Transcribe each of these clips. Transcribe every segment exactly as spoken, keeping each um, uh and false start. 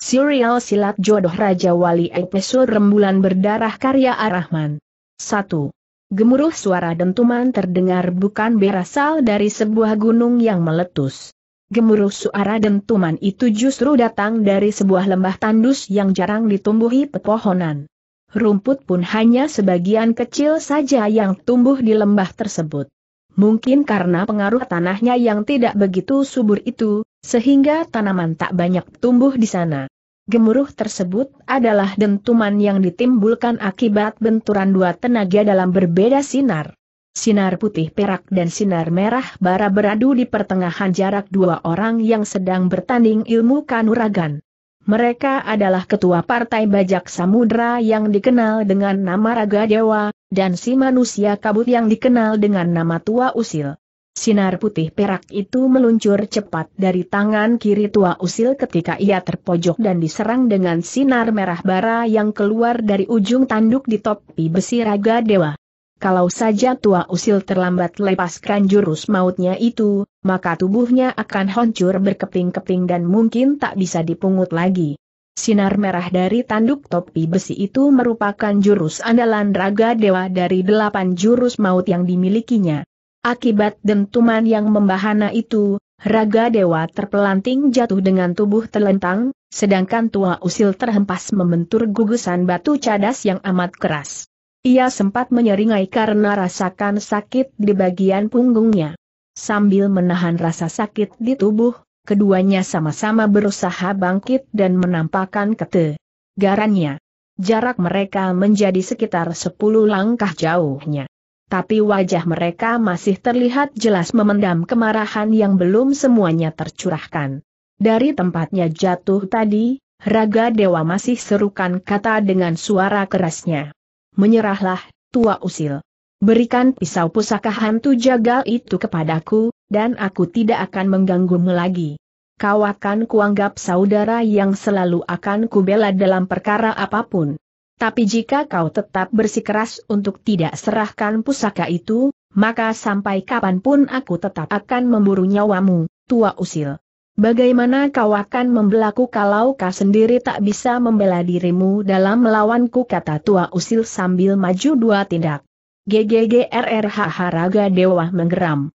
Serial Silat Jodoh Rajawali Episode Rembulan Berdarah Karya Ar-Rahman. satu. Gemuruh suara dentuman terdengar bukan berasal dari sebuah gunung yang meletus. Gemuruh suara dentuman itu justru datang dari sebuah lembah tandus yang jarang ditumbuhi pepohonan. Rumput pun hanya sebagian kecil saja yang tumbuh di lembah tersebut. Mungkin karena pengaruh tanahnya yang tidak begitu subur itu, sehingga tanaman tak banyak tumbuh di sana. Gemuruh tersebut adalah dentuman yang ditimbulkan akibat benturan dua tenaga dalam berbeda sinar. Sinar putih perak dan sinar merah bara beradu di pertengahan jarak dua orang yang sedang bertanding ilmu kanuragan. Mereka adalah ketua Partai Bajak Samudera yang dikenal dengan nama Raga Dewa, dan si manusia kabut yang dikenal dengan nama Tua Usil. Sinar putih perak itu meluncur cepat dari tangan kiri Tua Usil ketika ia terpojok dan diserang dengan sinar merah bara yang keluar dari ujung tanduk di topi besi Raga Dewa. Kalau saja Tua Usil terlambat lepaskan jurus mautnya itu, maka tubuhnya akan hancur berkeping-keping dan mungkin tak bisa dipungut lagi. Sinar merah dari tanduk topi besi itu merupakan jurus andalan Raga Dewa dari delapan jurus maut yang dimilikinya. Akibat dentuman yang membahana itu, Raga Dewa terpelanting jatuh dengan tubuh telentang, sedangkan Tua Usil terhempas membentur gugusan batu cadas yang amat keras. Ia sempat menyeringai karena rasakan sakit di bagian punggungnya. Sambil menahan rasa sakit di tubuh, keduanya sama-sama berusaha bangkit dan menampakkan ketegarannya. Jarak mereka menjadi sekitar sepuluh langkah jauhnya. Tapi wajah mereka masih terlihat jelas memendam kemarahan yang belum semuanya tercurahkan. Dari tempatnya jatuh tadi, Raga Dewa masih serukan kata dengan suara kerasnya. "Menyerahlah, Tua Usil. Berikan pisau pusaka hantu jagal itu kepadaku, dan aku tidak akan mengganggumu lagi. Kau akan kuanggap saudara yang selalu akan kubela dalam perkara apapun. Tapi jika kau tetap bersikeras untuk tidak serahkan pusaka itu, maka sampai kapanpun aku tetap akan memburu nyawamu, Tua Usil. Bagaimana kau akan membelaku kalau kau sendiri tak bisa membela dirimu dalam melawanku?" kata Tua Usil sambil maju dua tindak. Gggrrhh, Raga Dewa menggeram.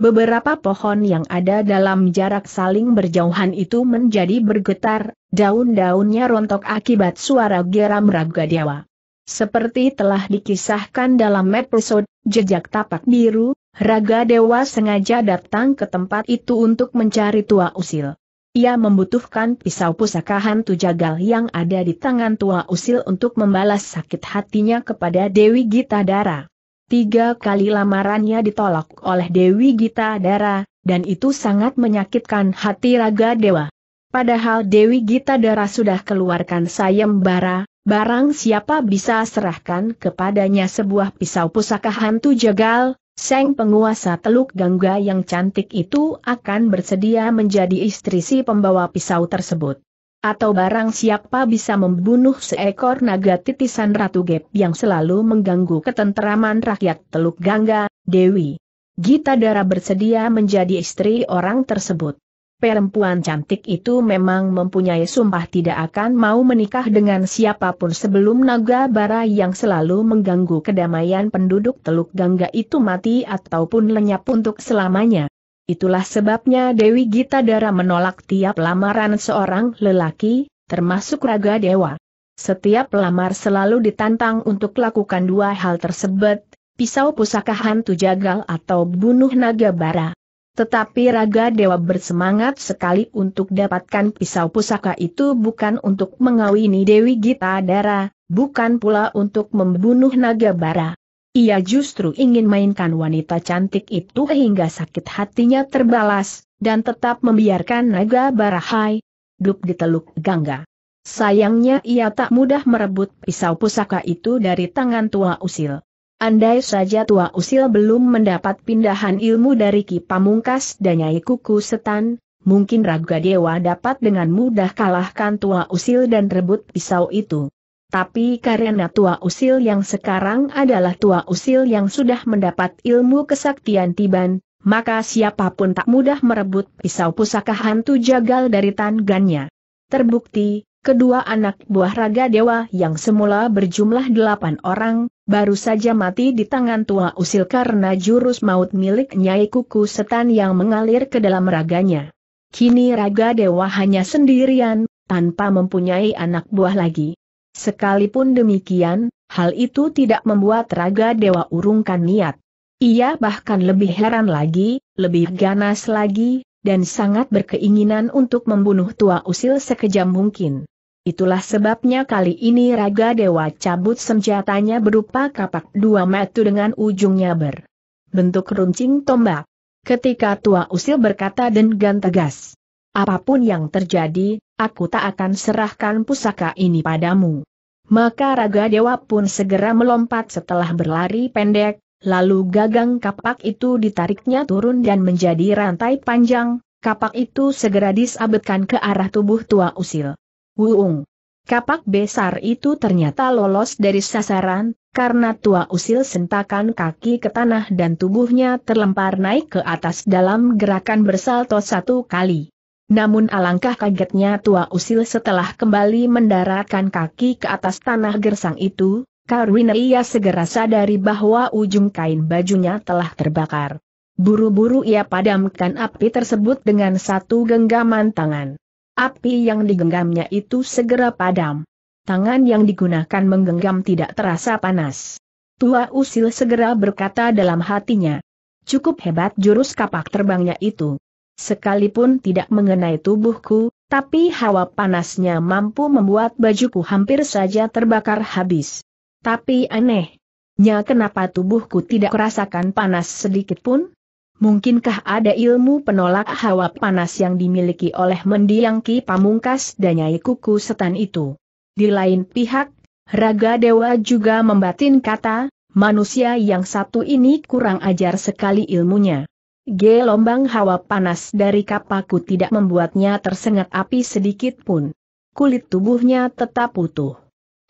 Beberapa pohon yang ada dalam jarak saling berjauhan itu menjadi bergetar, daun-daunnya rontok akibat suara geram Raga Dewa. Seperti telah dikisahkan dalam episode Jejak Tapak Biru, Raga Dewa sengaja datang ke tempat itu untuk mencari Tua Usil. Ia membutuhkan pisau pusaka hantu jagal yang ada di tangan Tua Usil untuk membalas sakit hatinya kepada Dewi Gita Dara. Tiga kali lamarannya ditolak oleh Dewi Gita Dara, dan itu sangat menyakitkan hati Raga Dewa. Padahal Dewi Gita Dara sudah keluarkan sayembara, barang siapa bisa serahkan kepadanya sebuah pisau pusaka hantu jagal, sang penguasa Teluk Gangga yang cantik itu akan bersedia menjadi istri si pembawa pisau tersebut. Atau barang siapa bisa membunuh seekor naga titisan Ratu Gaib yang selalu mengganggu ketenteraman rakyat Teluk Gangga, Dewi Gita Dara bersedia menjadi istri orang tersebut. Perempuan cantik itu memang mempunyai sumpah tidak akan mau menikah dengan siapapun sebelum Nagabara yang selalu mengganggu kedamaian penduduk Teluk Gangga itu mati ataupun lenyap untuk selamanya. Itulah sebabnya Dewi Gita Dara menolak tiap lamaran seorang lelaki, termasuk Raga Dewa. Setiap pelamar selalu ditantang untuk lakukan dua hal tersebut, pisau pusaka hantu jagal atau bunuh Nagabara. Tetapi Raga Dewa bersemangat sekali untuk dapatkan pisau pusaka itu bukan untuk mengawini Dewi Gita Dara, bukan pula untuk membunuh Nagabara. Ia justru ingin mainkan wanita cantik itu hingga sakit hatinya terbalas, dan tetap membiarkan Nagabara hidup di Teluk Gangga. Sayangnya ia tak mudah merebut pisau pusaka itu dari tangan Tua Usil. Andai saja Tua Usil belum mendapat pindahan ilmu dari Ki Pamungkas dan Nyai Kuku Setan, mungkin Raga Dewa dapat dengan mudah kalahkan Tua Usil dan rebut pisau itu. Tapi karena Tua Usil yang sekarang adalah Tua Usil yang sudah mendapat ilmu kesaktian tiban, maka siapapun tak mudah merebut pisau pusaka hantu jagal dari tangannya. Terbukti, Kedua anak buah Raga Dewa yang semula berjumlah delapan orang, baru saja mati di tangan Tua Usil karena jurus maut milik Nyai Kuku Setan yang mengalir ke dalam raganya. Kini Raga Dewa hanya sendirian, tanpa mempunyai anak buah lagi. Sekalipun demikian, hal itu tidak membuat Raga Dewa urungkan niat. Ia bahkan lebih heran lagi, lebih ganas lagi, dan sangat berkeinginan untuk membunuh Tua Usil sekejam mungkin. Itulah sebabnya kali ini Raga Dewa cabut senjatanya berupa kapak dua matu dengan ujungnya berbentuk runcing tombak. Ketika Tua Usil berkata dengan tegas, "Apapun yang terjadi, aku tak akan serahkan pusaka ini padamu." Maka Raga Dewa pun segera melompat setelah berlari pendek, lalu gagang kapak itu ditariknya turun dan menjadi rantai panjang. Kapak itu segera disabetkan ke arah tubuh Tua Usil. Wuung. Kapak besar itu ternyata lolos dari sasaran, karena Tua Usil sentakan kaki ke tanah dan tubuhnya terlempar naik ke atas dalam gerakan bersalto satu kali. Namun alangkah kagetnya Tua Usil setelah kembali mendaratkan kaki ke atas tanah gersang itu, karena ia segera sadari bahwa ujung kain bajunya telah terbakar. Buru-buru ia padamkan api tersebut dengan satu genggaman tangan. Api yang digenggamnya itu segera padam. Tangan yang digunakan menggenggam tidak terasa panas. Tua Usil segera berkata dalam hatinya, "Cukup hebat jurus kapak terbangnya itu. Sekalipun tidak mengenai tubuhku, tapi hawa panasnya mampu membuat bajuku hampir saja terbakar habis. Tapi anehnya kenapa tubuhku tidak merasakan panas sedikitpun? Mungkinkah ada ilmu penolak hawa panas yang dimiliki oleh mendiang Ki Pamungkas dan Nyai Kuku Setan itu?" Di lain pihak, Raga Dewa juga membatin kata, "Manusia yang satu ini kurang ajar sekali ilmunya. Gelombang hawa panas dari kapakku tidak membuatnya tersengat api sedikitpun. Kulit tubuhnya tetap utuh.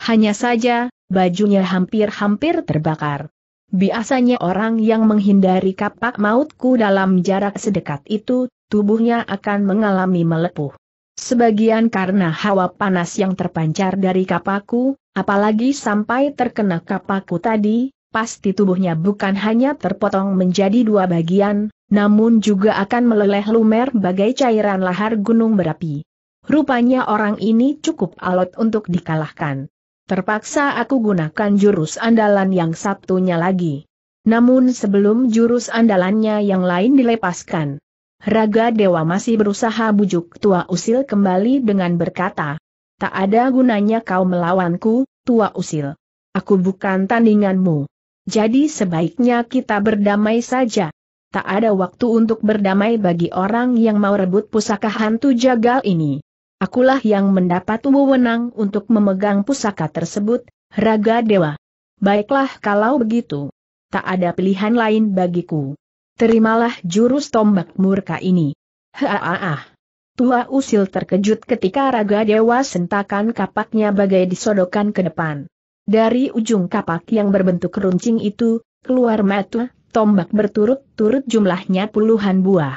Hanya saja, bajunya hampir-hampir terbakar. Biasanya orang yang menghindari kapak mautku dalam jarak sedekat itu, tubuhnya akan mengalami melepuh. Sebagian karena hawa panas yang terpancar dari kapakku, apalagi sampai terkena kapakku tadi, pasti tubuhnya bukan hanya terpotong menjadi dua bagian, namun juga akan meleleh lumer bagai cairan lahar gunung berapi. Rupanya orang ini cukup alot untuk dikalahkan. Terpaksa aku gunakan jurus andalan yang satunya lagi." Namun sebelum jurus andalannya yang lain dilepaskan, Raga Dewa masih berusaha bujuk Tua Usil kembali dengan berkata, "Tak ada gunanya kau melawanku, Tua Usil. Aku bukan tandinganmu. Jadi sebaiknya kita berdamai saja." Tak ada waktu untuk berdamai bagi orang yang mau rebut pusaka hantu jagal ini. Akulah yang mendapat wewenang untuk memegang pusaka tersebut, Raga Dewa. Baiklah kalau begitu. Tak ada pilihan lain bagiku. Terimalah jurus tombak murka ini." Haaah. Tua Usil terkejut ketika Raga Dewa sentakan kapaknya bagai disodokan ke depan. Dari ujung kapak yang berbentuk runcing itu, keluar mata tombak berturut-turut jumlahnya puluhan buah.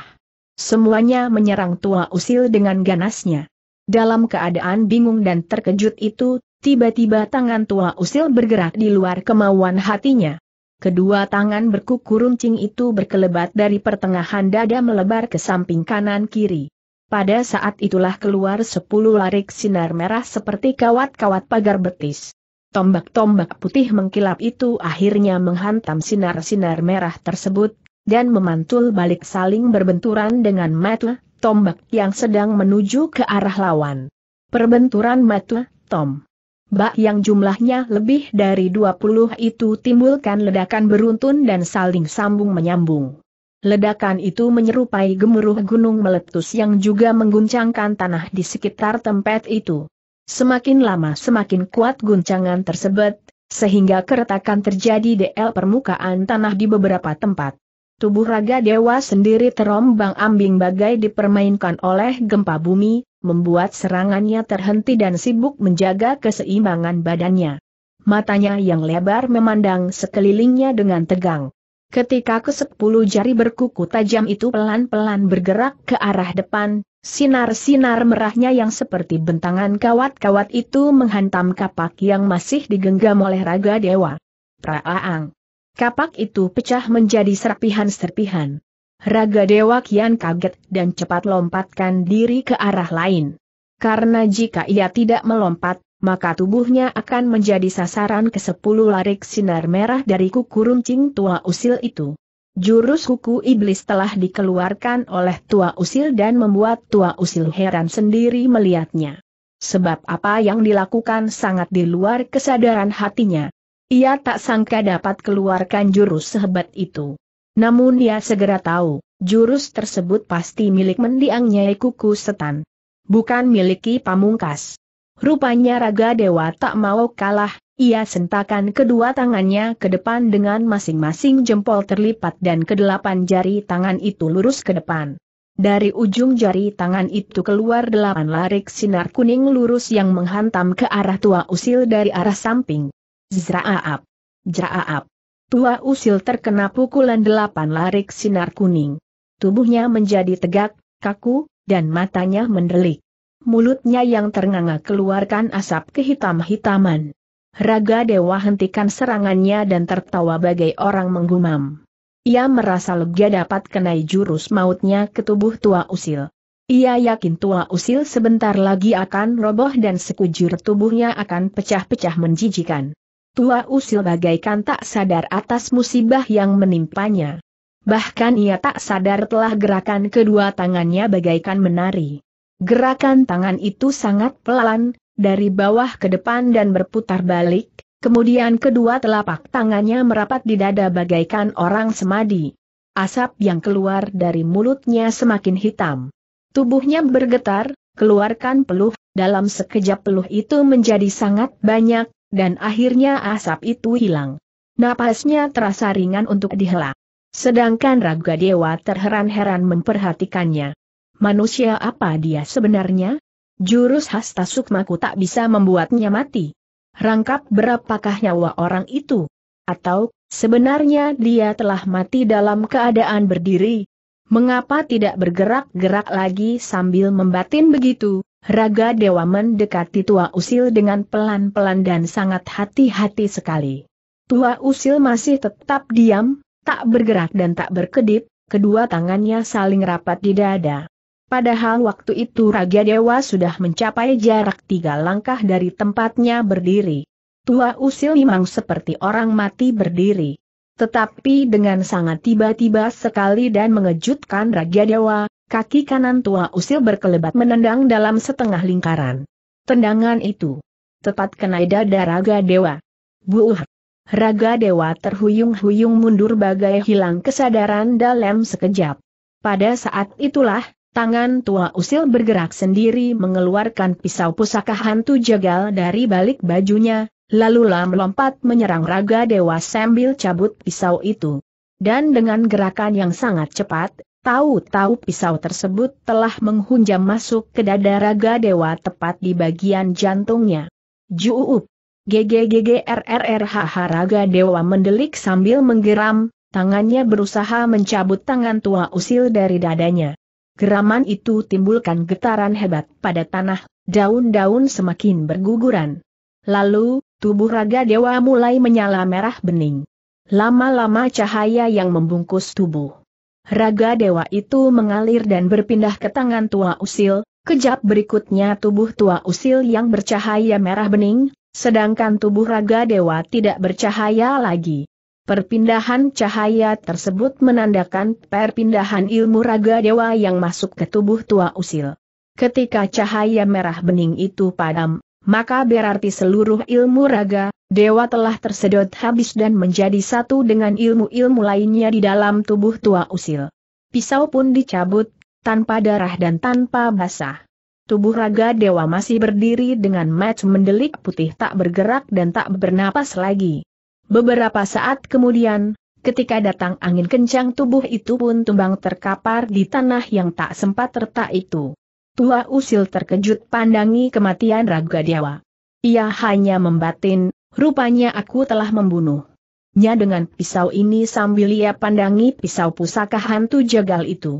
Semuanya menyerang Tua Usil dengan ganasnya. Dalam keadaan bingung dan terkejut itu, tiba-tiba tangan Tua Usil bergerak di luar kemauan hatinya. Kedua tangan berkuku runcing itu berkelebat dari pertengahan dada melebar ke samping kanan-kiri. Pada saat itulah keluar sepuluh larik sinar merah seperti kawat-kawat pagar betis. Tombak-tombak putih mengkilap itu akhirnya menghantam sinar-sinar merah tersebut, dan memantul balik saling berbenturan dengan mata tombak yang sedang menuju ke arah lawan. Perbenturan mata tom bak yang jumlahnya lebih dari dua puluh itu timbulkan ledakan beruntun dan saling sambung-menyambung. Ledakan itu menyerupai gemuruh gunung meletus yang juga mengguncangkan tanah di sekitar tempat itu. Semakin lama semakin kuat guncangan tersebut, sehingga keretakan terjadi di permukaan tanah di beberapa tempat. Tubuh Raga Dewa sendiri terombang-ambing bagai dipermainkan oleh gempa bumi, membuat serangannya terhenti dan sibuk menjaga keseimbangan badannya. Matanya yang lebar memandang sekelilingnya dengan tegang. Ketika kesepuluh jari berkuku tajam itu pelan-pelan bergerak ke arah depan, Sinar-sinar merahnya yang seperti bentangan kawat-kawat itu menghantam kapak yang masih digenggam oleh Raga Dewa. Praaang! Kapak itu pecah menjadi serpihan-serpihan. Raga Dewa kian kaget dan cepat lompatkan diri ke arah lain. Karena jika ia tidak melompat, maka tubuhnya akan menjadi sasaran ke sepuluh larik sinar merah dari kuku runcing Tua Usil itu. Jurus kuku iblis telah dikeluarkan oleh Tua Usil dan membuat Tua Usil heran sendiri melihatnya. Sebab apa yang dilakukan sangat di luar kesadaran hatinya. Ia tak sangka dapat keluarkan jurus sehebat itu. Namun ia segera tahu, jurus tersebut pasti milik mendiang Nyai Kuku Setan. Bukan milik Ki Pamungkas. Rupanya Raga Dewa tak mau kalah. Ia sentakan kedua tangannya ke depan dengan masing-masing jempol terlipat dan kedelapan jari tangan itu lurus ke depan. Dari ujung jari tangan itu keluar delapan larik sinar kuning lurus yang menghantam ke arah Tua Usil dari arah samping. Zraap! Zraap! Tua Usil terkena pukulan delapan larik sinar kuning. Tubuhnya menjadi tegak, kaku, dan matanya mendelik. Mulutnya yang ternganga keluarkan asap kehitam-hitaman. Raga Dewa hentikan serangannya dan tertawa bagai orang menggumam. Ia merasa lega dapat kenai jurus mautnya ke tubuh Tua Usil. Ia yakin Tua Usil sebentar lagi akan roboh dan sekujur tubuhnya akan pecah-pecah menjijikan. Tua Usil bagaikan tak sadar atas musibah yang menimpanya. Bahkan ia tak sadar telah gerakan kedua tangannya bagaikan menari. Gerakan tangan itu sangat pelan, dari bawah ke depan dan berputar balik, kemudian kedua telapak tangannya merapat di dada bagaikan orang semadi. Asap yang keluar dari mulutnya semakin hitam. Tubuhnya bergetar, keluarkan peluh, dalam sekejap peluh itu menjadi sangat banyak, dan akhirnya asap itu hilang. Napasnya terasa ringan untuk dihela. Sedangkan Raga Dewa terheran-heran memperhatikannya. Manusia apa dia sebenarnya? Jurus hasta sukmaku tak bisa membuatnya mati. Rangkap berapakah nyawa orang itu? Atau, sebenarnya dia telah mati dalam keadaan berdiri? Mengapa tidak bergerak-gerak lagi sambil membatin begitu? Raga Dewa mendekati Tua Usil dengan pelan-pelan dan sangat hati-hati sekali. Tua Usil masih tetap diam, tak bergerak dan tak berkedip, kedua tangannya saling rapat di dada. Padahal waktu itu Raga Dewa sudah mencapai jarak tiga langkah dari tempatnya berdiri. Tua Usil memang seperti orang mati berdiri. Tetapi dengan sangat tiba-tiba sekali dan mengejutkan Raga Dewa, kaki kanan Tua Usil berkelebat menendang dalam setengah lingkaran. Tendangan itu tepat kena dada Raga Dewa. Buuh! Raga Dewa terhuyung-huyung mundur bagai hilang kesadaran dalam sekejap. Pada saat itulah, tangan Tua Usil bergerak sendiri mengeluarkan pisau pusaka hantu jagal dari balik bajunya, lalu melompat menyerang Raga Dewa sambil cabut pisau itu. Dan dengan gerakan yang sangat cepat, tahu-tahu pisau tersebut telah menghunjam masuk ke dada Raga Dewa tepat di bagian jantungnya. Juup! Gggrrrhh! Raga Dewa mendelik sambil menggeram, tangannya berusaha mencabut tangan Tua Usil dari dadanya. Geraman itu timbulkan getaran hebat pada tanah, daun-daun semakin berguguran. Lalu, tubuh Raga Dewa mulai menyala merah bening. Lama-lama cahaya yang membungkus tubuh Raga Dewa itu mengalir dan berpindah ke tangan Tua Usil, kejap berikutnya tubuh Tua Usil yang bercahaya merah bening, sedangkan tubuh Raga Dewa tidak bercahaya lagi. Perpindahan cahaya tersebut menandakan perpindahan ilmu Raga Dewa yang masuk ke tubuh Tua Usil. Ketika cahaya merah bening itu padam, maka berarti seluruh ilmu Raga Dewa telah tersedot habis dan menjadi satu dengan ilmu-ilmu lainnya di dalam tubuh Tua Usil. Pisau pun dicabut, tanpa darah dan tanpa basah. Tubuh Raga Dewa masih berdiri dengan mata mendelik putih tak bergerak dan tak bernapas lagi. Beberapa saat kemudian, ketika datang angin kencang tubuh itu pun tumbang terkapar di tanah yang tak sempat retak itu. Tua Usil terkejut pandangi kematian Raga Dewa. Ia hanya membatin, rupanya aku telah membunuhnya dengan pisau ini sambil ia pandangi pisau pusaka hantu jagal itu.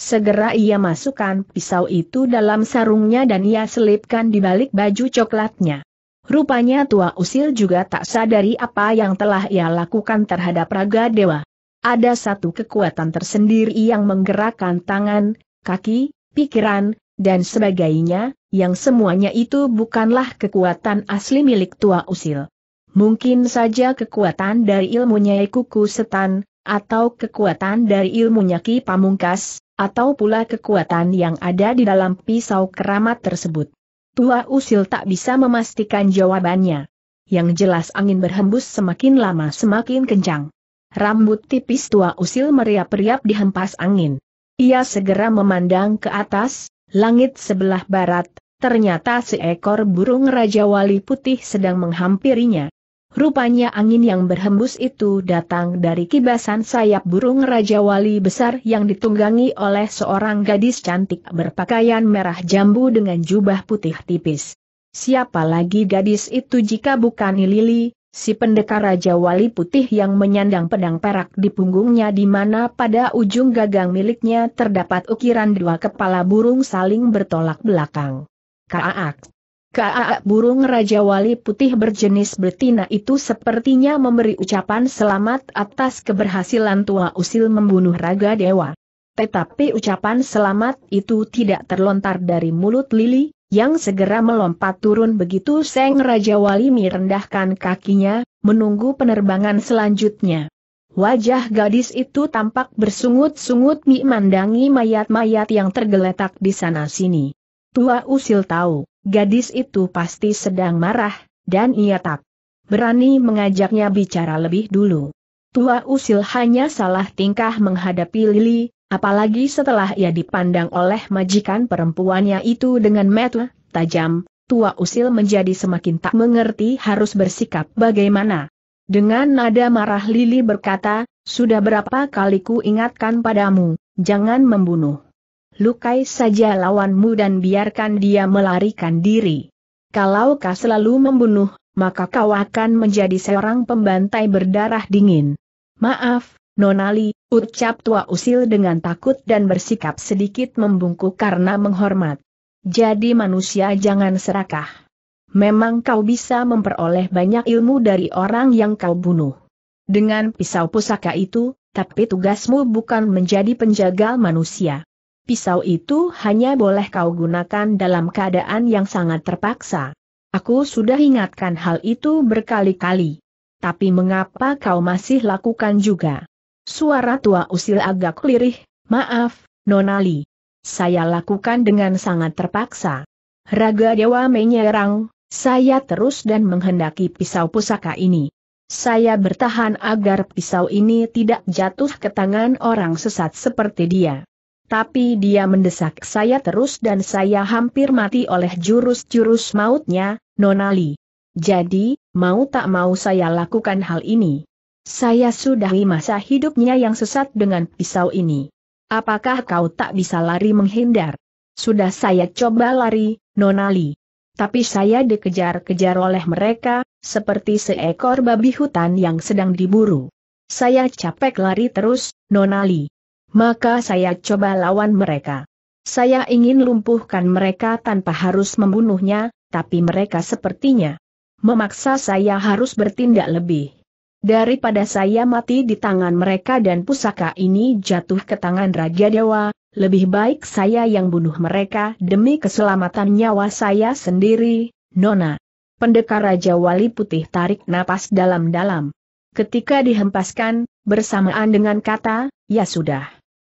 Segera ia masukkan pisau itu dalam sarungnya dan ia selipkan di balik baju coklatnya. Rupanya Tua Usil juga tak sadari apa yang telah ia lakukan terhadap Raga Dewa. Ada satu kekuatan tersendiri yang menggerakkan tangan, kaki, pikiran, dan sebagainya, yang semuanya itu bukanlah kekuatan asli milik Tua Usil. Mungkin saja kekuatan dari ilmunya Nyai Kuku Setan, atau kekuatan dari ilmunya Ki Pamungkas, atau pula kekuatan yang ada di dalam pisau keramat tersebut. Tua Usil tak bisa memastikan jawabannya. Yang jelas angin berhembus semakin lama semakin kencang. Rambut tipis Tua Usil meriap-riap dihempas angin. Ia segera memandang ke atas, langit sebelah barat, ternyata seekor burung Rajawali Putih sedang menghampirinya. Rupanya angin yang berhembus itu datang dari kibasan sayap burung Rajawali besar yang ditunggangi oleh seorang gadis cantik berpakaian merah jambu dengan jubah putih tipis. Siapa lagi gadis itu jika bukan Lili, si pendekar Rajawali Putih yang menyandang pedang perak di punggungnya, di mana pada ujung gagang miliknya terdapat ukiran dua kepala burung saling bertolak belakang. Kaak! Kaak burung Rajawali Putih berjenis betina itu sepertinya memberi ucapan selamat atas keberhasilan Tua Usil membunuh Raga Dewa. Tetapi ucapan selamat itu tidak terlontar dari mulut Lili, yang segera melompat turun begitu Seng Rajawali merendahkan kakinya, menunggu penerbangan selanjutnya. Wajah gadis itu tampak bersungut-sungut memandangi mayat-mayat yang tergeletak di sana-sini. Tua Usil tahu. Gadis itu pasti sedang marah, dan ia tak berani mengajaknya bicara lebih dulu. Tua Usil hanya salah tingkah menghadapi Lili, apalagi setelah ia dipandang oleh majikan perempuannya itu dengan mata tajam. Tua Usil menjadi semakin tak mengerti harus bersikap bagaimana. Dengan nada marah Lili berkata, "Sudah berapa kali ku ingatkan padamu, jangan membunuh. Lukai saja lawanmu dan biarkan dia melarikan diri. Kalau kau selalu membunuh, maka kau akan menjadi seorang pembantai berdarah dingin." "Maaf, Nonali," ucap Tua Usil dengan takut dan bersikap sedikit membungkuk karena menghormat. "Jadi manusia jangan serakah. Memang kau bisa memperoleh banyak ilmu dari orang yang kau bunuh dengan pisau pusaka itu, tapi tugasmu bukan menjadi penjaga manusia. Pisau itu hanya boleh kau gunakan dalam keadaan yang sangat terpaksa. Aku sudah ingatkan hal itu berkali-kali. Tapi mengapa kau masih lakukan juga?" Suara Tua Usil agak lirih, "Maaf, Nonali. Saya lakukan dengan sangat terpaksa. Raga Dewa menyerang, saya terus dan menghendaki pisau pusaka ini. Saya bertahan agar pisau ini tidak jatuh ke tangan orang sesat seperti dia. Tapi dia mendesak saya terus dan saya hampir mati oleh jurus-jurus mautnya, Nonali. Jadi, mau tak mau saya lakukan hal ini. Saya sudahi masa hidupnya yang sesat dengan pisau ini. Apakah kau tak bisa lari menghindar?" "Sudah saya coba lari, Nonali. Tapi saya dikejar-kejar oleh mereka, seperti seekor babi hutan yang sedang diburu. Saya capek lari terus, Nonali. Maka saya coba lawan mereka. Saya ingin lumpuhkan mereka tanpa harus membunuhnya, tapi mereka sepertinya memaksa saya harus bertindak lebih. Daripada saya mati di tangan mereka dan pusaka ini jatuh ke tangan Raja Dewa, lebih baik saya yang bunuh mereka demi keselamatan nyawa saya sendiri, Nona." Pendekar Rajawali Putih tarik napas dalam-dalam. Ketika dihempaskan, bersamaan dengan kata, "Ya sudah.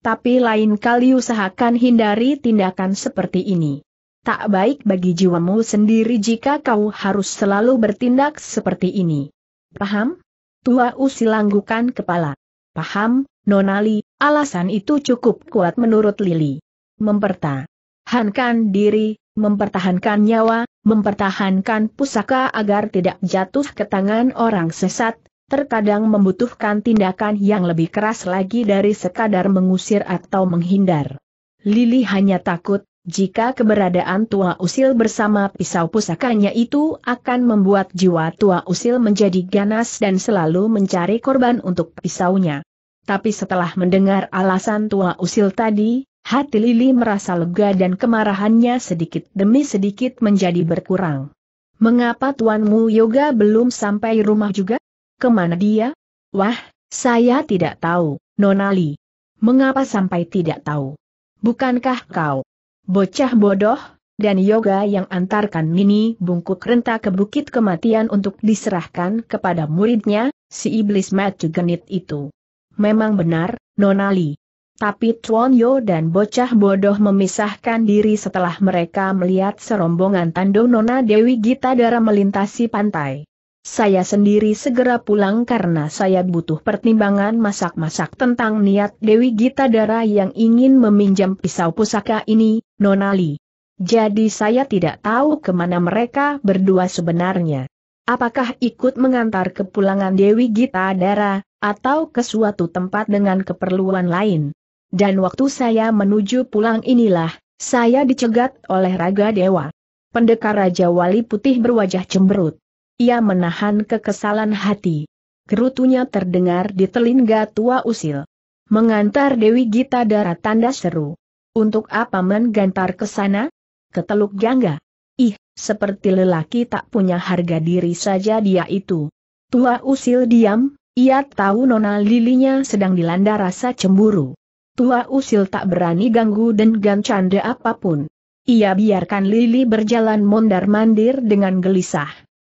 Tapi lain kali usahakan hindari tindakan seperti ini. Tak baik bagi jiwamu sendiri jika kau harus selalu bertindak seperti ini. Paham?" Tua Usil langgukan kepala. "Paham, Nonali." Alasan itu cukup kuat menurut Lili. Mempertahankan diri, mempertahankan nyawa, mempertahankan pusaka agar tidak jatuh ke tangan orang sesat, terkadang membutuhkan tindakan yang lebih keras lagi dari sekadar mengusir atau menghindar. Lili hanya takut, jika keberadaan Tua Usil bersama pisau pusakanya itu akan membuat jiwa Tua Usil menjadi ganas dan selalu mencari korban untuk pisaunya. Tapi setelah mendengar alasan Tua Usil tadi, Hati Lili merasa lega dan kemarahannya sedikit demi sedikit menjadi berkurang. Mengapa tuanmu Yoga belum sampai rumah juga? Kemana dia? Wah, saya tidak tahu, Nonali. Mengapa sampai tidak tahu? Bukankah kau bocah bodoh? Dan Yoga yang antarkan Nini bungkuk renta ke Bukit Kematian untuk diserahkan kepada muridnya, si iblis matu genit itu. Memang benar, Nonali. Tapi Tuan Yo dan bocah bodoh memisahkan diri setelah mereka melihat serombongan tandung Nona Dewi Gita Dara melintasi pantai. Saya sendiri segera pulang karena saya butuh pertimbangan masak-masak tentang niat Dewi Gita Dara yang ingin meminjam pisau pusaka ini, Nonali. Jadi saya tidak tahu kemana mereka berdua sebenarnya. Apakah ikut mengantar kepulangan Dewi Gita Dara, atau ke suatu tempat dengan keperluan lain? Dan waktu saya menuju pulang inilah, saya dicegat oleh Raga Dewa. Pendekar Rajawali Putih berwajah cemberut. Ia menahan kekesalan hati. Gerutunya terdengar di telinga Tua Usil. Mengantar Dewi Gita Dara, tanda seru. Untuk apa menggantar ke sana? Ke Teluk Gangga. Ih, seperti lelaki tak punya harga diri saja dia itu. Tua Usil diam, ia tahu Nona Lilinya sedang dilanda rasa cemburu. Tua Usil tak berani ganggu dengan canda apapun. Ia biarkan Lili berjalan mondar-mandir dengan gelisah.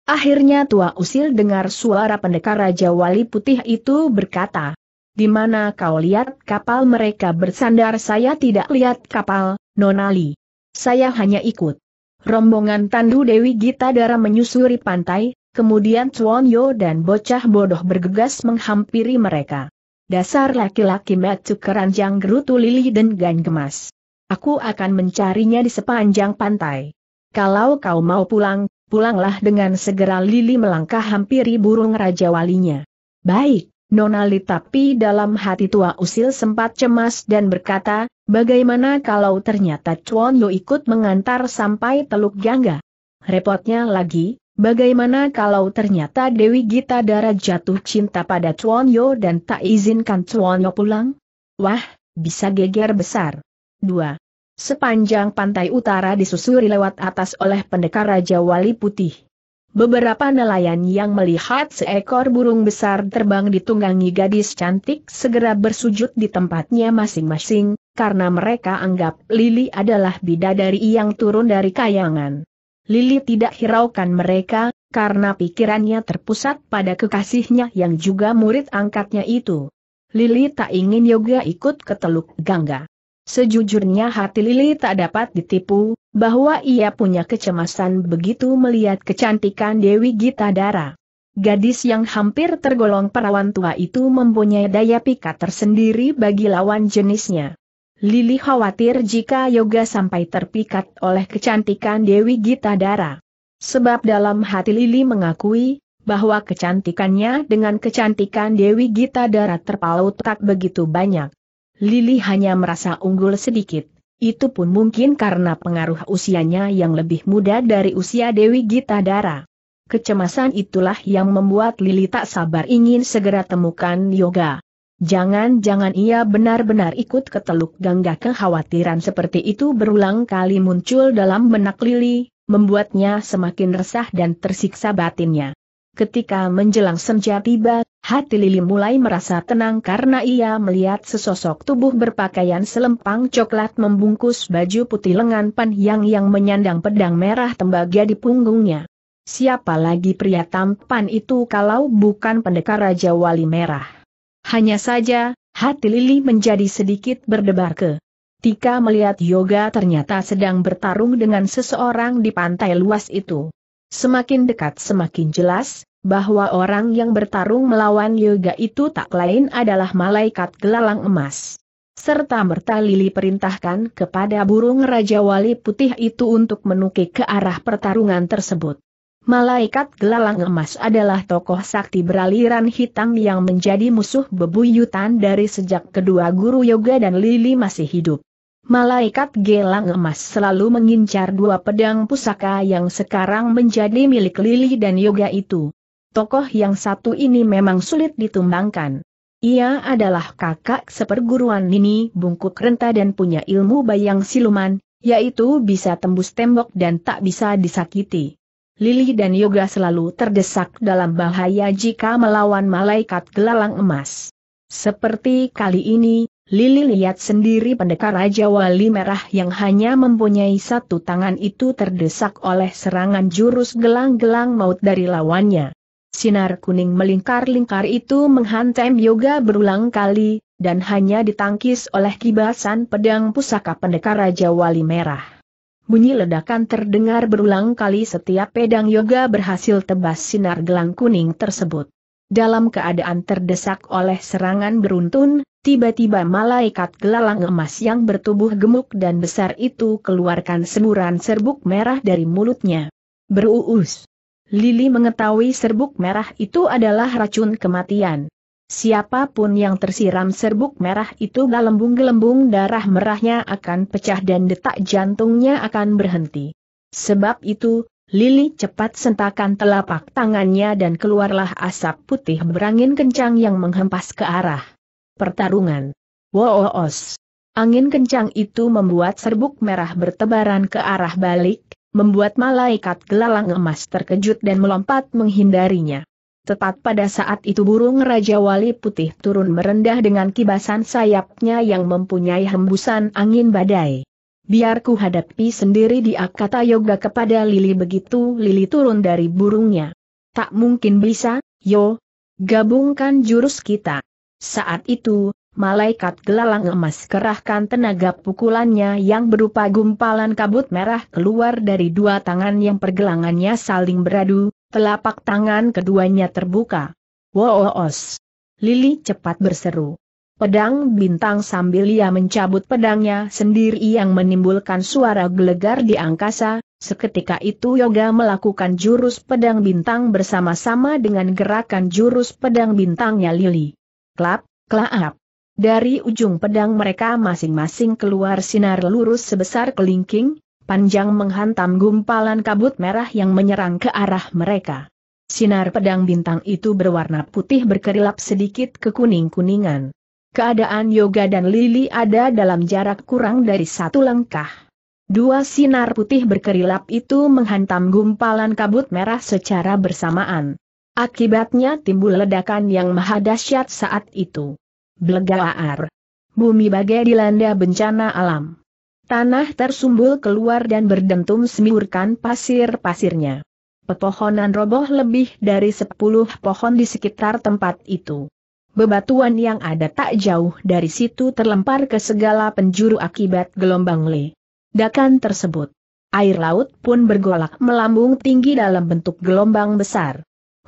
Akhirnya Tua Usil dengar suara pendekar Rajawali Putih itu berkata, "Di mana kau lihat kapal mereka bersandar?" "Saya tidak lihat kapal, Nonali. Saya hanya ikut rombongan tandu Dewi Gita Dara menyusuri pantai." Kemudian Chuan Yo dan bocah bodoh bergegas menghampiri mereka. "Dasar laki-laki matu keranjang," gerutu Lili dengan gemas. "Aku akan mencarinya di sepanjang pantai. Kalau kau mau pulang, pulanglah dengan segera." Lili melangkah hampiri burung rajawalinya. "Baik, Nonali." Tapi dalam hati Tua Usil sempat cemas dan berkata, "Bagaimana kalau ternyata Chuan Yo ikut mengantar sampai Teluk Gangga? Repotnya lagi, bagaimana kalau ternyata Dewi Gita Dara jatuh cinta pada Chuan Yo dan tak izinkan Chuan Yo pulang? Wah, bisa geger besar." dua. Sepanjang pantai utara disusuri lewat atas oleh pendekar Rajawali Putih. Beberapa nelayan yang melihat seekor burung besar terbang ditunggangi gadis cantik segera bersujud di tempatnya masing-masing, karena mereka anggap Lili adalah bidadari yang turun dari kayangan. Lili tidak hiraukan mereka, karena pikirannya terpusat pada kekasihnya yang juga murid angkatnya itu. Lili tak ingin Yoga ikut ke Teluk Gangga. Sejujurnya hati Lili tak dapat ditipu, bahwa ia punya kecemasan begitu melihat kecantikan Dewi Gita Dara. Gadis yang hampir tergolong perawan tua itu mempunyai daya pikat tersendiri bagi lawan jenisnya. Lili khawatir jika Yoga sampai terpikat oleh kecantikan Dewi Gita Dara. Sebab dalam hati Lili mengakui, bahwa kecantikannya dengan kecantikan Dewi Gita Dara terpaut tak begitu banyak. Lili hanya merasa unggul sedikit, itu pun mungkin karena pengaruh usianya yang lebih muda dari usia Dewi Gita Dara. Kecemasan itulah yang membuat Lili tak sabar ingin segera temukan Yoga. Jangan-jangan ia benar-benar ikut ke Teluk Gangga. Kekhawatiran seperti itu berulang kali muncul dalam benak Lili, membuatnya semakin resah dan tersiksa batinnya. Ketika menjelang senja tiba, hati Lili mulai merasa tenang karena ia melihat sesosok tubuh berpakaian selempang coklat membungkus baju putih lengan panjang yang menyandang pedang merah tembaga di punggungnya. Siapa lagi pria tampan itu kalau bukan pendekar Rajawali Merah? Hanya saja, hati Lili menjadi sedikit berdebar ketika melihat Yoga ternyata sedang bertarung dengan seseorang di pantai luas itu. Semakin dekat semakin jelas, bahwa orang yang bertarung melawan Yoga itu tak lain adalah Malaikat Gelalang Emas. Serta merta Lili perintahkan kepada burung Rajawali Putih itu untuk menukik ke arah pertarungan tersebut. Malaikat Gelalang Emas adalah tokoh sakti beraliran hitam yang menjadi musuh bebuyutan dari sejak kedua guru Yoga dan Lili masih hidup. Malaikat Gelang Emas selalu mengincar dua pedang pusaka yang sekarang menjadi milik Lili dan Yoga itu. Tokoh yang satu ini memang sulit ditumbangkan. Ia adalah kakak seperguruan Nini bungkuk renta dan punya ilmu bayang siluman, yaitu bisa tembus tembok dan tak bisa disakiti. Lili dan Yoga selalu terdesak dalam bahaya jika melawan malaikat gelalang emas. Seperti kali ini, Lili lihat sendiri pendekar Rajawali Merah yang hanya mempunyai satu tangan itu terdesak oleh serangan jurus gelang-gelang maut dari lawannya. Sinar kuning melingkar-lingkar itu menghantam Yoga berulang kali, dan hanya ditangkis oleh kibasan pedang pusaka pendekar Rajawali Merah. Bunyi ledakan terdengar berulang kali setiap pedang Yoga berhasil tebas sinar gelang kuning tersebut. Dalam keadaan terdesak oleh serangan beruntun, tiba-tiba malaikat gelalang emas yang bertubuh gemuk dan besar itu keluarkan semburan serbuk merah dari mulutnya. Beruus. Lili mengetahui serbuk merah itu adalah racun kematian. Siapapun yang tersiram serbuk merah itu gelembung-gelembung darah merahnya akan pecah dan detak jantungnya akan berhenti. Sebab itu, Lili cepat sentakan telapak tangannya dan keluarlah asap putih berangin kencang yang menghempas ke arah pertarungan. Woos! Angin kencang itu membuat serbuk merah bertebaran ke arah balik, membuat malaikat gelalang emas terkejut dan melompat menghindarinya. Tepat pada saat itu burung Rajawali Putih turun merendah dengan kibasan sayapnya yang mempunyai hembusan angin badai. "Biar ku hadapi sendiri dia," kata Yoga kepada Lili begitu Lili turun dari burungnya. "Tak mungkin bisa, yo. Gabungkan jurus kita." Saat itu, malaikat gelalang emas kerahkan tenaga pukulannya yang berupa gumpalan kabut merah keluar dari dua tangan yang pergelangannya saling beradu. Telapak tangan keduanya terbuka. Woos! Lili cepat berseru. Pedang bintang sambil ia mencabut pedangnya sendiri yang menimbulkan suara gelegar di angkasa, seketika itu Yoga melakukan jurus pedang bintang bersama-sama dengan gerakan jurus pedang bintangnya Lili. Klap, klap. Dari ujung pedang mereka masing-masing keluar sinar lurus sebesar kelingking, panjang menghantam gumpalan kabut merah yang menyerang ke arah mereka. Sinar pedang bintang itu berwarna putih berkerilap sedikit ke kuning-kuningan. Keadaan Yoga dan Lili ada dalam jarak kurang dari satu langkah. Dua sinar putih berkerilap itu menghantam gumpalan kabut merah secara bersamaan. Akibatnya timbul ledakan yang maha dahsyat saat itu. Blegaar. Bumi bagai dilanda bencana alam. Tanah tersumbul keluar dan berdentum semburkan pasir-pasirnya. Pepohonan roboh lebih dari sepuluh pohon di sekitar tempat itu. Bebatuan yang ada tak jauh dari situ terlempar ke segala penjuru akibat gelombang ledakan tersebut. Air laut pun bergolak melambung tinggi dalam bentuk gelombang besar.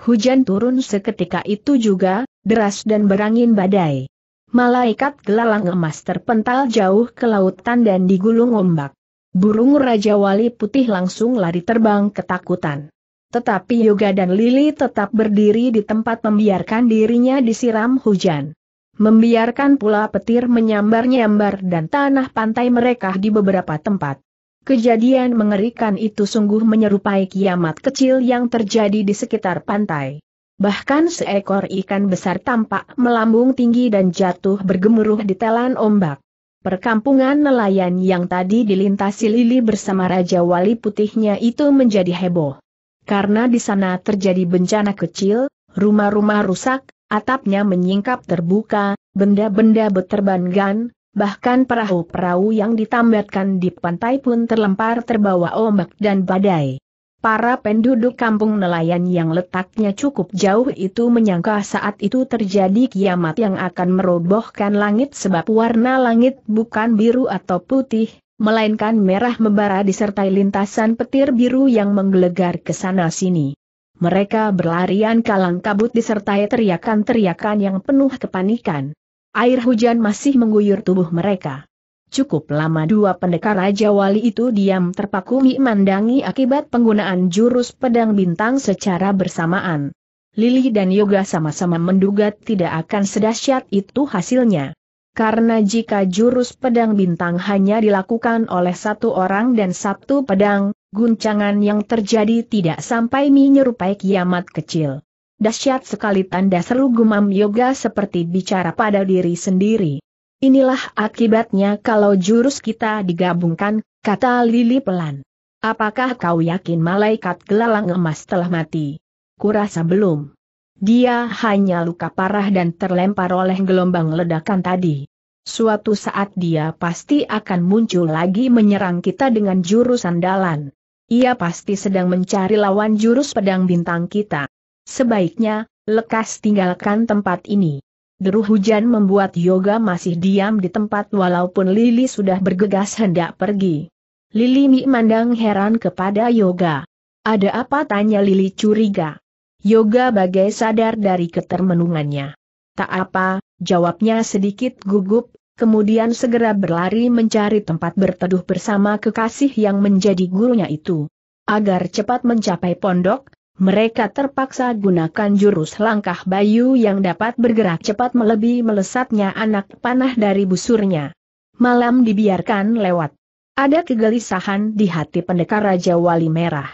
Hujan turun seketika itu juga, deras dan berangin badai. Malaikat gelalang emas terpental jauh ke lautan dan digulung ombak. Burung Rajawali Putih langsung lari terbang ketakutan. Tetapi Yoga dan Lili tetap berdiri di tempat membiarkan dirinya disiram hujan. Membiarkan pula petir menyambar-nyambar dan tanah pantai mereka di beberapa tempat. Kejadian mengerikan itu sungguh menyerupai kiamat kecil yang terjadi di sekitar pantai. Bahkan seekor ikan besar tampak melambung tinggi dan jatuh bergemuruh di telan ombak. Perkampungan nelayan yang tadi dilintasi Lili bersama Rajawali Putihnya itu menjadi heboh. Karena di sana terjadi bencana kecil, rumah-rumah rusak, atapnya menyingkap terbuka, benda-benda berterbangan, bahkan perahu-perahu yang ditambatkan di pantai pun terlempar terbawa ombak dan badai. Para penduduk kampung nelayan yang letaknya cukup jauh itu menyangka saat itu terjadi kiamat yang akan merobohkan langit sebab warna langit bukan biru atau putih, melainkan merah membara disertai lintasan petir biru yang menggelegar ke sana-sini. Mereka berlarian kalang kabut disertai teriakan-teriakan yang penuh kepanikan. Air hujan masih mengguyur tubuh mereka. Cukup lama dua pendekar Rajawali itu diam terpaku memandangi akibat penggunaan jurus pedang bintang secara bersamaan. Lili dan Yoga sama-sama menduga tidak akan sedahsyat itu hasilnya. Karena jika jurus pedang bintang hanya dilakukan oleh satu orang dan satu pedang, guncangan yang terjadi tidak sampai menyerupai kiamat kecil. Dahsyat sekali, tanda seru gumam Yoga seperti bicara pada diri sendiri. Inilah akibatnya kalau jurus kita digabungkan, kata Lili pelan. Apakah kau yakin malaikat gelalang emas telah mati? Kurasa belum. Dia hanya luka parah dan terlempar oleh gelombang ledakan tadi. Suatu saat dia pasti akan muncul lagi menyerang kita dengan jurus andalan. Ia pasti sedang mencari lawan jurus pedang bintang kita. Sebaiknya, lekas tinggalkan tempat ini. Deru hujan membuat Yoga masih diam di tempat walaupun Lili sudah bergegas hendak pergi. Lili memandang heran kepada Yoga. Ada apa, tanya Lili curiga. Yoga bagai sadar dari ketermenungannya. Tak apa, jawabnya sedikit gugup, kemudian segera berlari mencari tempat berteduh bersama kekasih yang menjadi gurunya itu. Agar cepat mencapai pondok, mereka terpaksa gunakan jurus langkah bayu yang dapat bergerak cepat melebihi melesatnya anak panah dari busurnya. Malam dibiarkan lewat. Ada kegelisahan di hati pendekar Rajawali Merah.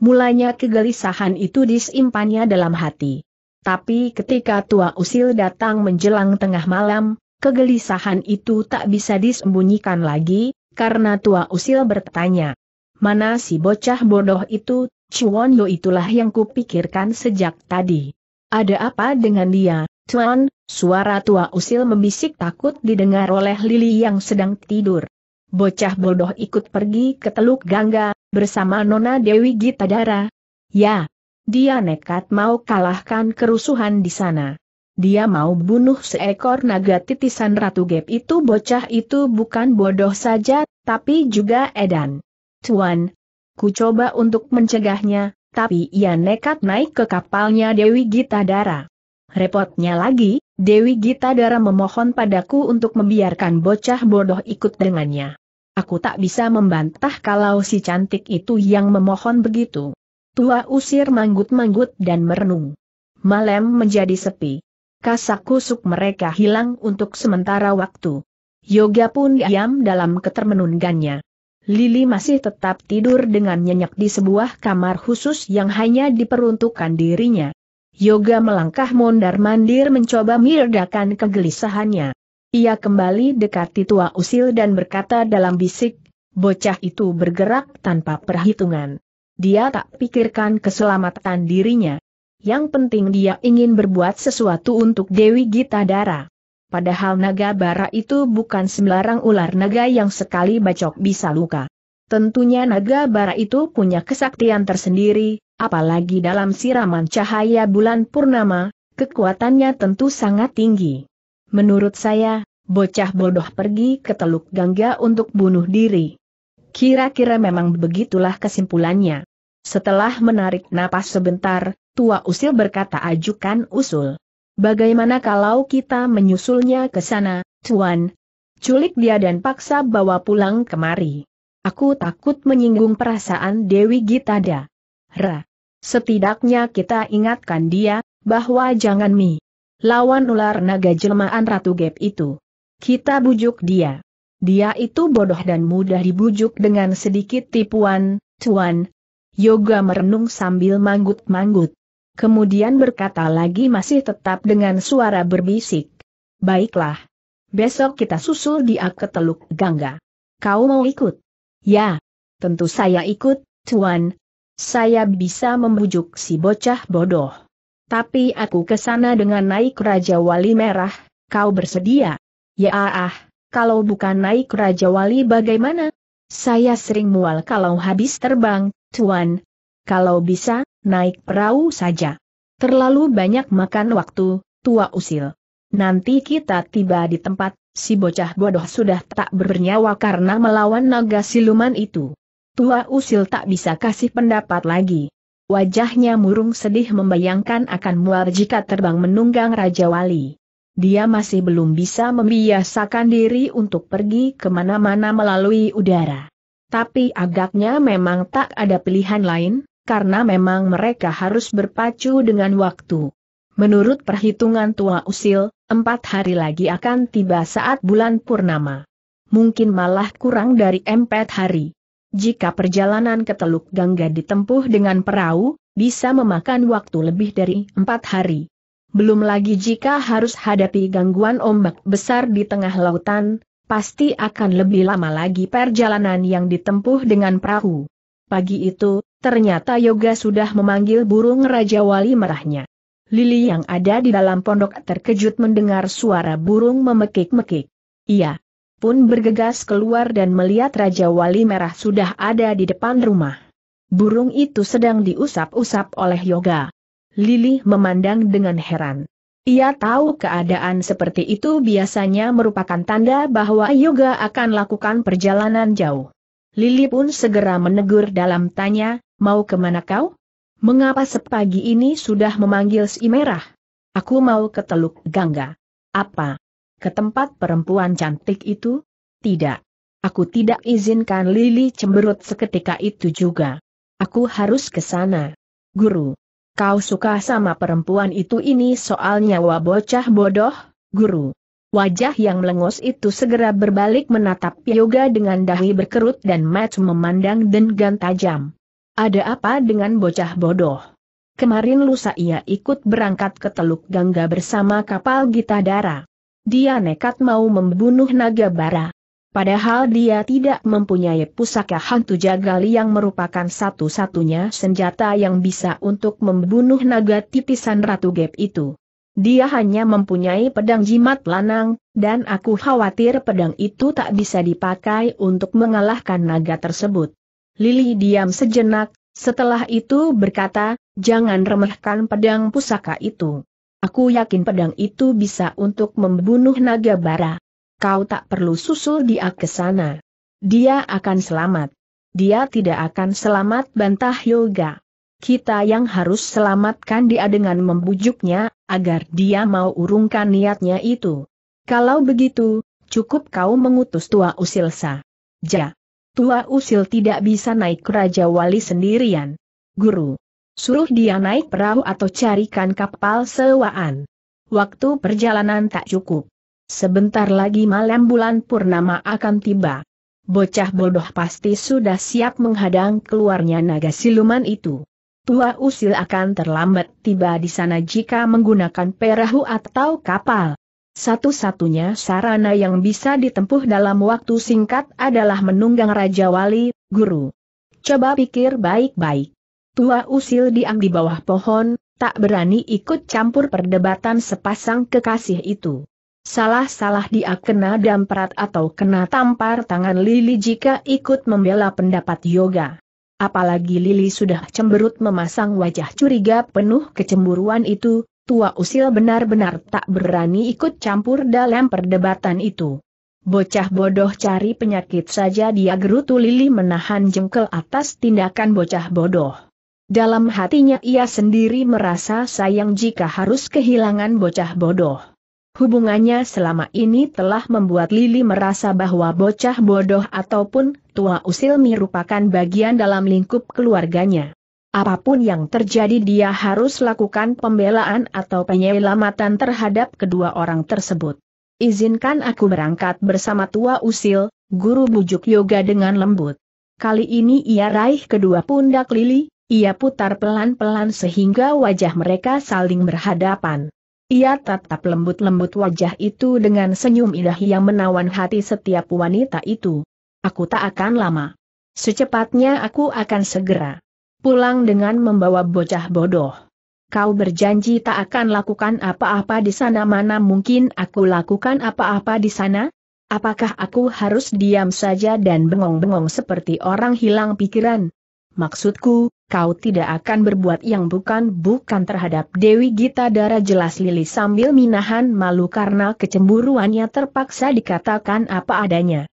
Mulanya kegelisahan itu disimpannya dalam hati. Tapi ketika Tua Usil datang menjelang tengah malam, kegelisahan itu tak bisa disembunyikan lagi, karena Tua Usil bertanya, "Mana si bocah bodoh itu, Cuan Yo? Itulah yang kupikirkan sejak tadi. Ada apa dengan dia, Cuan?" Suara Tua Usil membisik takut didengar oleh Lili yang sedang tidur. "Bocah bodoh ikut pergi ke Teluk Gangga, bersama Nona Dewi Gita Dara." "Ya. Dia nekat mau kalahkan kerusuhan di sana. Dia mau bunuh seekor naga titisan Ratu Gaib itu." "Bocah itu bukan bodoh saja, tapi juga edan, Tuan. Ku coba untuk mencegahnya, tapi ia nekat naik ke kapalnya Dewi Gita Dara. Repotnya lagi, Dewi Gita Dara memohon padaku untuk membiarkan bocah bodoh ikut dengannya. Aku tak bisa membantah kalau si cantik itu yang memohon begitu." Tua Usir manggut-manggut dan merenung. Malam menjadi sepi. Kasak kusuk mereka hilang untuk sementara waktu. Yoga pun diam dalam ketermenunggannya. Lili masih tetap tidur dengan nyenyak di sebuah kamar khusus yang hanya diperuntukkan dirinya. Yoga melangkah mondar-mandir mencoba meredakan kegelisahannya. Ia kembali dekati Tua Usil dan berkata dalam bisik, "Bocah itu bergerak tanpa perhitungan. Dia tak pikirkan keselamatan dirinya. Yang penting dia ingin berbuat sesuatu untuk Dewi Gita Dara. Padahal Nagabara itu bukan sembarang ular naga yang sekali bacok bisa luka. Tentunya Nagabara itu punya kesaktian tersendiri, apalagi dalam siraman cahaya bulan purnama, kekuatannya tentu sangat tinggi. Menurut saya, bocah bodoh pergi ke Teluk Gangga untuk bunuh diri." Kira-kira memang begitulah kesimpulannya. Setelah menarik napas sebentar, Tua Usil berkata, "Ajukan usul. Bagaimana kalau kita menyusulnya ke sana, Tuan? Culik dia dan paksa bawa pulang kemari. Aku takut menyinggung perasaan Dewi Gita Dara. Setidaknya kita ingatkan dia, bahwa jangan mi. Lawan ular naga jelmaan Ratu Gaib itu. Kita bujuk dia. Dia itu bodoh dan mudah dibujuk dengan sedikit tipuan, Tuan." Yoga merenung sambil manggut-manggut. Kemudian berkata lagi masih tetap dengan suara berbisik, "Baiklah. Besok kita susul dia ke Teluk Gangga. Kau mau ikut?" "Ya. Tentu saya ikut, Tuan. Saya bisa membujuk si bocah bodoh. Tapi aku ke sana dengan naik Rajawali Merah. Kau bersedia?" "Ya ah. Kalau bukan naik Rajawali bagaimana? Saya sering mual kalau habis terbang, Tuan. Kalau bisa, naik perahu saja. Terlalu banyak makan waktu, Tua Usil. Nanti kita tiba di tempat, si bocah bodoh sudah tak bernyawa karena melawan naga siluman itu." Tua Usil tak bisa kasih pendapat lagi. Wajahnya murung sedih membayangkan akan mual jika terbang menunggang Rajawali. Dia masih belum bisa membiasakan diri untuk pergi kemana-mana melalui udara. Tapi agaknya memang tak ada pilihan lain, karena memang mereka harus berpacu dengan waktu. Menurut perhitungan Tua Usil, empat hari lagi akan tiba saat bulan purnama. Mungkin malah kurang dari empat hari. Jika perjalanan ke Teluk Gangga ditempuh dengan perahu, bisa memakan waktu lebih dari empat hari. Belum lagi jika harus hadapi gangguan ombak besar di tengah lautan, pasti akan lebih lama lagi perjalanan yang ditempuh dengan perahu. Pagi itu, ternyata Yoga sudah memanggil burung Rajawali merahnya. Lili yang ada di dalam pondok terkejut mendengar suara burung memekik-mekik. Ia pun bergegas keluar dan melihat Rajawali merah sudah ada di depan rumah. Burung itu sedang diusap-usap oleh Yoga. Lili memandang dengan heran. Ia tahu keadaan seperti itu biasanya merupakan tanda bahwa Yoga akan lakukan perjalanan jauh. Lili pun segera menegur dalam tanya, "Mau kemana kau? Mengapa sepagi ini sudah memanggil si Merah?" "Aku mau ke Teluk Gangga." "Apa? Ke tempat perempuan cantik itu?" "Tidak. Aku tidak izinkan." Lili cemberut seketika itu juga. "Aku harus ke sana. Guru. Kau suka sama perempuan itu?" "Ini soal nyawa bocah bodoh, guru." Wajah yang melengos itu segera berbalik menatap Yoga dengan dahi berkerut dan mata memandang dengan tajam. "Ada apa dengan bocah bodoh? Kemarin lusa ia ikut berangkat ke Teluk Gangga bersama kapal Gita Dara. Dia nekat mau membunuh Nagabara. Padahal dia tidak mempunyai pusaka hantu jagal yang merupakan satu-satunya senjata yang bisa untuk membunuh naga titisan Ratu Gaib itu. Dia hanya mempunyai pedang jimat lanang, dan aku khawatir pedang itu tak bisa dipakai untuk mengalahkan naga tersebut." Lili diam sejenak, setelah itu berkata, "Jangan remehkan pedang pusaka itu. Aku yakin pedang itu bisa untuk membunuh Nagabara. Kau tak perlu susul dia ke sana. Dia akan selamat." "Dia tidak akan selamat," bantah Yoga. "Kita yang harus selamatkan dia dengan membujuknya, agar dia mau urungkan niatnya itu." "Kalau begitu, cukup kau mengutus Tua Usil saja. Tua Usil tidak bisa naik Rajawali sendirian." "Guru. Suruh dia naik perahu atau carikan kapal sewaan. Waktu perjalanan tak cukup. Sebentar lagi malam bulan purnama akan tiba. Bocah bodoh pasti sudah siap menghadang keluarnya naga siluman itu. Tua Usil akan terlambat tiba di sana jika menggunakan perahu atau kapal. Satu-satunya sarana yang bisa ditempuh dalam waktu singkat adalah menunggang Rajawali, guru. Coba pikir baik-baik." Tua Usil diam di bawah pohon, tak berani ikut campur perdebatan sepasang kekasih itu. Salah-salah dia kena damprat atau kena tampar tangan Lili jika ikut membela pendapat Yoga. Apalagi Lili sudah cemberut memasang wajah curiga penuh kecemburuan itu, Tua Usil benar-benar tak berani ikut campur dalam perdebatan itu. "Bocah bodoh cari penyakit saja dia," gerutu Lili menahan jengkel atas tindakan bocah bodoh. Dalam hatinya ia sendiri merasa sayang jika harus kehilangan bocah bodoh. Hubungannya selama ini telah membuat Lili merasa bahwa bocah bodoh ataupun Tua Usil merupakan bagian dalam lingkup keluarganya. Apapun yang terjadi dia harus lakukan pembelaan atau penyelamatan terhadap kedua orang tersebut. "Izinkan aku berangkat bersama Tua Usil, guru," bujuk Yoga dengan lembut. Kali ini ia raih kedua pundak Lili, ia putar pelan-pelan sehingga wajah mereka saling berhadapan. Ia tatap lembut-lembut wajah itu dengan senyum indah yang menawan hati setiap wanita itu. "Aku tak akan lama. Secepatnya aku akan segera pulang dengan membawa bocah bodoh. Kau berjanji tak akan lakukan apa-apa di sana?" "Mana mungkin aku lakukan apa-apa di sana? Apakah aku harus diam saja dan bengong-bengong seperti orang hilang pikiran?" "Maksudku, kau tidak akan berbuat yang bukan-bukan terhadap Dewi Gita Dara," jelas Lili sambil menahan malu karena kecemburuannya terpaksa dikatakan apa adanya.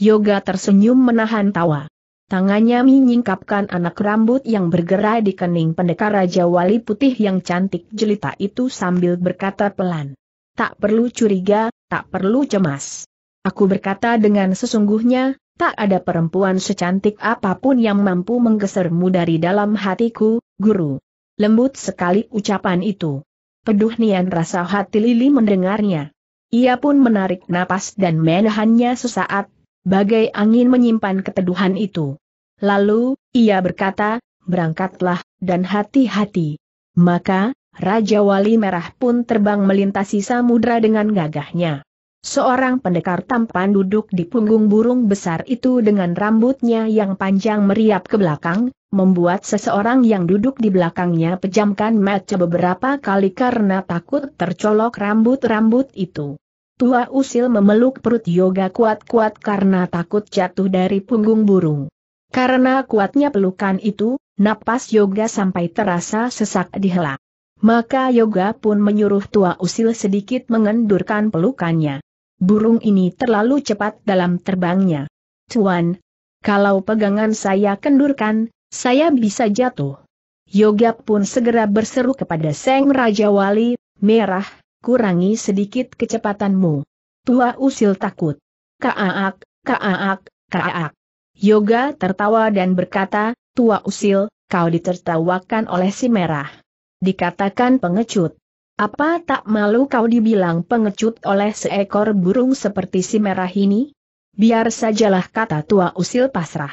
Yoga tersenyum menahan tawa. Tangannya menyingkapkan anak rambut yang bergerak di kening pendekar Rajawali Putih yang cantik jelita itu sambil berkata pelan, "Tak perlu curiga, tak perlu cemas. Aku berkata dengan sesungguhnya, tak ada perempuan secantik apapun yang mampu menggesermu dari dalam hatiku, guru." Lembut sekali ucapan itu. Peduh nian rasa hati Lili mendengarnya. Ia pun menarik napas dan menahannya sesaat, bagai angin menyimpan keteduhan itu. Lalu, ia berkata, "Berangkatlah, dan hati-hati. Maka, Rajawali Merah pun terbang melintasi samudra dengan gagahnya. Seorang pendekar tampan duduk di punggung burung besar itu dengan rambutnya yang panjang meriap ke belakang, membuat seseorang yang duduk di belakangnya pejamkan mata beberapa kali karena takut tercolok rambut-rambut itu. Tua Usil memeluk perut Yoga kuat-kuat karena takut jatuh dari punggung burung. Karena kuatnya pelukan itu, napas Yoga sampai terasa sesak di helak. Maka Yoga pun menyuruh Tua Usil sedikit mengendurkan pelukannya. Burung ini terlalu cepat dalam terbangnya. Tuan, kalau pegangan saya kendurkan, saya bisa jatuh. Yoga pun segera berseru kepada Sang Rajawali Merah, kurangi sedikit kecepatanmu. Tua Usil takut. Kaaak, kaaak, kaaak. Yoga tertawa dan berkata, Tua Usil, kau ditertawakan oleh si Merah. Dikatakan pengecut. Apa tak malu kau dibilang pengecut oleh seekor burung seperti si Merah ini? Biar sajalah, kata Tua Usil pasrah.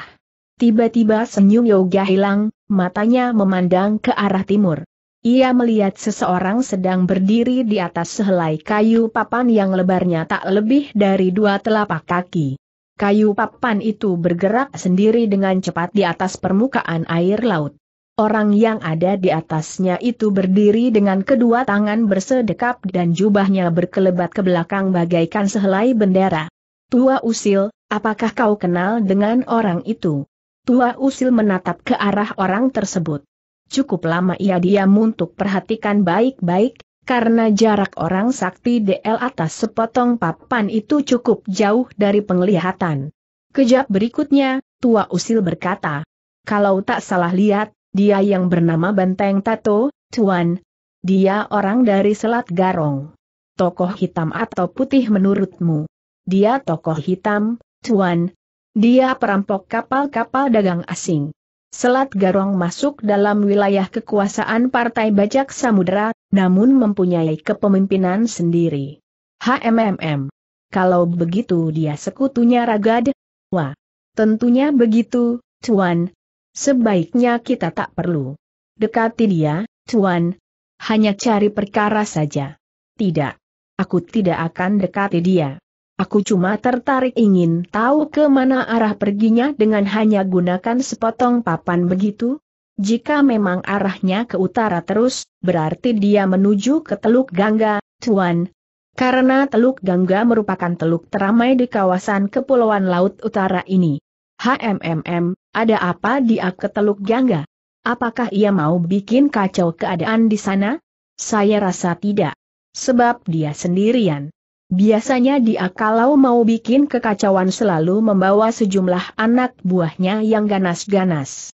Tiba-tiba senyum Yoga hilang, matanya memandang ke arah timur. Ia melihat seseorang sedang berdiri di atas sehelai kayu papan yang lebarnya tak lebih dari dua telapak kaki. Kayu papan itu bergerak sendiri dengan cepat di atas permukaan air laut. Orang yang ada di atasnya itu berdiri dengan kedua tangan bersedekap dan jubahnya berkelebat ke belakang bagaikan sehelai bendera. Tua Usil, apakah kau kenal dengan orang itu? Tua Usil menatap ke arah orang tersebut. Cukup lama ia diam untuk perhatikan baik-baik, karena jarak orang sakti D L atas sepotong papan itu cukup jauh dari penglihatan. Kejap berikutnya, Tua Usil berkata, kalau tak salah lihat, dia yang bernama Banteng Tato, Tuan. Dia orang dari Selat Garong. Tokoh hitam atau putih menurutmu? Dia tokoh hitam, Tuan. Dia perampok kapal-kapal dagang asing. Selat Garong masuk dalam wilayah kekuasaan Partai Bajak Samudera, namun mempunyai kepemimpinan sendiri. HMMM. Kalau begitu dia sekutunya Raga Dewa. Tentunya begitu, Tuan. Sebaiknya kita tak perlu dekati dia, Tuan. Hanya cari perkara saja. Tidak. Aku tidak akan dekati dia. Aku cuma tertarik ingin tahu ke mana arah perginya dengan hanya gunakan sepotong papan begitu. Jika memang arahnya ke utara terus, berarti dia menuju ke Teluk Gangga, Tuan. Karena Teluk Gangga merupakan teluk teramai di kawasan Kepulauan Laut Utara ini. HMMM, ada apa dia ke Teluk Gangga? Apakah ia mau bikin kacau keadaan di sana? Saya rasa tidak. Sebab dia sendirian. Biasanya dia kalau mau bikin kekacauan selalu membawa sejumlah anak buahnya yang ganas-ganas.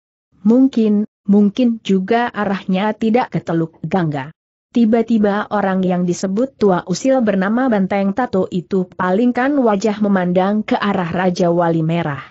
Mungkin, mungkin juga arahnya tidak ke Teluk Gangga. Tiba-tiba orang yang disebut Tua Usil bernama Banteng Tato itu palingkan wajah memandang ke arah Rajawali Merah.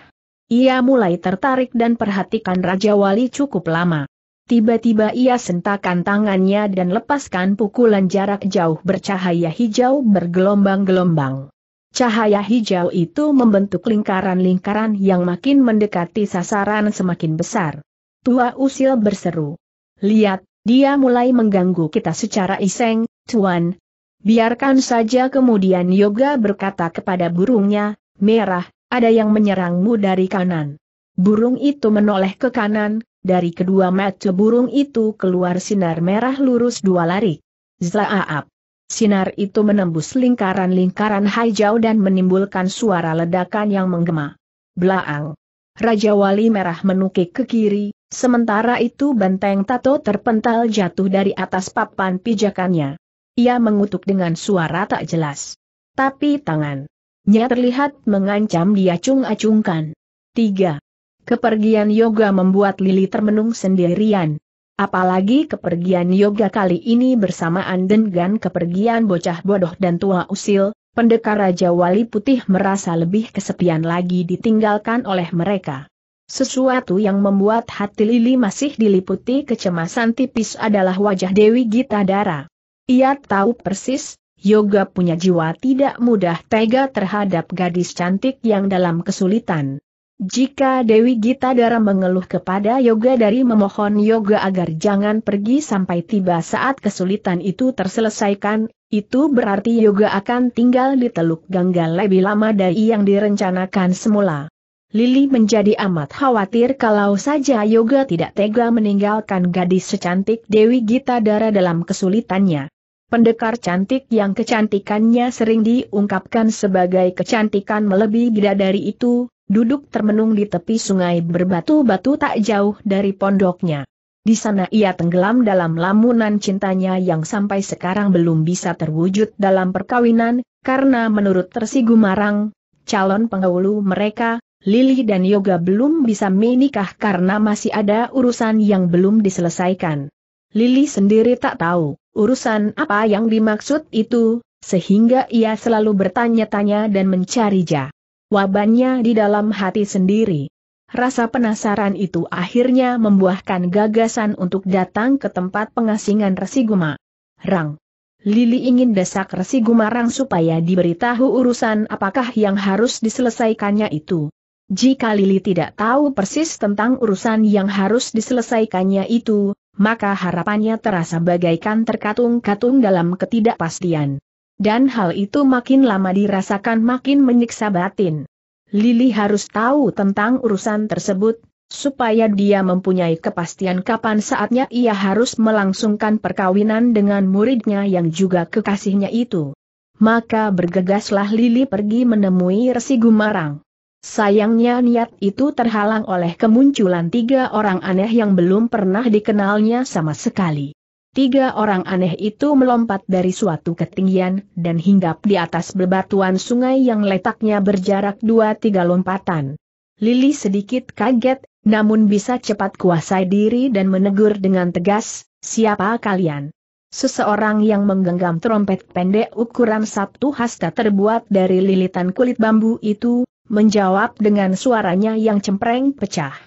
Ia mulai tertarik dan perhatikan Rajawali cukup lama. Tiba-tiba ia sentakan tangannya dan lepaskan pukulan jarak jauh bercahaya hijau bergelombang-gelombang. Cahaya hijau itu membentuk lingkaran-lingkaran yang makin mendekati sasaran semakin besar. Tua Usil berseru. Lihat, dia mulai mengganggu kita secara iseng, Tuan. Biarkan saja. Kemudian Yoga berkata kepada burungnya, Merah, ada yang menyerangmu dari kanan. Burung itu menoleh ke kanan, dari kedua mata burung itu keluar sinar merah lurus dua larik. Zlaap. Sinar itu menembus lingkaran-lingkaran hijau dan menimbulkan suara ledakan yang menggema. Blaang. Rajawali Merah menukik ke kiri, sementara itu Banteng Tato terpental jatuh dari atas papan pijakannya. Ia mengutuk dengan suara tak jelas. Tapi tangan nya terlihat mengancam dia cung-acungkan. tiga. Kepergian Yoga membuat Lili termenung sendirian. Apalagi kepergian Yoga kali ini bersamaan dengan kepergian bocah bodoh dan Tua Usil, pendekar Rajawali Putih merasa lebih kesepian lagi ditinggalkan oleh mereka. Sesuatu yang membuat hati Lili masih diliputi kecemasan tipis adalah wajah Dewi Gita Dara. Ia tahu persis, Yoga punya jiwa tidak mudah tega terhadap gadis cantik yang dalam kesulitan. Jika Dewi Gita Dara mengeluh kepada Yoga dari memohon Yoga agar jangan pergi sampai tiba saat kesulitan itu terselesaikan, itu berarti Yoga akan tinggal di Teluk Gangga lebih lama dari yang direncanakan semula. Lili menjadi amat khawatir kalau saja Yoga tidak tega meninggalkan gadis secantik Dewi Gita Dara dalam kesulitannya. Pendekar cantik yang kecantikannya sering diungkapkan sebagai kecantikan melebihi bidadari itu, duduk termenung di tepi sungai berbatu-batu tak jauh dari pondoknya. Di sana ia tenggelam dalam lamunan cintanya yang sampai sekarang belum bisa terwujud dalam perkawinan, karena menurut Tersi Gumarang, calon penghulu mereka, Lili dan Yoga belum bisa menikah karena masih ada urusan yang belum diselesaikan. Lili sendiri tak tahu urusan apa yang dimaksud itu, sehingga ia selalu bertanya-tanya dan mencari jawabannya. Wabannya di dalam hati sendiri. Rasa penasaran itu akhirnya membuahkan gagasan untuk datang ke tempat pengasingan Resi Gumarang. Lili ingin desak Resi Gumarang supaya diberitahu urusan apakah yang harus diselesaikannya itu. Jika Lili tidak tahu persis tentang urusan yang harus diselesaikannya itu, maka harapannya terasa bagaikan terkatung-katung dalam ketidakpastian. Dan hal itu makin lama dirasakan makin menyiksa batin. Lili harus tahu tentang urusan tersebut, supaya dia mempunyai kepastian kapan saatnya ia harus melangsungkan perkawinan dengan muridnya yang juga kekasihnya itu. Maka bergegaslah Lili pergi menemui Resi Gumarang. Sayangnya niat itu terhalang oleh kemunculan tiga orang aneh yang belum pernah dikenalnya sama sekali. Tiga orang aneh itu melompat dari suatu ketinggian dan hinggap di atas bebatuan sungai yang letaknya berjarak dua tiga lompatan. Lili sedikit kaget, namun bisa cepat kuasai diri dan menegur dengan tegas, "Siapa kalian?" Seseorang yang menggenggam trompet pendek ukuran sabtu hasta terbuat dari lilitan kulit bambu itu, menjawab dengan suaranya yang cempreng pecah,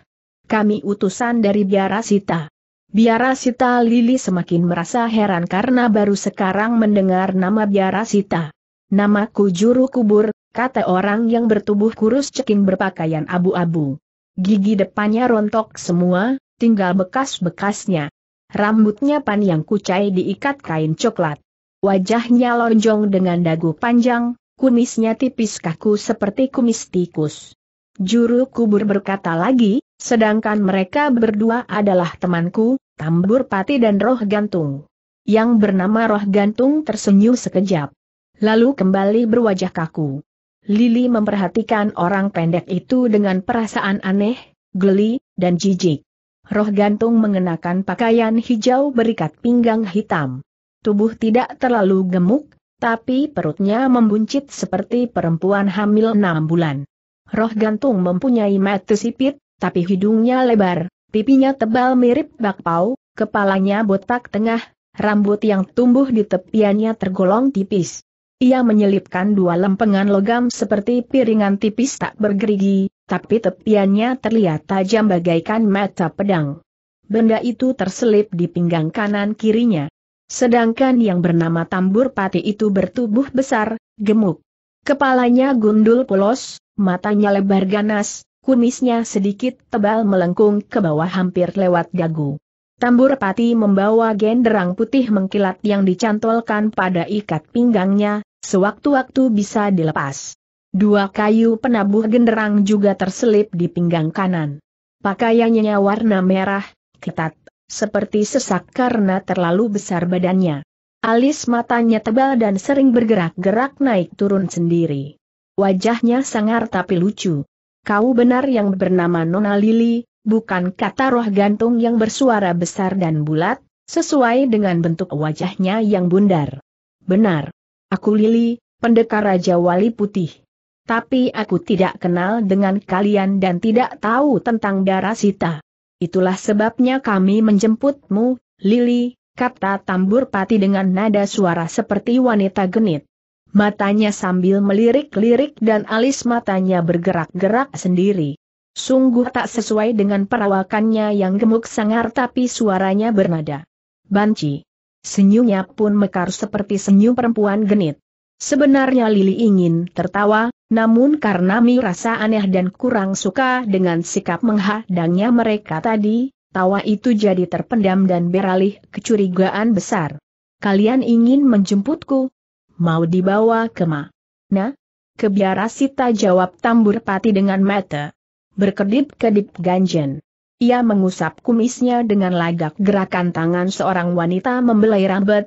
"Kami utusan dari Biara Sita." Biara Sita. Lili semakin merasa heran karena baru sekarang mendengar nama Biara Sita. "Namaku Juru Kubur," kata orang yang bertubuh kurus ceking berpakaian abu-abu. Gigi depannya rontok semua, tinggal bekas-bekasnya. Rambutnya panjang kucai diikat kain coklat. Wajahnya lonjong dengan dagu panjang, kumisnya tipis kaku seperti kumis tikus. Juru Kubur berkata lagi, "Sedangkan mereka berdua adalah temanku, Tambur Pati dan Roh Gantung." Yang bernama Roh Gantung tersenyum sekejap, lalu kembali berwajah kaku. Lili memperhatikan orang pendek itu dengan perasaan aneh, geli, dan jijik. Roh Gantung mengenakan pakaian hijau berikat pinggang hitam. Tubuh tidak terlalu gemuk, tapi perutnya membuncit seperti perempuan hamil enam bulan. Roh Gantung mempunyai mata sipit, tapi hidungnya lebar, pipinya tebal mirip bakpao, kepalanya botak tengah, rambut yang tumbuh di tepiannya tergolong tipis. Ia menyelipkan dua lempengan logam seperti piringan tipis tak bergerigi, tapi tepiannya terlihat tajam bagaikan mata pedang. Benda itu terselip di pinggang kanan kirinya. Sedangkan yang bernama Tambur Pati itu bertubuh besar, gemuk. Kepalanya gundul polos, matanya lebar ganas, kumisnya sedikit tebal melengkung ke bawah hampir lewat dagu. Tambur Pati membawa genderang putih mengkilat yang dicantolkan pada ikat pinggangnya, sewaktu-waktu bisa dilepas. Dua kayu penabuh genderang juga terselip di pinggang kanan. Pakaiannya warna merah, ketat, seperti sesak karena terlalu besar badannya. Alis matanya tebal dan sering bergerak-gerak naik turun sendiri. Wajahnya sangar tapi lucu. "Kau benar yang bernama Nona Lili, bukan?" kata Roh Gantung yang bersuara besar dan bulat, sesuai dengan bentuk wajahnya yang bundar. "Benar. Aku Lili, pendekar Rajawali Putih. Tapi aku tidak kenal dengan kalian dan tidak tahu tentang Biara Sita. Itulah sebabnya kami menjemputmu, Lili," kata Tambur Pati dengan nada suara seperti wanita genit. Matanya sambil melirik-lirik dan alis matanya bergerak-gerak sendiri. Sungguh tak sesuai dengan perawakannya yang gemuk sangar tapi suaranya bernada banci. Senyumnya pun mekar seperti senyum perempuan genit. Sebenarnya Lili ingin tertawa, namun karena merasa aneh dan kurang suka dengan sikap menghadangnya mereka tadi, tawa itu jadi terpendam dan beralih kecurigaan besar. Kalian ingin menjemputku? Mau dibawa ke mana? Ke Biara Sita, jawab Tambur Pati dengan mata berkedip-kedip ganjen. Ia mengusap kumisnya dengan lagak gerakan tangan seorang wanita membelai rambut.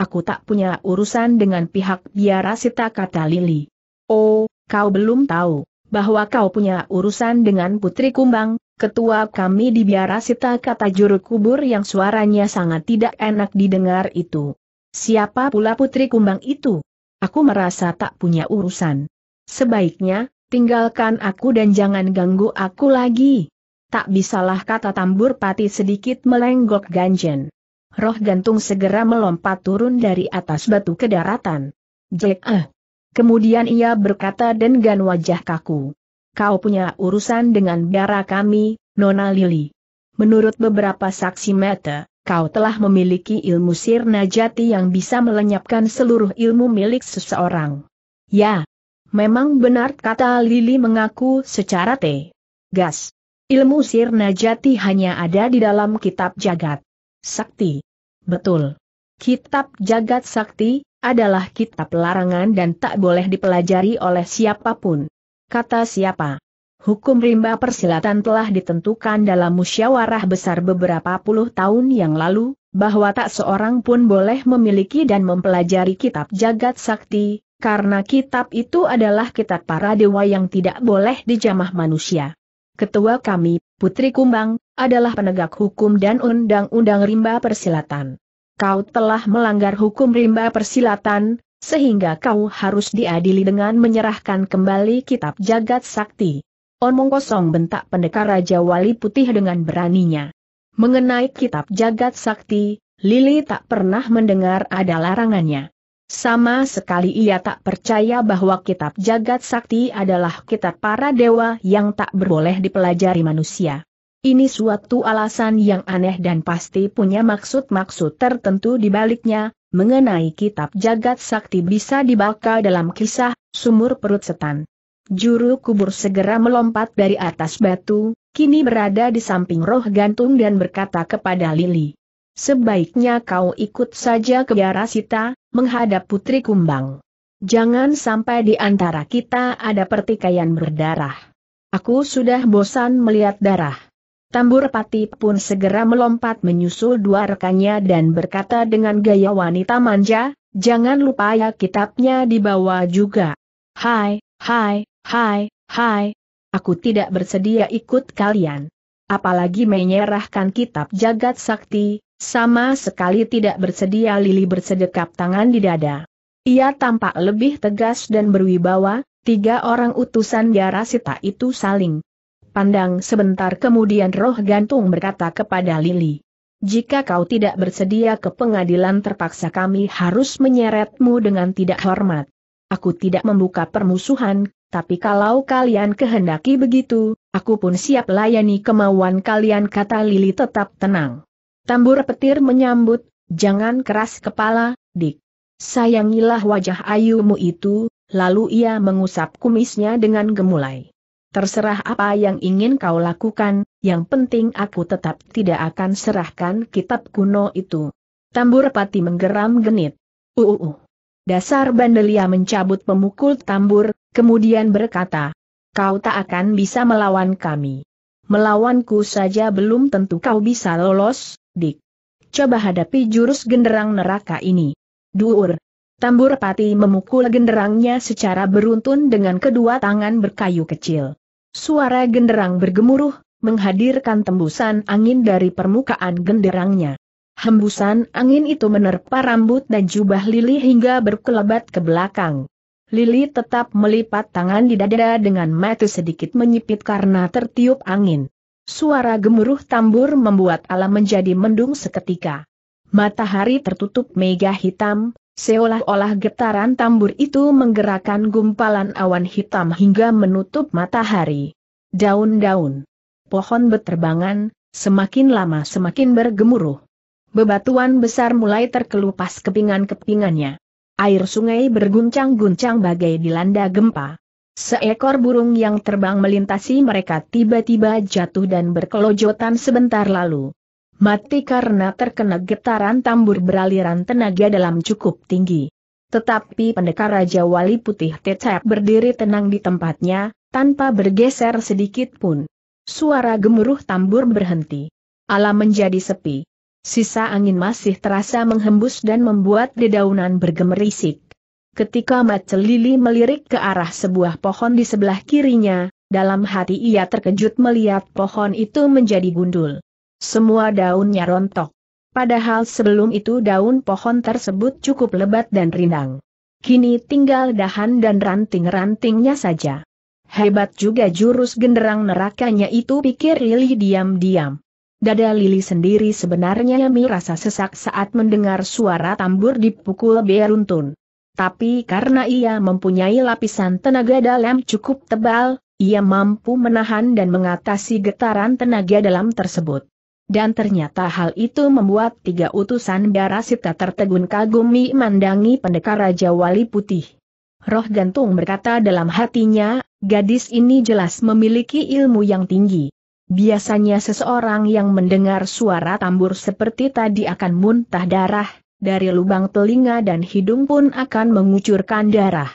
Aku tak punya urusan dengan pihak Biara Sita, kata Lili. Oh, kau belum tahu bahwa kau punya urusan dengan Putri Kumbang, ketua kami di Biara Sita, kata juru kubur yang suaranya sangat tidak enak didengar itu. Siapa pula Putri Kumbang itu? Aku merasa tak punya urusan. Sebaiknya, tinggalkan aku dan jangan ganggu aku lagi. Tak bisalah, kata Tambur Pati sedikit melenggok ganjen. Roh Gantung segera melompat turun dari atas batu ke daratan. Jek eh. Kemudian ia berkata dengan wajah kaku. Kau punya urusan dengan biara kami, Nona Lili. Menurut beberapa saksi mata, kau telah memiliki ilmu sirna jati yang bisa melenyapkan seluruh ilmu milik seseorang. Ya, memang benar, kata Lili mengaku secara tegas. Ilmu sirna jati hanya ada di dalam kitab jagat sakti. Betul. Kitab Jagat Sakti adalah kitab larangan dan tak boleh dipelajari oleh siapapun. Kata siapa? Hukum rimba persilatan telah ditentukan dalam musyawarah besar beberapa puluh tahun yang lalu, bahwa tak seorang pun boleh memiliki dan mempelajari kitab Jagat Sakti, karena kitab itu adalah kitab para dewa yang tidak boleh dijamah manusia. Ketua kami, Putri Kumbang, adalah penegak hukum dan undang-undang rimba persilatan. Kau telah melanggar hukum rimba persilatan, sehingga kau harus diadili dengan menyerahkan kembali kitab Jagat Sakti. Omong kosong, bentak pendekar Rajawali Putih dengan beraninya. Mengenai kitab Jagat Sakti, Lili tak pernah mendengar ada larangannya. Sama sekali ia tak percaya bahwa kitab Jagat Sakti adalah kitab para dewa yang tak boleh dipelajari manusia. Ini suatu alasan yang aneh dan pasti punya maksud-maksud tertentu di baliknya. Mengenai kitab Jagat Sakti bisa dibaca dalam kisah Sumur Perut Setan. Juru kubur segera melompat dari atas batu, kini berada di samping Roh Gantung dan berkata kepada Lili. Sebaiknya kau ikut saja ke Biara Sita, menghadap Putri Kumbang. Jangan sampai di antara kita ada pertikaian berdarah. Aku sudah bosan melihat darah. Tambur Pati pun segera melompat menyusul dua rekannya dan berkata dengan gaya wanita manja, jangan lupa ya kitabnya dibawa juga. Hai, hai, hai, hai. Aku tidak bersedia ikut kalian. Apalagi menyerahkan kitab Jagat Sakti. Sama sekali tidak bersedia. Lili bersedekap tangan di dada. Ia tampak lebih tegas dan berwibawa. Tiga orang utusan Biara Sita itu saling pandang sebentar, kemudian Roh Gantung berkata kepada Lili, jika kau tidak bersedia ke pengadilan, terpaksa kami harus menyeretmu dengan tidak hormat. Aku tidak membuka permusuhan, tapi kalau kalian kehendaki begitu, aku pun siap layani kemauan kalian, kata Lili tetap tenang. Tambur Petir menyambut, jangan keras kepala, Dik. Sayangilah wajah ayumu itu, lalu ia mengusap kumisnya dengan gemulai. Terserah apa yang ingin kau lakukan, yang penting aku tetap tidak akan serahkan kitab kuno itu. Tambur Pati menggeram genit. Uu. Dasar bandelia, mencabut pemukul tambur, kemudian berkata, kau tak akan bisa melawan kami. Melawanku saja belum tentu kau bisa lolos, Dik. Coba hadapi jurus genderang neraka ini. Duur. Tambur Pati memukul genderangnya secara beruntun dengan kedua tangan berkayu kecil. Suara genderang bergemuruh, menghadirkan tembusan angin dari permukaan genderangnya. Hembusan angin itu menerpa rambut dan jubah Lili hingga berkelebat ke belakang. Lili tetap melipat tangan di dada dengan mata sedikit menyipit karena tertiup angin. Suara gemuruh tambur membuat alam menjadi mendung seketika. Matahari tertutup mega hitam, seolah-olah getaran tambur itu menggerakkan gumpalan awan hitam hingga menutup matahari. Daun-daun pohon berterbangan, semakin lama semakin bergemuruh. Bebatuan besar mulai terkelupas kepingan-kepingannya. air sungai berguncang-guncang bagai dilanda gempa. Seekor burung yang terbang melintasi mereka tiba-tiba jatuh dan berkelojotan sebentar lalu mati karena terkena getaran tambur beraliran tenaga dalam cukup tinggi. Tetapi pendekar Rajawali Putih tetap berdiri tenang di tempatnya, tanpa bergeser sedikit pun. Suara gemuruh tambur berhenti. Alam menjadi sepi. Sisa angin masih terasa menghembus dan membuat dedaunan bergemerisik. Ketika mata Lili melirik ke arah sebuah pohon di sebelah kirinya, dalam hati ia terkejut melihat pohon itu menjadi gundul. Semua daunnya rontok. Padahal sebelum itu daun pohon tersebut cukup lebat dan rindang. Kini tinggal dahan dan ranting-rantingnya saja. Hebat juga jurus genderang nerakanya itu, pikir Lili diam-diam. Dada Lili sendiri sebenarnya merasa sesak saat mendengar suara tambur dipukul beruntun. Tapi karena ia mempunyai lapisan tenaga dalam cukup tebal, ia mampu menahan dan mengatasi getaran tenaga dalam tersebut. Dan ternyata hal itu membuat tiga utusan Biara Sita tertegun kagumi mandangi pendekar Rajawali Putih. Roh Gantung berkata dalam hatinya, gadis ini jelas memiliki ilmu yang tinggi. Biasanya seseorang yang mendengar suara tambur seperti tadi akan muntah darah, dari lubang telinga dan hidung pun akan mengucurkan darah.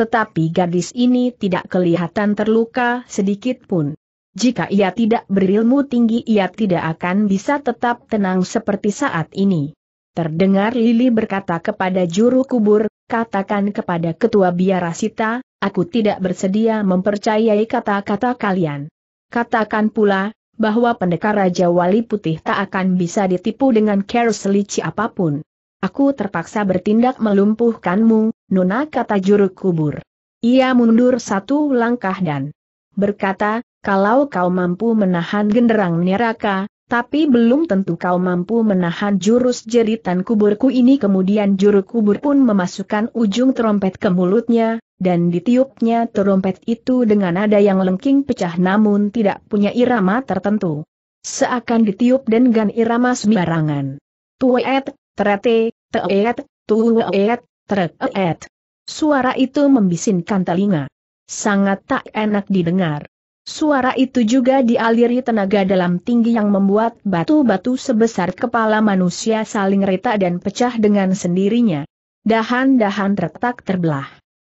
Tetapi gadis ini tidak kelihatan terluka sedikit pun. Jika ia tidak berilmu tinggi, ia tidak akan bisa tetap tenang seperti saat ini. Terdengar Lili berkata kepada juru kubur, katakan kepada ketua Biara Sita, aku tidak bersedia mempercayai kata-kata kalian. Katakan pula, bahwa pendekar Rajawali Putih tak akan bisa ditipu dengan cara selici apapun. Aku terpaksa bertindak melumpuhkanmu, Nona, kata juru kubur. Ia mundur satu langkah dan berkata, kalau kau mampu menahan genderang neraka, tapi belum tentu kau mampu menahan jurus jeritan kuburku ini. Kemudian juru kubur pun memasukkan ujung trompet ke mulutnya, dan ditiupnya trompet itu dengan nada yang lengking pecah namun tidak punya irama tertentu. Seakan ditiup dengan irama sembarangan. Tuet, terete, teet, tuet, tereet. Suara itu membisinkan telinga. Sangat tak enak didengar. Suara itu juga dialiri tenaga dalam tinggi yang membuat batu-batu sebesar kepala manusia saling retak dan pecah dengan sendirinya. Dahan-dahan retak terbelah.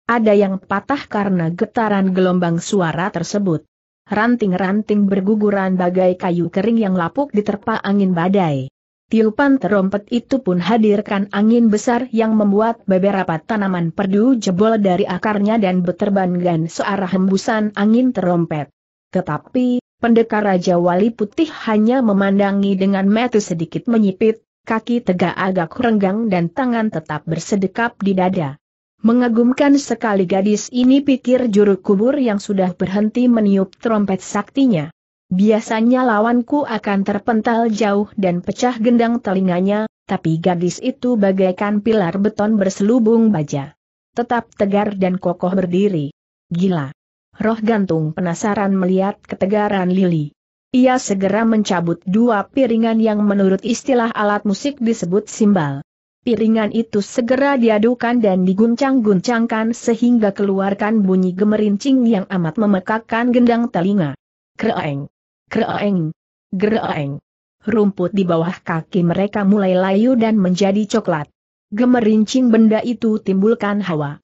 Ada yang patah karena getaran gelombang suara tersebut. Ranting-ranting berguguran bagai kayu kering yang lapuk diterpa angin badai. Tiupan terompet itu pun hadirkan angin besar yang membuat beberapa tanaman perdu jebol dari akarnya dan berterbangan searah hembusan angin terompet. Tetapi, pendekar Rajawali Putih hanya memandangi dengan mata sedikit menyipit, kaki tegak agak renggang dan tangan tetap bersedekap di dada. Mengagumkan sekali gadis ini, pikir juru kubur yang sudah berhenti meniup trompet saktinya. Biasanya lawanku akan terpental jauh dan pecah gendang telinganya, tapi gadis itu bagaikan pilar beton berselubung baja. Tetap tegar dan kokoh berdiri. Gila. Roh Gantung penasaran melihat ketegaran Lili. Ia segera mencabut dua piringan yang menurut istilah alat musik disebut simbal. Piringan itu segera diadukan dan diguncang-guncangkan sehingga keluarkan bunyi gemerincing yang amat memekakkan gendang telinga. Kreeng, kreeng, kreeng. Rumput di bawah kaki mereka mulai layu dan menjadi coklat. Gemerincing benda itu timbulkan hawa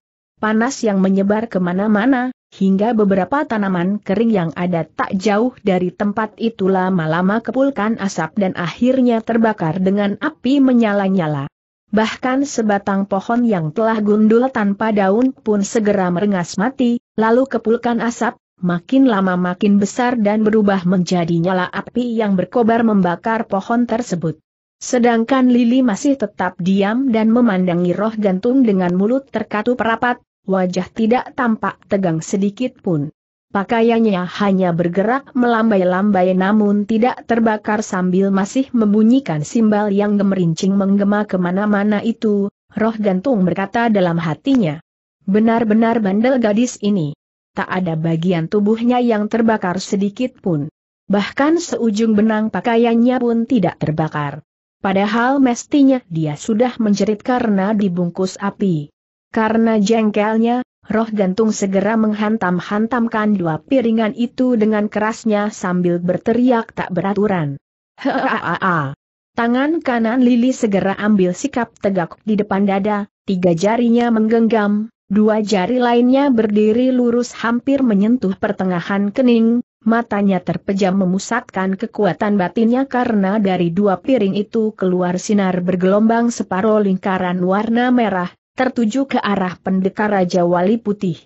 panas yang menyebar kemana-mana, hingga beberapa tanaman kering yang ada tak jauh dari tempat itu lama-lama kepulkan asap dan akhirnya terbakar dengan api menyala-nyala. Bahkan sebatang pohon yang telah gundul tanpa daun pun segera merengas mati, lalu kepulkan asap, makin lama makin besar dan berubah menjadi nyala api yang berkobar membakar pohon tersebut. Sedangkan Lili masih tetap diam dan memandangi Roh Gantung dengan mulut terkatup rapat. Wajah tidak tampak tegang sedikit pun. Pakaiannya hanya bergerak melambai-lambai namun tidak terbakar sambil masih membunyikan simbal yang gemerincing menggema kemana-mana itu. Roh Gantung berkata dalam hatinya, benar-benar bandel gadis ini. Tak ada bagian tubuhnya yang terbakar sedikit pun. Bahkan seujung benang pakaiannya pun tidak terbakar. Padahal mestinya dia sudah menjerit karena dibungkus api. Karena jengkelnya, Roh Gantung segera menghantam-hantamkan dua piringan itu dengan kerasnya sambil berteriak tak beraturan. Heaaaa. Tangan kanan Lili segera ambil sikap tegak di depan dada, tiga jarinya menggenggam, dua jari lainnya berdiri lurus hampir menyentuh pertengahan kening, matanya terpejam memusatkan kekuatan batinnya karena dari dua piring itu keluar sinar bergelombang separuh lingkaran warna merah, tertuju ke arah pendekar Rajawali Putih.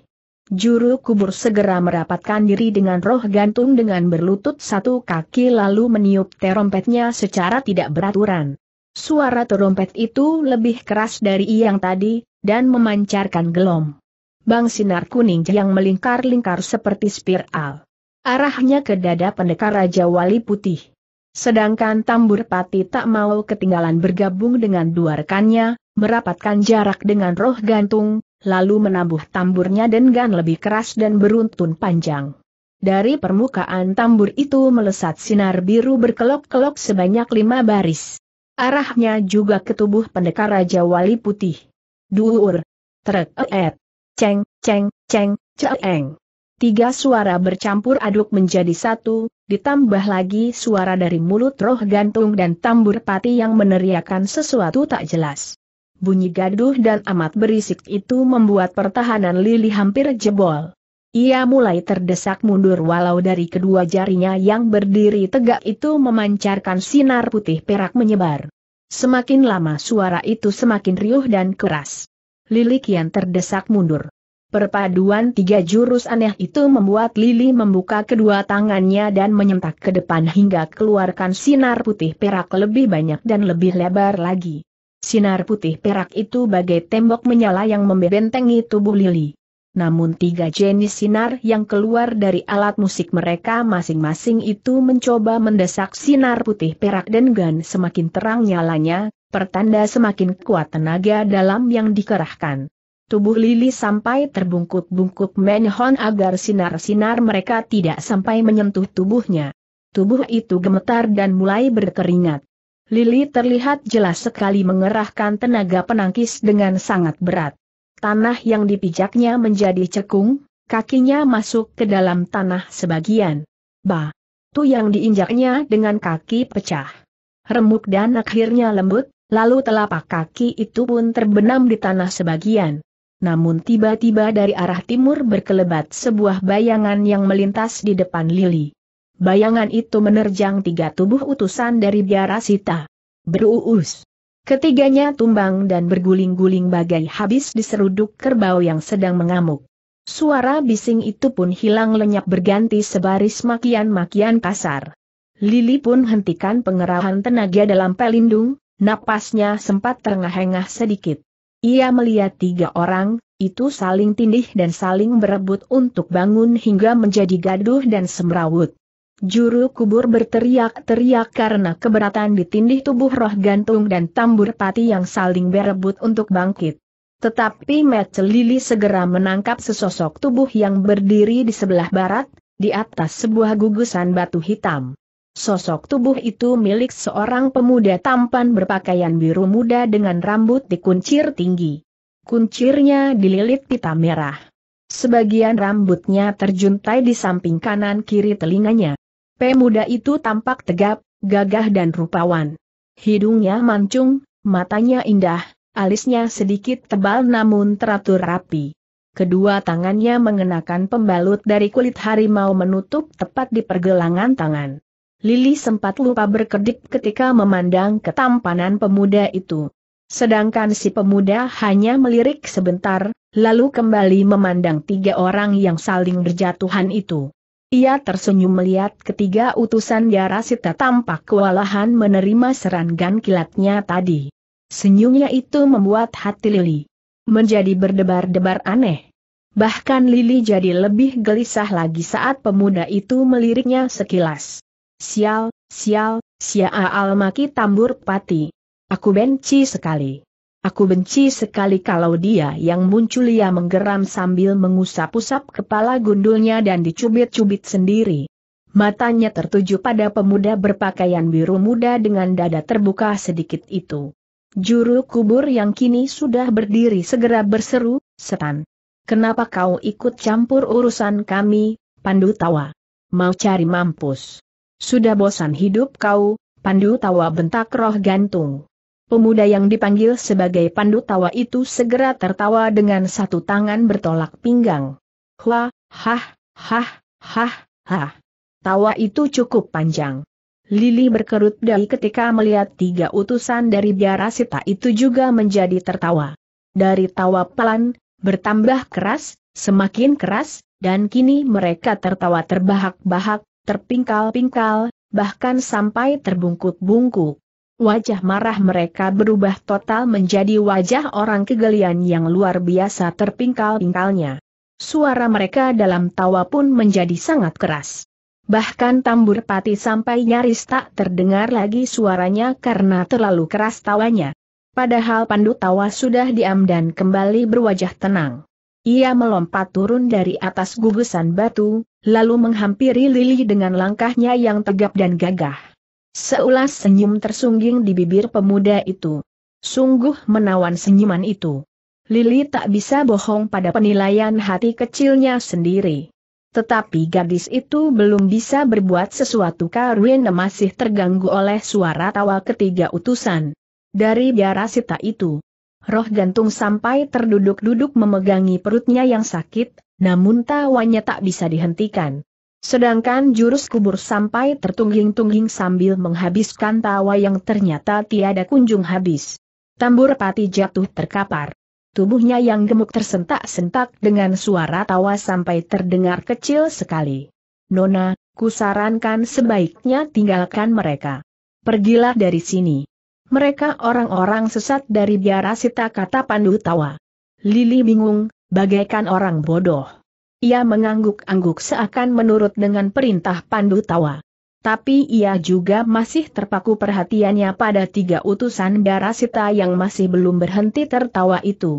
Juru kubur segera merapatkan diri dengan Roh Gantung dengan berlutut satu kaki lalu meniup terompetnya secara tidak beraturan. Suara terompet itu lebih keras dari yang tadi, dan memancarkan gelombang sinar kuning yang melingkar-lingkar seperti spiral. Arahnya ke dada pendekar Rajawali Putih. Sedangkan Tambur Pati tak mau ketinggalan bergabung dengan dua rekannya, merapatkan jarak dengan Roh Gantung, lalu menabuh tamburnya dengan lebih keras dan beruntun panjang. Dari permukaan tambur itu melesat sinar biru berkelok-kelok sebanyak lima baris. Arahnya juga ke tubuh pendekar Rajawali Putih. Duur, trek-et, ceng, ceng, ceng, ceeng. Tiga suara bercampur aduk menjadi satu, ditambah lagi suara dari mulut Roh Gantung dan Tambur Pati yang meneriakkan sesuatu tak jelas. Bunyi gaduh dan amat berisik itu membuat pertahanan Lili hampir jebol. Ia mulai terdesak mundur walau dari kedua jarinya yang berdiri tegak itu memancarkan sinar putih perak menyebar. Semakin lama suara itu semakin riuh dan keras. Lili kian terdesak mundur. Perpaduan tiga jurus aneh itu membuat Lili membuka kedua tangannya dan menyentak ke depan hingga keluarkan sinar putih perak lebih banyak dan lebih lebar lagi. Sinar putih perak itu bagai tembok menyala yang membentengi tubuh Lili. Namun tiga jenis sinar yang keluar dari alat musik mereka masing-masing itu mencoba mendesak sinar putih perak dengan semakin terang nyalanya, pertanda semakin kuat tenaga dalam yang dikerahkan. Tubuh Lili sampai terbungkuk-bungkuk menyehon agar sinar-sinar mereka tidak sampai menyentuh tubuhnya. Tubuh itu gemetar dan mulai berkeringat. Lili terlihat jelas sekali mengerahkan tenaga penangkis dengan sangat berat. Tanah yang dipijaknya menjadi cekung, kakinya masuk ke dalam tanah sebagian. Batu yang diinjaknya dengan kaki pecah, remuk dan akhirnya lembut, lalu telapak kaki itu pun terbenam di tanah sebagian. Namun tiba-tiba dari arah timur berkelebat sebuah bayangan yang melintas di depan Lili. Bayangan itu menerjang tiga tubuh utusan dari Biara Sita. Beruus. Ketiganya tumbang dan berguling-guling bagai habis diseruduk kerbau yang sedang mengamuk. Suara bising itu pun hilang lenyap berganti sebaris makian-makian kasar. Lili pun hentikan pengerahan tenaga dalam pelindung, napasnya sempat terengah-engah sedikit. Ia melihat tiga orang itu saling tindih dan saling berebut untuk bangun hingga menjadi gaduh dan semrawut. Juru kubur berteriak-teriak karena keberatan ditindih tubuh Roh Gantung dan Tambur Pati yang saling berebut untuk bangkit. Tetapi mata Lili segera menangkap sesosok tubuh yang berdiri di sebelah barat, di atas sebuah gugusan batu hitam. Sosok tubuh itu milik seorang pemuda tampan berpakaian biru muda dengan rambut dikuncir tinggi. Kuncirnya dililit pita merah. Sebagian rambutnya terjuntai di samping kanan-kiri telinganya. Pemuda itu tampak tegap, gagah dan rupawan. Hidungnya mancung, matanya indah, alisnya sedikit tebal namun teratur rapi. Kedua tangannya mengenakan pembalut dari kulit harimau menutup tepat di pergelangan tangan. Lili sempat lupa berkedip ketika memandang ketampanan pemuda itu. Sedangkan si pemuda hanya melirik sebentar, lalu kembali memandang tiga orang yang saling berjatuhan itu. Ia tersenyum melihat ketiga utusan Biara Sita tampak kewalahan menerima serangan kilatnya tadi. Senyumnya itu membuat hati Lili menjadi berdebar-debar aneh. Bahkan Lili jadi lebih gelisah lagi saat pemuda itu meliriknya sekilas. Sial, sial, sial, maki Tambur Pati. Aku benci sekali. Aku benci sekali kalau dia yang muncul. Ia menggeram sambil mengusap-usap kepala gundulnya dan dicubit-cubit sendiri. Matanya tertuju pada pemuda berpakaian biru muda dengan dada terbuka sedikit itu. Juru kubur yang kini sudah berdiri segera berseru, "Setan, kenapa kau ikut campur urusan kami, Pandu Tawa? Mau cari mampus? Sudah bosan hidup kau, Pandu Tawa!" bentak Roh Gantung. Pemuda yang dipanggil sebagai Pandu Tawa itu segera tertawa dengan satu tangan bertolak pinggang. "Hah, hah, hah, hah, hah." Tawa itu cukup panjang. Lili berkerut dahi ketika melihat tiga utusan dari Biara Sita itu juga menjadi tertawa. Dari tawa pelan, bertambah keras, semakin keras, dan kini mereka tertawa terbahak-bahak, terpingkal-pingkal, bahkan sampai terbungkuk-bungkuk. Wajah marah mereka berubah total menjadi wajah orang kegelian yang luar biasa terpingkal-pingkalnya. Suara mereka dalam tawa pun menjadi sangat keras. Bahkan Tambur Pati sampai nyaris tak terdengar lagi suaranya karena terlalu keras tawanya. Padahal Pandu Tawa sudah diam dan kembali berwajah tenang. Ia melompat turun dari atas gugusan batu, lalu menghampiri Lili dengan langkahnya yang tegap dan gagah. Seulas senyum tersungging di bibir pemuda itu. Sungguh menawan senyuman itu. Lili tak bisa bohong pada penilaian hati kecilnya sendiri. Tetapi gadis itu belum bisa berbuat sesuatu karena masih terganggu oleh suara tawa ketiga utusan dari Biara Sita itu. Roh Gantung sampai terduduk-duduk memegangi perutnya yang sakit, namun tawanya tak bisa dihentikan. Sedangkan jurus kubur sampai tertungging-tungging sambil menghabiskan tawa yang ternyata tiada kunjung habis. Tambur Pati jatuh terkapar. Tubuhnya yang gemuk tersentak-sentak dengan suara tawa sampai terdengar kecil sekali. "Nona, kusarankan sebaiknya tinggalkan mereka. Pergilah dari sini. Mereka orang-orang sesat dari Biara Sita," kata Pandu Tawa. Lili bingung, bagaikan orang bodoh. Ia mengangguk-angguk seakan menurut dengan perintah Pandu Tawa. Tapi ia juga masih terpaku perhatiannya pada tiga utusan Biara Sita yang masih belum berhenti tertawa itu.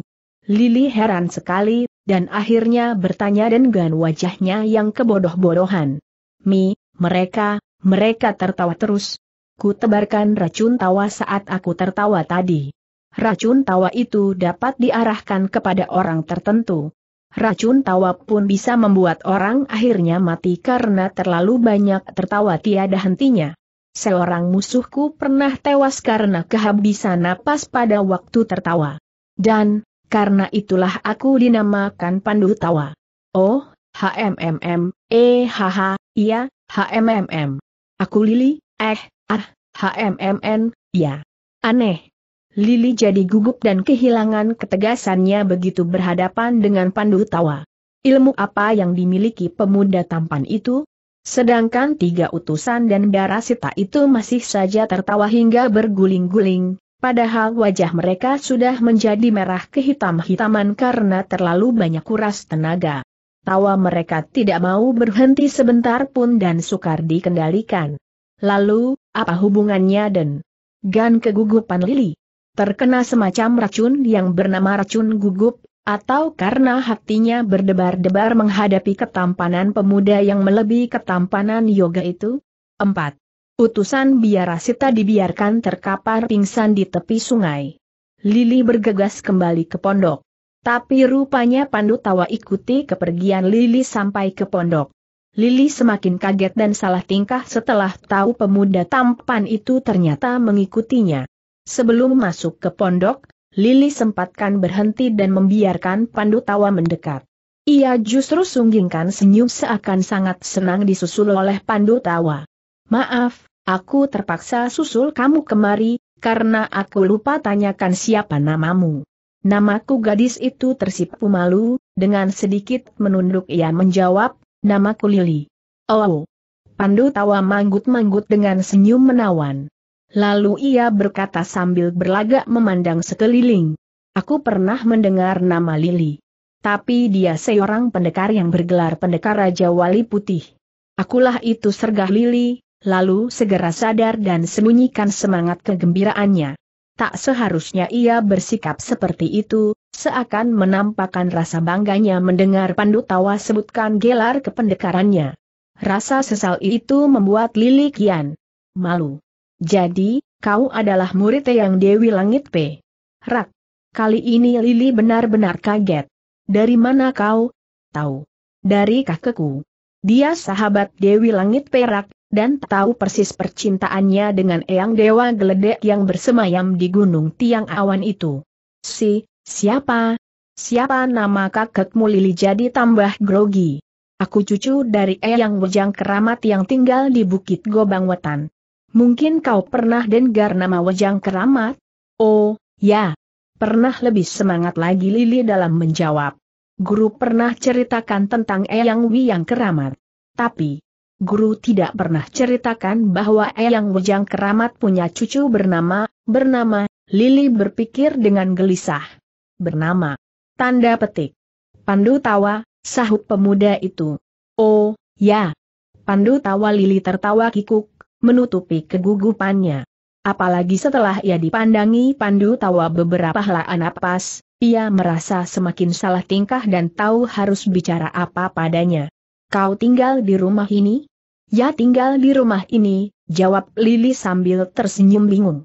Lili heran sekali, dan akhirnya bertanya dengan wajahnya yang kebodoh-bodohan, "Mi, mereka, mereka tertawa terus. Ku tebarkan racun tawa saat aku tertawa tadi. Racun tawa itu dapat diarahkan kepada orang tertentu. Racun tawa pun bisa membuat orang akhirnya mati karena terlalu banyak tertawa tiada hentinya. Seorang musuhku pernah tewas karena kehabisan napas pada waktu tertawa. Dan, karena itulah aku dinamakan Pandu Tawa." "Oh, HMMM, eh haha, iya, HMMM. Aku Lili, eh, ah, HMMN, ya. Aneh." Lili jadi gugup dan kehilangan ketegasannya begitu berhadapan dengan Pandu Tawa. Ilmu apa yang dimiliki pemuda tampan itu? Sedangkan tiga utusan dan Biara Sita itu masih saja tertawa hingga berguling-guling, padahal wajah mereka sudah menjadi merah kehitam-hitaman karena terlalu banyak kuras tenaga. Tawa mereka tidak mau berhenti sebentar pun dan sukar dikendalikan. Lalu, apa hubungannya dengan kegugupan Lili? Terkena semacam racun yang bernama racun gugup, atau karena hatinya berdebar-debar menghadapi ketampanan pemuda yang melebihi ketampanan yoga itu? Empat utusan Biara Sita dibiarkan terkapar pingsan di tepi sungai. Lili bergegas kembali ke pondok. Tapi rupanya Pandu Tawa ikuti kepergian Lili sampai ke pondok. Lili semakin kaget dan salah tingkah setelah tahu pemuda tampan itu ternyata mengikutinya. Sebelum masuk ke pondok, Lili sempatkan berhenti dan membiarkan Pandu Tawa mendekat. Ia justru sunggingkan senyum seakan sangat senang disusul oleh Pandu Tawa. "Maaf, aku terpaksa susul kamu kemari, karena aku lupa tanyakan siapa namamu." "Namaku..." Gadis itu tersipu malu, dengan sedikit menunduk ia menjawab, "Namaku Lili." "Oh." Pandu Tawa manggut-manggut dengan senyum menawan. Lalu ia berkata sambil berlagak memandang sekeliling, "Aku pernah mendengar nama Lili. Tapi dia seorang pendekar yang bergelar pendekar Rajawali Putih. Akulah itu," sergah Lili, lalu segera sadar dan sembunyikan semangat kegembiraannya. Tak seharusnya ia bersikap seperti itu, seakan menampakkan rasa bangganya mendengar Pandu Tawa sebutkan gelar kependekarannya. Rasa sesal itu membuat Lili kian malu. "Jadi, kau adalah murid Eyang Dewi Langit P. Rak. Kali ini Lili benar-benar kaget. Dari mana kau? Tahu. Dari kakekku. Dia sahabat Dewi Langit Perak, dan tahu persis percintaannya dengan Eyang Dewa Geledek yang bersemayam di Gunung Tiang Awan itu. Si, siapa? Siapa nama kakekmu? Lili jadi tambah grogi. Aku cucu dari Eyang Wijang Keramat yang tinggal di Bukit Gobang Wetan. Mungkin kau pernah dengar nama Wijang Keramat? Oh, ya. Pernah. Lebih semangat lagi Lili dalam menjawab. Guru pernah ceritakan tentang Eyang Wijang Keramat. Tapi, guru tidak pernah ceritakan bahwa Eyang Wijang Keramat punya cucu bernama, bernama, Lili berpikir dengan gelisah. Bernama. Tanda petik. Pandu Tawa, sahut pemuda itu. Oh, ya. Pandu Tawa. Lili tertawa kikuk, menutupi kegugupannya. Apalagi setelah ia dipandangi Pandu Tawa beberapa helaan napas, ia merasa semakin salah tingkah dan tahu harus bicara apa padanya. Kau tinggal di rumah ini? Ya, tinggal di rumah ini, jawab Lili sambil tersenyum bingung.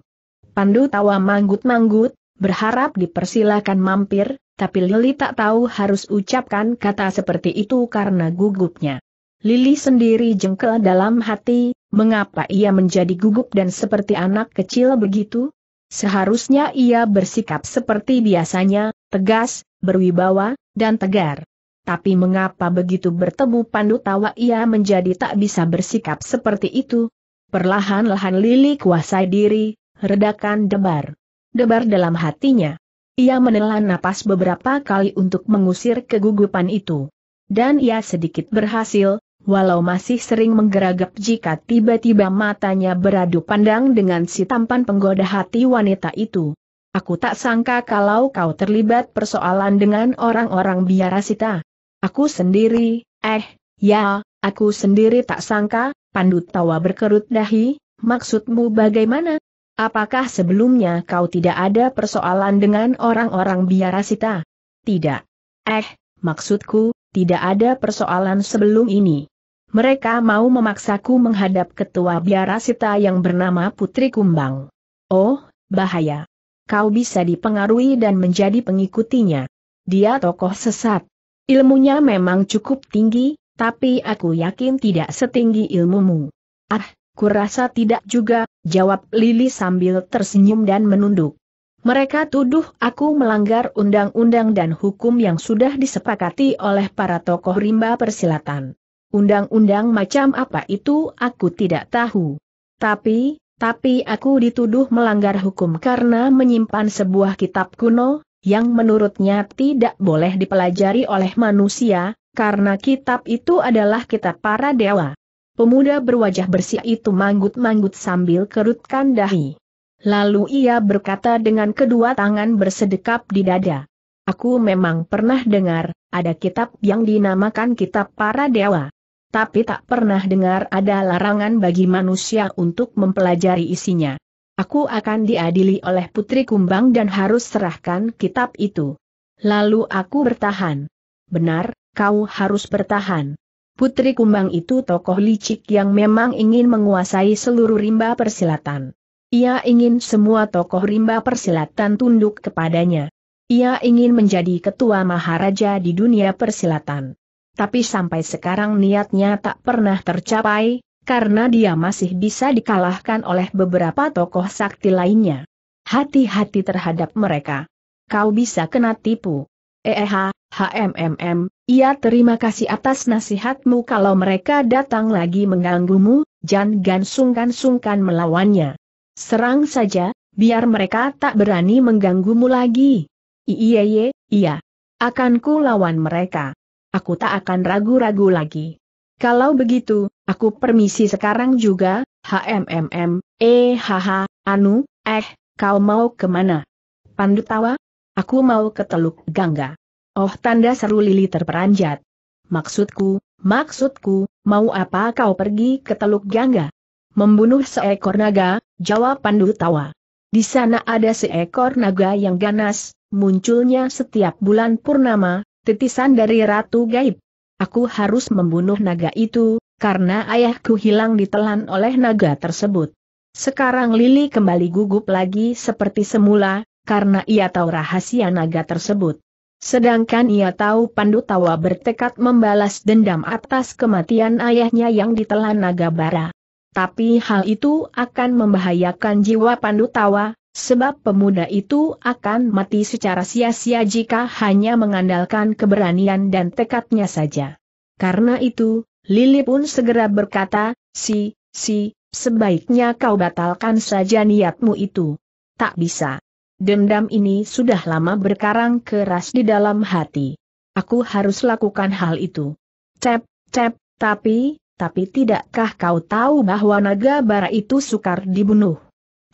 Pandu Tawa manggut-manggut, berharap dipersilakan mampir, tapi Lili tak tahu harus ucapkan kata seperti itu karena gugupnya. Lili sendiri jengkel dalam hati, mengapa ia menjadi gugup dan seperti anak kecil begitu? Seharusnya ia bersikap seperti biasanya, tegas, berwibawa, dan tegar. Tapi mengapa begitu bertemu Pandu Tawa ia menjadi tak bisa bersikap seperti itu? Perlahan-lahan Lili kuasai diri, redakan debar. Debar dalam hatinya. Ia menelan napas beberapa kali untuk mengusir kegugupan itu. Dan ia sedikit berhasil. Walau masih sering menggeragap jika tiba-tiba matanya beradu pandang dengan si tampan penggoda hati wanita itu. Aku tak sangka kalau kau terlibat persoalan dengan orang-orang Biara Sita. Aku sendiri, eh, ya, aku sendiri tak sangka. Pandu Tawa berkerut dahi, maksudmu bagaimana? Apakah sebelumnya kau tidak ada persoalan dengan orang-orang Biara Sita? Tidak. Eh, maksudku, tidak ada persoalan sebelum ini. Mereka mau memaksaku menghadap ketua Biara Sita yang bernama Putri Kumbang. Oh, bahaya. Kau bisa dipengaruhi dan menjadi pengikutinya. Dia tokoh sesat. Ilmunya memang cukup tinggi, tapi aku yakin tidak setinggi ilmumu. Ah, kurasa tidak juga, jawab Lili sambil tersenyum dan menunduk. Mereka tuduh aku melanggar undang-undang dan hukum yang sudah disepakati oleh para tokoh rimba persilatan. Undang-undang macam apa itu aku tidak tahu. Tapi, tapi aku dituduh melanggar hukum karena menyimpan sebuah kitab kuno, yang menurutnya tidak boleh dipelajari oleh manusia, karena kitab itu adalah kitab para dewa. Pemuda berwajah bersih itu manggut-manggut sambil kerutkan dahi. Lalu ia berkata dengan kedua tangan bersedekap di dada. Aku memang pernah dengar, ada kitab yang dinamakan kitab para dewa. Tapi tak pernah dengar ada larangan bagi manusia untuk mempelajari isinya. Aku akan diadili oleh Putri Kumbang dan harus serahkan kitab itu. Lalu aku bertahan. Benar, kau harus bertahan. Putri Kumbang itu tokoh licik yang memang ingin menguasai seluruh rimba persilatan. Ia ingin semua tokoh rimba persilatan tunduk kepadanya. Ia ingin menjadi ketua maharaja di dunia persilatan. Tapi sampai sekarang niatnya tak pernah tercapai, karena dia masih bisa dikalahkan oleh beberapa tokoh sakti lainnya. Hati-hati terhadap mereka. Kau bisa kena tipu. Eh, HMMM, ia terima kasih atas nasihatmu. Kalau mereka datang lagi mengganggumu, jangan sungkan-sungkan melawannya. Serang saja, biar mereka tak berani mengganggumu lagi. Iya, iya, iya. Akan ku lawan mereka. Aku tak akan ragu-ragu lagi. Kalau begitu, aku permisi sekarang juga. HMMM, eh, haha, anu, eh, kau mau kemana? Pandu Tawa? Aku mau ke Teluk Gangga. Oh, tanda seru Lili terperanjat. Maksudku, maksudku, mau apa kau pergi ke Teluk Gangga? Membunuh seekor naga, jawab Pandu Tawa. Di sana ada seekor naga yang ganas, munculnya setiap bulan purnama. Titisan dari Ratu Gaib. Aku harus membunuh naga itu, karena ayahku hilang ditelan oleh naga tersebut. Sekarang Lili kembali gugup lagi seperti semula, karena ia tahu rahasia naga tersebut. Sedangkan ia tahu Pandu Tawa bertekad membalas dendam atas kematian ayahnya yang ditelan Nagabara. Tapi hal itu akan membahayakan jiwa Pandu Tawa, sebab pemuda itu akan mati secara sia-sia jika hanya mengandalkan keberanian dan tekadnya saja. Karena itu, Lili pun segera berkata, "Si, si, sebaiknya kau batalkan saja niatmu itu." "Tak bisa. Dendam ini sudah lama berkarang keras di dalam hati. Aku harus lakukan hal itu." "Cep, cep, tapi, tapi tidakkah kau tahu bahwa Nagabara itu sukar dibunuh?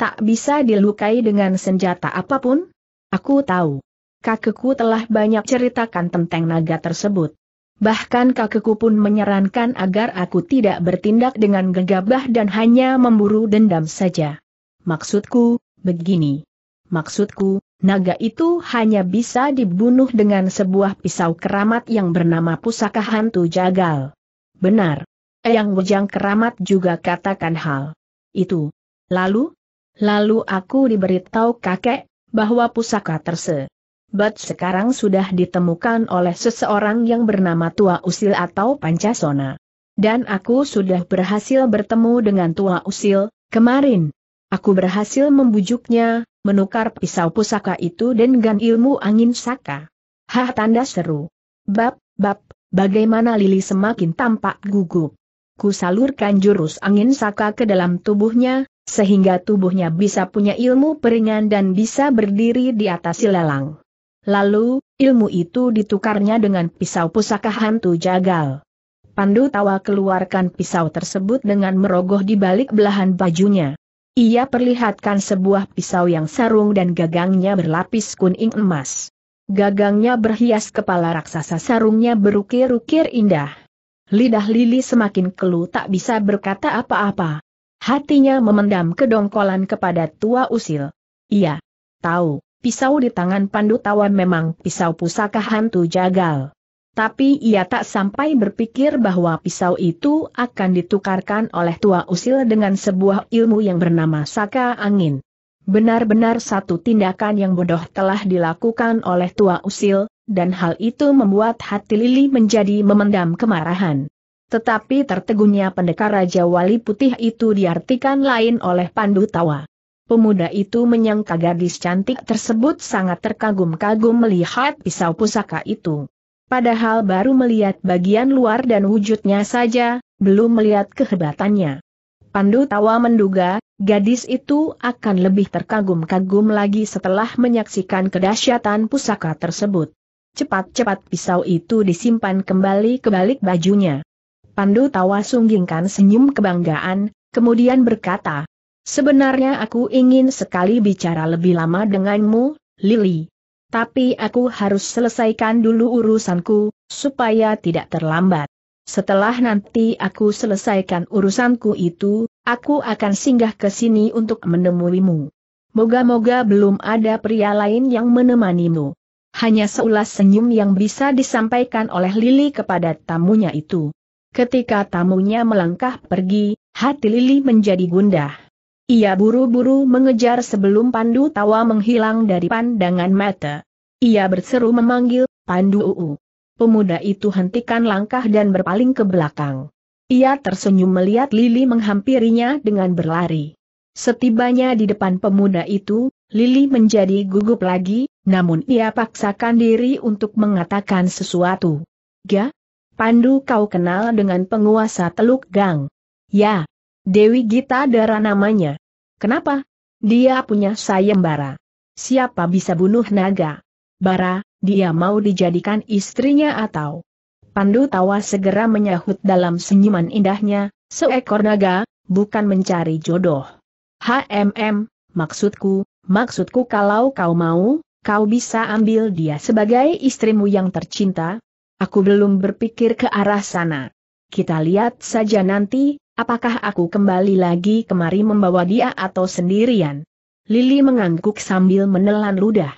Tak bisa dilukai dengan senjata apapun?" "Aku tahu. Kakekku telah banyak ceritakan tentang naga tersebut. Bahkan kakekku pun menyarankan agar aku tidak bertindak dengan gegabah dan hanya memburu dendam saja. Maksudku, begini. Maksudku, naga itu hanya bisa dibunuh dengan sebuah pisau keramat yang bernama pusaka hantu jagal." "Benar. Eyang Wijang Keramat juga katakan hal itu." "Lalu? Lalu aku diberitahu kakek, bahwa pusaka tersebut sekarang sudah ditemukan oleh seseorang yang bernama Tua Usil atau Pancasona. Dan aku sudah berhasil bertemu dengan Tua Usil, kemarin. Aku berhasil membujuknya, menukar pisau pusaka itu dengan ilmu angin saka." "Hah!" tanda seru. "Bab, bab, bagaimana?" Lili semakin tampak gugup. "Ku salurkan jurus angin saka ke dalam tubuhnya, sehingga tubuhnya bisa punya ilmu peringan dan bisa berdiri di atas ilalang. Lalu, ilmu itu ditukarnya dengan pisau pusaka hantu jagal." Pandu Tawa keluarkan pisau tersebut dengan merogoh di balik belahan bajunya. Ia perlihatkan sebuah pisau yang sarung dan gagangnya berlapis kuning emas. Gagangnya berhias kepala raksasa, sarungnya berukir-ukir indah. Lidah Lili semakin keluh tak bisa berkata apa-apa. Hatinya memendam kedongkolan kepada Tua Usil. Ia tahu, pisau di tangan Pandu Tawa memang pisau pusaka hantu jagal. Tapi ia tak sampai berpikir bahwa pisau itu akan ditukarkan oleh Tua Usil dengan sebuah ilmu yang bernama saka angin. Benar-benar satu tindakan yang bodoh telah dilakukan oleh Tua Usil, dan hal itu membuat hati Lili menjadi memendam kemarahan. Tetapi tertegunnya pendekar Rajawali Putih itu diartikan lain oleh Pandu Tawa. Pemuda itu menyangka gadis cantik tersebut sangat terkagum-kagum melihat pisau pusaka itu. Padahal baru melihat bagian luar dan wujudnya saja, belum melihat kehebatannya. Pandu Tawa menduga, gadis itu akan lebih terkagum-kagum lagi setelah menyaksikan kedahsyatan pusaka tersebut. Cepat-cepat pisau itu disimpan kembali ke balik bajunya. Pandu Tawa sunggingkan senyum kebanggaan, kemudian berkata, "Sebenarnya aku ingin sekali bicara lebih lama denganmu, Lili. Tapi aku harus selesaikan dulu urusanku, supaya tidak terlambat. Setelah nanti aku selesaikan urusanku itu, aku akan singgah ke sini untuk menemuimu. Moga-moga belum ada pria lain yang menemanimu." Hanya seulas senyum yang bisa disampaikan oleh Lili kepada tamunya itu. Ketika tamunya melangkah pergi, hati Lili menjadi gundah. Ia buru-buru mengejar sebelum Pandu Tawa menghilang dari pandangan mata. Ia berseru memanggil, "Pandu Uu." Pemuda itu hentikan langkah dan berpaling ke belakang. Ia tersenyum melihat Lili menghampirinya dengan berlari. Setibanya di depan pemuda itu, Lili menjadi gugup lagi, namun ia paksakan diri untuk mengatakan sesuatu. "Ga? Pandu, kau kenal dengan penguasa Teluk Gang?" "Ya. Dewi Gita Dara namanya." "Kenapa?" "Dia punya sayembara. Siapa bisa bunuh naga bara, dia mau dijadikan istrinya atau..." Pandu Tawa segera menyahut dalam senyuman indahnya, "Seekor naga, bukan mencari jodoh. Hmm, maksudku, maksudku kalau kau mau, kau bisa ambil dia sebagai istrimu yang tercinta. Aku belum berpikir ke arah sana. Kita lihat saja nanti, apakah aku kembali lagi kemari membawa dia atau sendirian." Lili mengangguk sambil menelan ludah.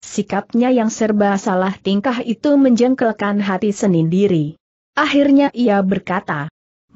Sikapnya yang serba salah tingkah itu menjengkelkan hati sendiri. Akhirnya ia berkata,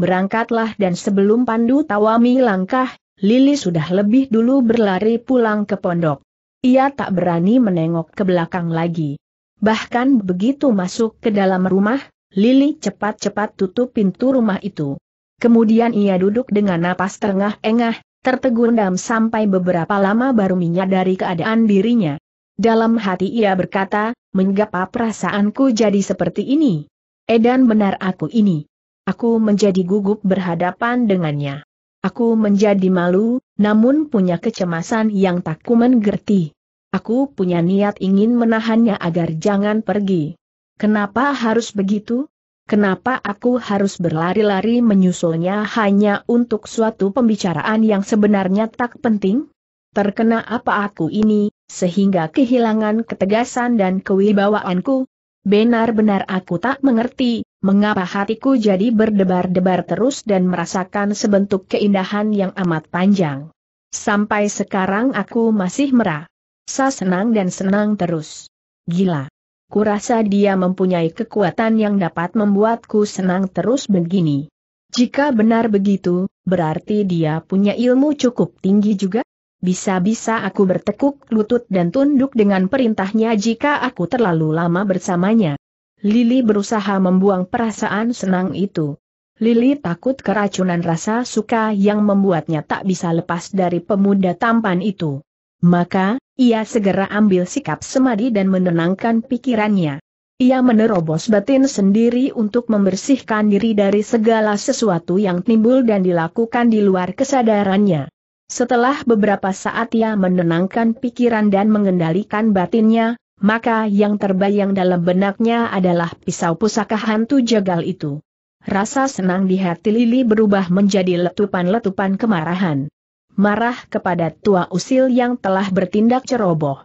"Berangkatlah." Dan sebelum Pandu Tawa melangkah, Lili sudah lebih dulu berlari pulang ke pondok. Ia tak berani menengok ke belakang lagi. Bahkan begitu masuk ke dalam rumah, Lili cepat-cepat tutup pintu rumah itu. Kemudian ia duduk dengan napas terengah-engah, tertegundam sampai beberapa lama baru menyadari keadaan dirinya. Dalam hati ia berkata, mengapa perasaanku jadi seperti ini? Edan benar aku ini. Aku menjadi gugup berhadapan dengannya. Aku menjadi malu, namun punya kecemasan yang tak ku mengerti. Aku punya niat ingin menahannya agar jangan pergi. Kenapa harus begitu? Kenapa aku harus berlari-lari menyusulnya hanya untuk suatu pembicaraan yang sebenarnya tak penting? Terkena apa aku ini, sehingga kehilangan ketegasan dan kewibawaanku? Benar-benar aku tak mengerti, mengapa hatiku jadi berdebar-debar terus dan merasakan sebentuk keindahan yang amat panjang. Sampai sekarang aku masih merasa senang dan senang terus. Gila. Kurasa dia mempunyai kekuatan yang dapat membuatku senang terus begini. Jika benar begitu, berarti dia punya ilmu cukup tinggi juga. Bisa-bisa aku bertekuk lutut dan tunduk dengan perintahnya jika aku terlalu lama bersamanya. Lili berusaha membuang perasaan senang itu. Lili takut keracunan rasa suka yang membuatnya tak bisa lepas dari pemuda tampan itu. Maka, ia segera ambil sikap semadi dan menenangkan pikirannya. Ia menerobos batin sendiri untuk membersihkan diri dari segala sesuatu yang timbul dan dilakukan di luar kesadarannya. Setelah beberapa saat ia menenangkan pikiran dan mengendalikan batinnya, maka yang terbayang dalam benaknya adalah pisau pusaka hantu jagal itu. Rasa senang di hati Lili berubah menjadi letupan-letupan kemarahan. Marah kepada Tua Usil yang telah bertindak ceroboh.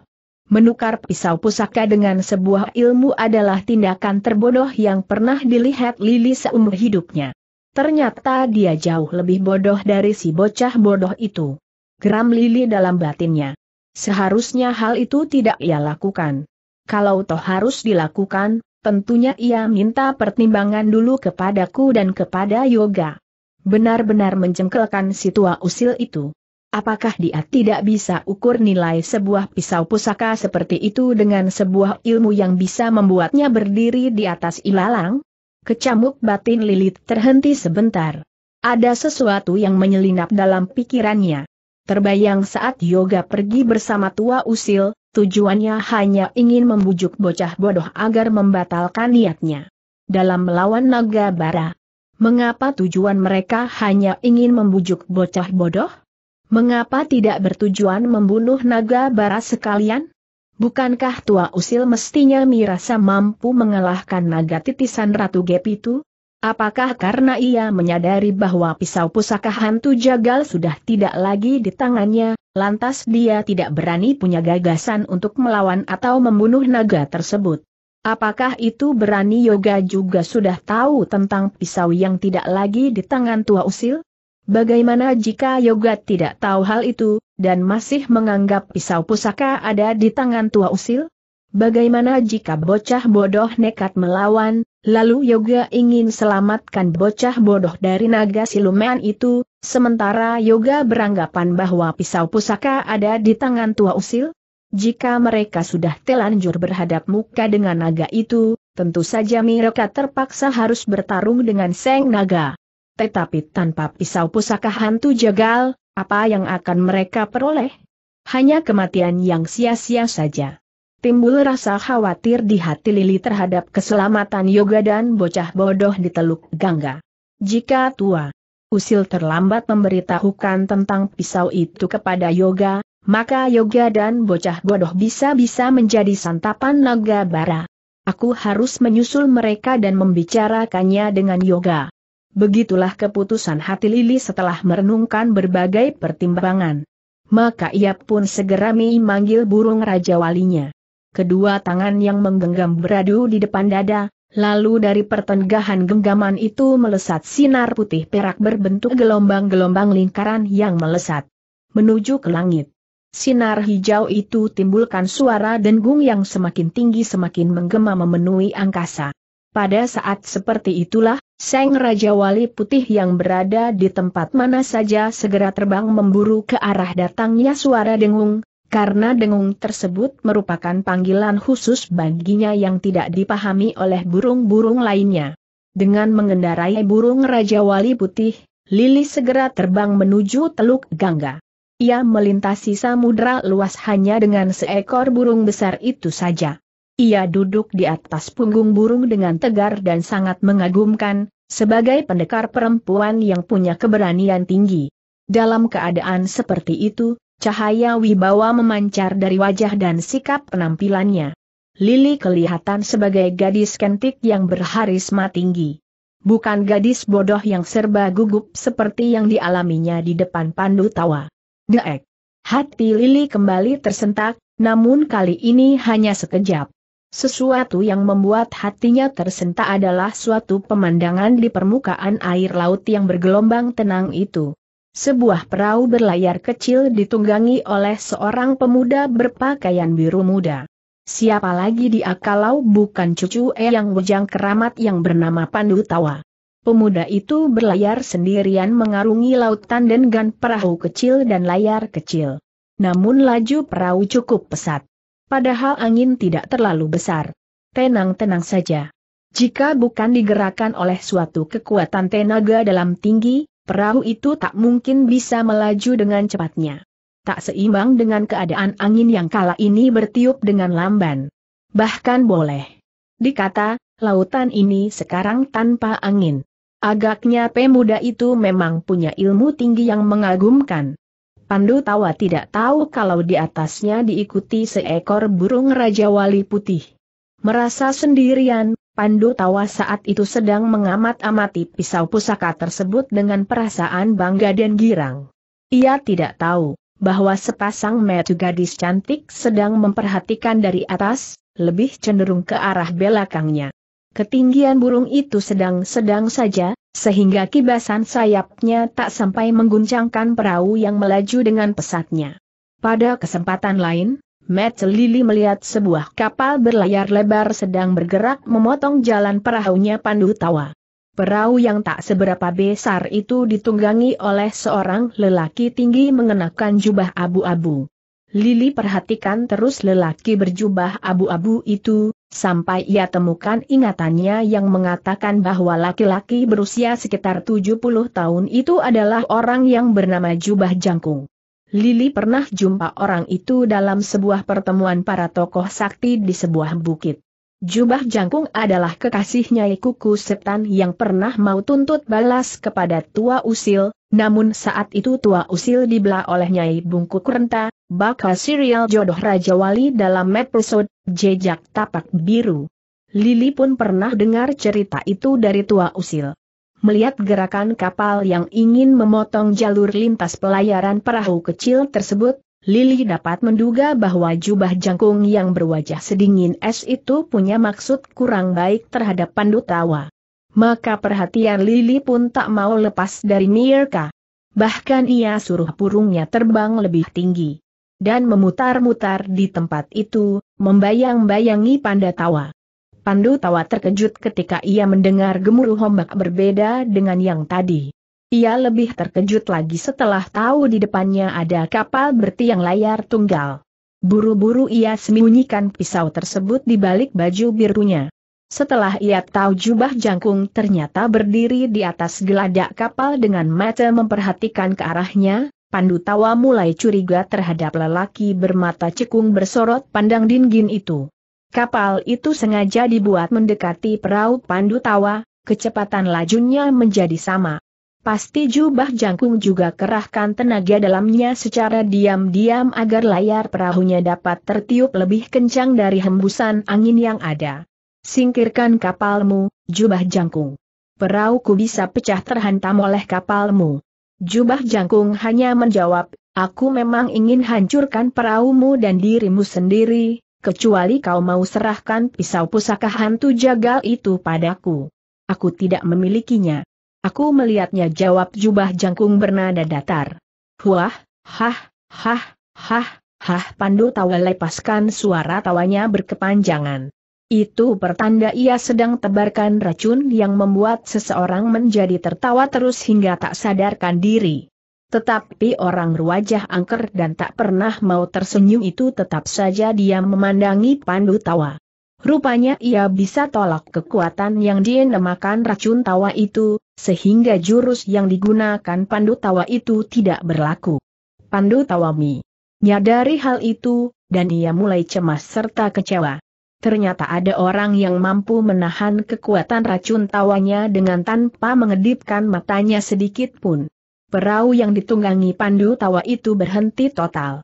Menukar pisau pusaka dengan sebuah ilmu adalah tindakan terbodoh yang pernah dilihat Lili seumur hidupnya. Ternyata dia jauh lebih bodoh dari si bocah bodoh itu. Geram Lili dalam batinnya. Seharusnya hal itu tidak ia lakukan. Kalau toh harus dilakukan, tentunya ia minta pertimbangan dulu kepadaku dan kepada Yoga. Benar-benar mencengkelkan si Tua Usil itu. Apakah dia tidak bisa ukur nilai sebuah pisau pusaka seperti itu dengan sebuah ilmu yang bisa membuatnya berdiri di atas ilalang? Kecamuk batin Lili terhenti sebentar. Ada sesuatu yang menyelinap dalam pikirannya. Terbayang saat Yoga pergi bersama Tua Usil, tujuannya hanya ingin membujuk bocah bodoh agar membatalkan niatnya dalam melawan Nagabara. Mengapa tujuan mereka hanya ingin membujuk bocah bodoh? Mengapa tidak bertujuan membunuh Nagabara sekalian? Bukankah Tua Usil mestinya merasa mampu mengalahkan naga titisan Ratu Gaib itu? Apakah karena ia menyadari bahwa pisau pusaka hantu jagal sudah tidak lagi di tangannya, lantas dia tidak berani punya gagasan untuk melawan atau membunuh naga tersebut? Apakah itu berani Yoga juga sudah tahu tentang pisau yang tidak lagi di tangan Tua Usil? Bagaimana jika Yoga tidak tahu hal itu, dan masih menganggap pisau pusaka ada di tangan Tua Usil? Bagaimana jika bocah bodoh nekat melawan, lalu Yoga ingin selamatkan bocah bodoh dari naga siluman itu, sementara Yoga beranggapan bahwa pisau pusaka ada di tangan Tua Usil? Jika mereka sudah telanjur berhadap muka dengan naga itu, tentu saja mereka terpaksa harus bertarung dengan sang naga. Tetapi tanpa pisau pusaka hantu jagal, apa yang akan mereka peroleh? Hanya kematian yang sia-sia saja. Timbul rasa khawatir di hati Lili terhadap keselamatan Yoga dan bocah bodoh di Teluk Gangga. Jika Tua Usil terlambat memberitahukan tentang pisau itu kepada Yoga, maka Yoga dan bocah bodoh bisa-bisa menjadi santapan Nagabara. Aku harus menyusul mereka dan membicarakannya dengan Yoga. Begitulah keputusan hati Lili setelah merenungkan berbagai pertimbangan. Maka ia pun segera memanggil burung rajawalinya. Kedua tangan yang menggenggam beradu di depan dada, lalu dari pertenggahan genggaman itu melesat sinar putih perak berbentuk gelombang-gelombang lingkaran yang melesat menuju ke langit. Sinar hijau itu timbulkan suara dengung yang semakin tinggi semakin menggema memenuhi angkasa. Pada saat seperti itulah, Sang Rajawali Putih yang berada di tempat mana saja segera terbang memburu ke arah datangnya suara dengung, karena dengung tersebut merupakan panggilan khusus baginya yang tidak dipahami oleh burung-burung lainnya. Dengan mengendarai burung Rajawali Putih, Lili segera terbang menuju Teluk Gangga. Ia melintasi samudera luas hanya dengan seekor burung besar itu saja. Ia duduk di atas punggung burung dengan tegar dan sangat mengagumkan, sebagai pendekar perempuan yang punya keberanian tinggi. Dalam keadaan seperti itu, cahaya wibawa memancar dari wajah dan sikap penampilannya. Lili kelihatan sebagai gadis cantik yang berharisma tinggi. Bukan gadis bodoh yang serba gugup seperti yang dialaminya di depan Pandu Tawa. Deek. Hati Lili kembali tersentak, namun kali ini hanya sekejap. Sesuatu yang membuat hatinya tersentak adalah suatu pemandangan di permukaan air laut yang bergelombang tenang itu. Sebuah perahu berlayar kecil ditunggangi oleh seorang pemuda berpakaian biru muda. Siapa lagi dia kalau bukan cucu Eyang Wijang Keramat yang bernama Pandu Tawa. Pemuda itu berlayar sendirian mengarungi lautan dengan perahu kecil dan layar kecil. Namun laju perahu cukup pesat. Padahal angin tidak terlalu besar. Tenang-tenang saja. Jika bukan digerakkan oleh suatu kekuatan tenaga dalam tinggi, perahu itu tak mungkin bisa melaju dengan cepatnya. Tak seimbang dengan keadaan angin yang kala ini bertiup dengan lamban. Bahkan boleh dikata, lautan ini sekarang tanpa angin. Agaknya pemuda itu memang punya ilmu tinggi yang mengagumkan. Pandu Tawa tidak tahu kalau di atasnya diikuti seekor burung Rajawali Putih. Merasa sendirian, Pandu Tawa saat itu sedang mengamat-amati pisau pusaka tersebut dengan perasaan bangga dan girang. Ia tidak tahu bahwa sepasang mata gadis cantik sedang memperhatikan dari atas, lebih cenderung ke arah belakangnya. Ketinggian burung itu sedang-sedang saja, sehingga kibasan sayapnya tak sampai mengguncangkan perahu yang melaju dengan pesatnya. Pada kesempatan lain, Mata Lili melihat sebuah kapal berlayar lebar sedang bergerak memotong jalan perahunya Pandu Tawa. Perahu yang tak seberapa besar itu ditunggangi oleh seorang lelaki tinggi mengenakan jubah abu-abu. Lili perhatikan terus lelaki berjubah abu-abu itu, sampai ia temukan ingatannya yang mengatakan bahwa laki-laki berusia sekitar tujuh puluh tahun itu adalah orang yang bernama Jubah Jangkung. Lili pernah jumpa orang itu dalam sebuah pertemuan para tokoh sakti di sebuah bukit. Jubah Jangkung adalah kekasih Nyai Kuku Setan yang pernah mau tuntut balas kepada Tua Usil, namun saat itu Tua Usil dibela oleh Nyai Bungkuk Renta, bakal serial Jodoh Rajawali dalam episode Jejak Tapak Biru. Lili pun pernah dengar cerita itu dari Tua Usil. Melihat gerakan kapal yang ingin memotong jalur lintas pelayaran perahu kecil tersebut, Lili dapat menduga bahwa Jubah Jangkung yang berwajah sedingin es itu punya maksud kurang baik terhadap Pandu Tawa. Maka perhatian Lili pun tak mau lepas dari Mirka. Bahkan ia suruh burungnya terbang lebih tinggi dan memutar-mutar di tempat itu, membayang-bayangi Pandu Tawa. Pandu Tawa terkejut ketika ia mendengar gemuruh ombak berbeda dengan yang tadi. Ia lebih terkejut lagi setelah tahu di depannya ada kapal bertiang layar tunggal. Buru-buru ia sembunyikan pisau tersebut di balik baju birunya. Setelah ia tahu Jubah Jangkung ternyata berdiri di atas geladak kapal dengan mata memperhatikan ke arahnya, Pandu Tawa mulai curiga terhadap lelaki bermata cekung bersorot pandang dingin itu. Kapal itu sengaja dibuat mendekati perahu Pandu Tawa, kecepatan lajunya menjadi sama. Pasti Jubah Jangkung juga kerahkan tenaga dalamnya secara diam-diam agar layar perahunya dapat tertiup lebih kencang dari hembusan angin yang ada. Singkirkan kapalmu, Jubah Jangkung. Perahuku bisa pecah terhantam oleh kapalmu. Jubah Jangkung hanya menjawab, aku memang ingin hancurkan perahumu dan dirimu sendiri, kecuali kau mau serahkan pisau pusaka hantu jagal itu padaku. Aku tidak memilikinya. Aku melihatnya, jawab Jubah Jangkung bernada datar. Huah, hah, hah, hah, hah. Pandu Tawa lepaskan suara tawanya berkepanjangan. Itu pertanda ia sedang tebarkan racun yang membuat seseorang menjadi tertawa terus hingga tak sadarkan diri. Tetapi orang berwajah angker dan tak pernah mau tersenyum itu tetap saja diam memandangi Pandu Tawa. Rupanya ia bisa tolak kekuatan yang dinamakan racun tawa itu, sehingga jurus yang digunakan Pandu Tawa itu tidak berlaku. Pandu Tawa menyadari hal itu, dan ia mulai cemas serta kecewa. Ternyata ada orang yang mampu menahan kekuatan racun tawanya dengan tanpa mengedipkan matanya sedikit pun. Perahu yang ditunggangi Pandu Tawa itu berhenti total.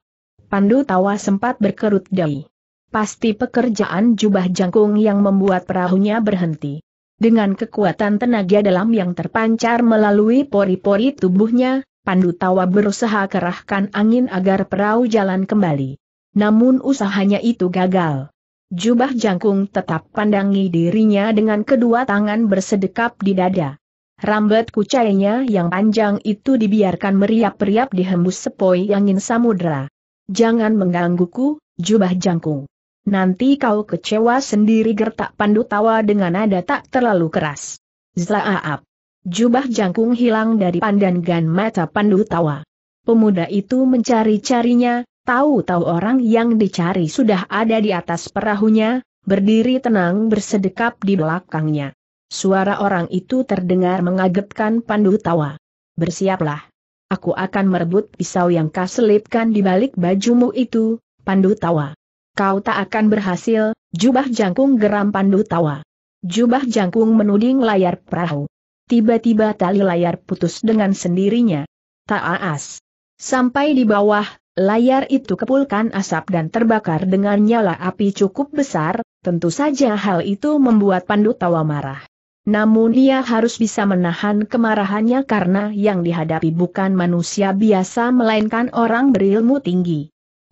Pandu Tawa sempat berkerut dahi. Pasti pekerjaan Jubah Jangkung yang membuat perahunya berhenti. Dengan kekuatan tenaga dalam yang terpancar melalui pori-pori tubuhnya, Pandu Tawa berusaha kerahkan angin agar perahu jalan kembali. Namun usahanya itu gagal. Jubah Jangkung tetap pandangi dirinya dengan kedua tangan bersedekap di dada. Rambut kucainya yang panjang itu dibiarkan meriap-riap dihembus sepoi angin samudera. Jangan menggangguku, Jubah Jangkung. Nanti kau kecewa sendiri, gertak Pandu Tawa dengan nada tak terlalu keras. Zlaap. Jubah Jangkung hilang dari pandangan mata Pandu Tawa. Pemuda itu mencari-carinya, tahu-tahu orang yang dicari sudah ada di atas perahunya, berdiri tenang bersedekap di belakangnya. Suara orang itu terdengar mengagetkan Pandu Tawa. Bersiaplah. Aku akan merebut pisau yang kau selipkan di balik bajumu itu, Pandu Tawa. Kau tak akan berhasil, Jubah Jangkung, geram Pandu Tawa. Jubah Jangkung menuding layar perahu. Tiba-tiba tali layar putus dengan sendirinya. Taas. Sampai di bawah, layar itu kepulkan asap dan terbakar dengan nyala api cukup besar, tentu saja hal itu membuat Pandu Tawa marah. Namun ia harus bisa menahan kemarahannya karena yang dihadapi bukan manusia biasa melainkan orang berilmu tinggi.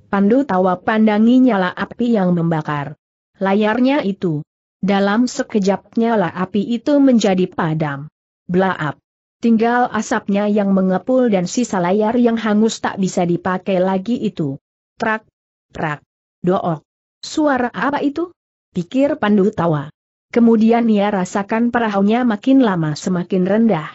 Pandu Tawa pandangi nyala api yang membakar layarnya itu. Dalam sekejap nyala api itu menjadi padam. Blaap. Tinggal asapnya yang mengepul dan sisa layar yang hangus tak bisa dipakai lagi itu. Trak, trak, dook. Suara apa itu? Pikir Pandu Tawa. Kemudian ia rasakan perahunya makin lama semakin rendah.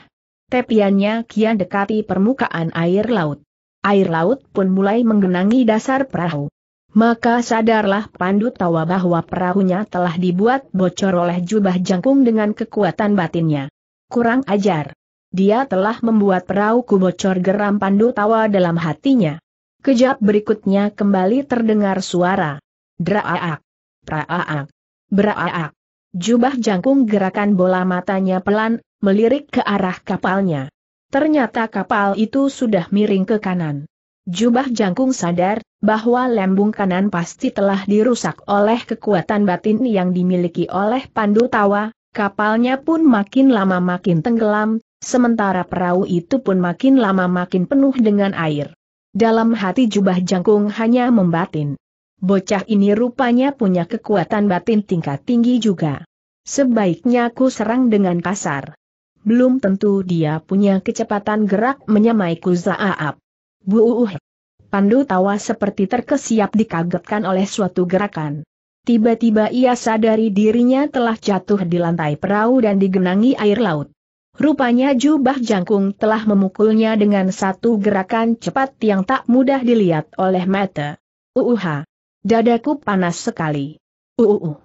Tepiannya kian dekati permukaan air laut. Air laut pun mulai menggenangi dasar perahu. Maka sadarlah Pandu Tawa bahwa perahunya telah dibuat bocor oleh Jubah Jangkung dengan kekuatan batinnya. Kurang ajar. Dia telah membuat perahuku bocor, geram Pandu Tawa dalam hatinya. Kejap berikutnya kembali terdengar suara. Draak. Praak. Beraak. Jubah Jangkung gerakan bola matanya pelan, melirik ke arah kapalnya. Ternyata kapal itu sudah miring ke kanan. Jubah Jangkung sadar bahwa lambung kanan pasti telah dirusak oleh kekuatan batin yang dimiliki oleh Pandu Tawa. Kapalnya pun makin lama makin tenggelam, sementara perahu itu pun makin lama makin penuh dengan air. Dalam hati Jubah Jangkung hanya membatin. Bocah ini rupanya punya kekuatan batin tingkat tinggi juga. Sebaiknya aku serang dengan kasar. Belum tentu dia punya kecepatan gerak menyamai Kuzaap. Buuh. Pandu Tawa seperti terkesiap dikagetkan oleh suatu gerakan. Tiba-tiba ia sadari dirinya telah jatuh di lantai perahu dan digenangi air laut. Rupanya Jubah Jangkung telah memukulnya dengan satu gerakan cepat yang tak mudah dilihat oleh mata. Uuh. Dadaku panas sekali. Uu.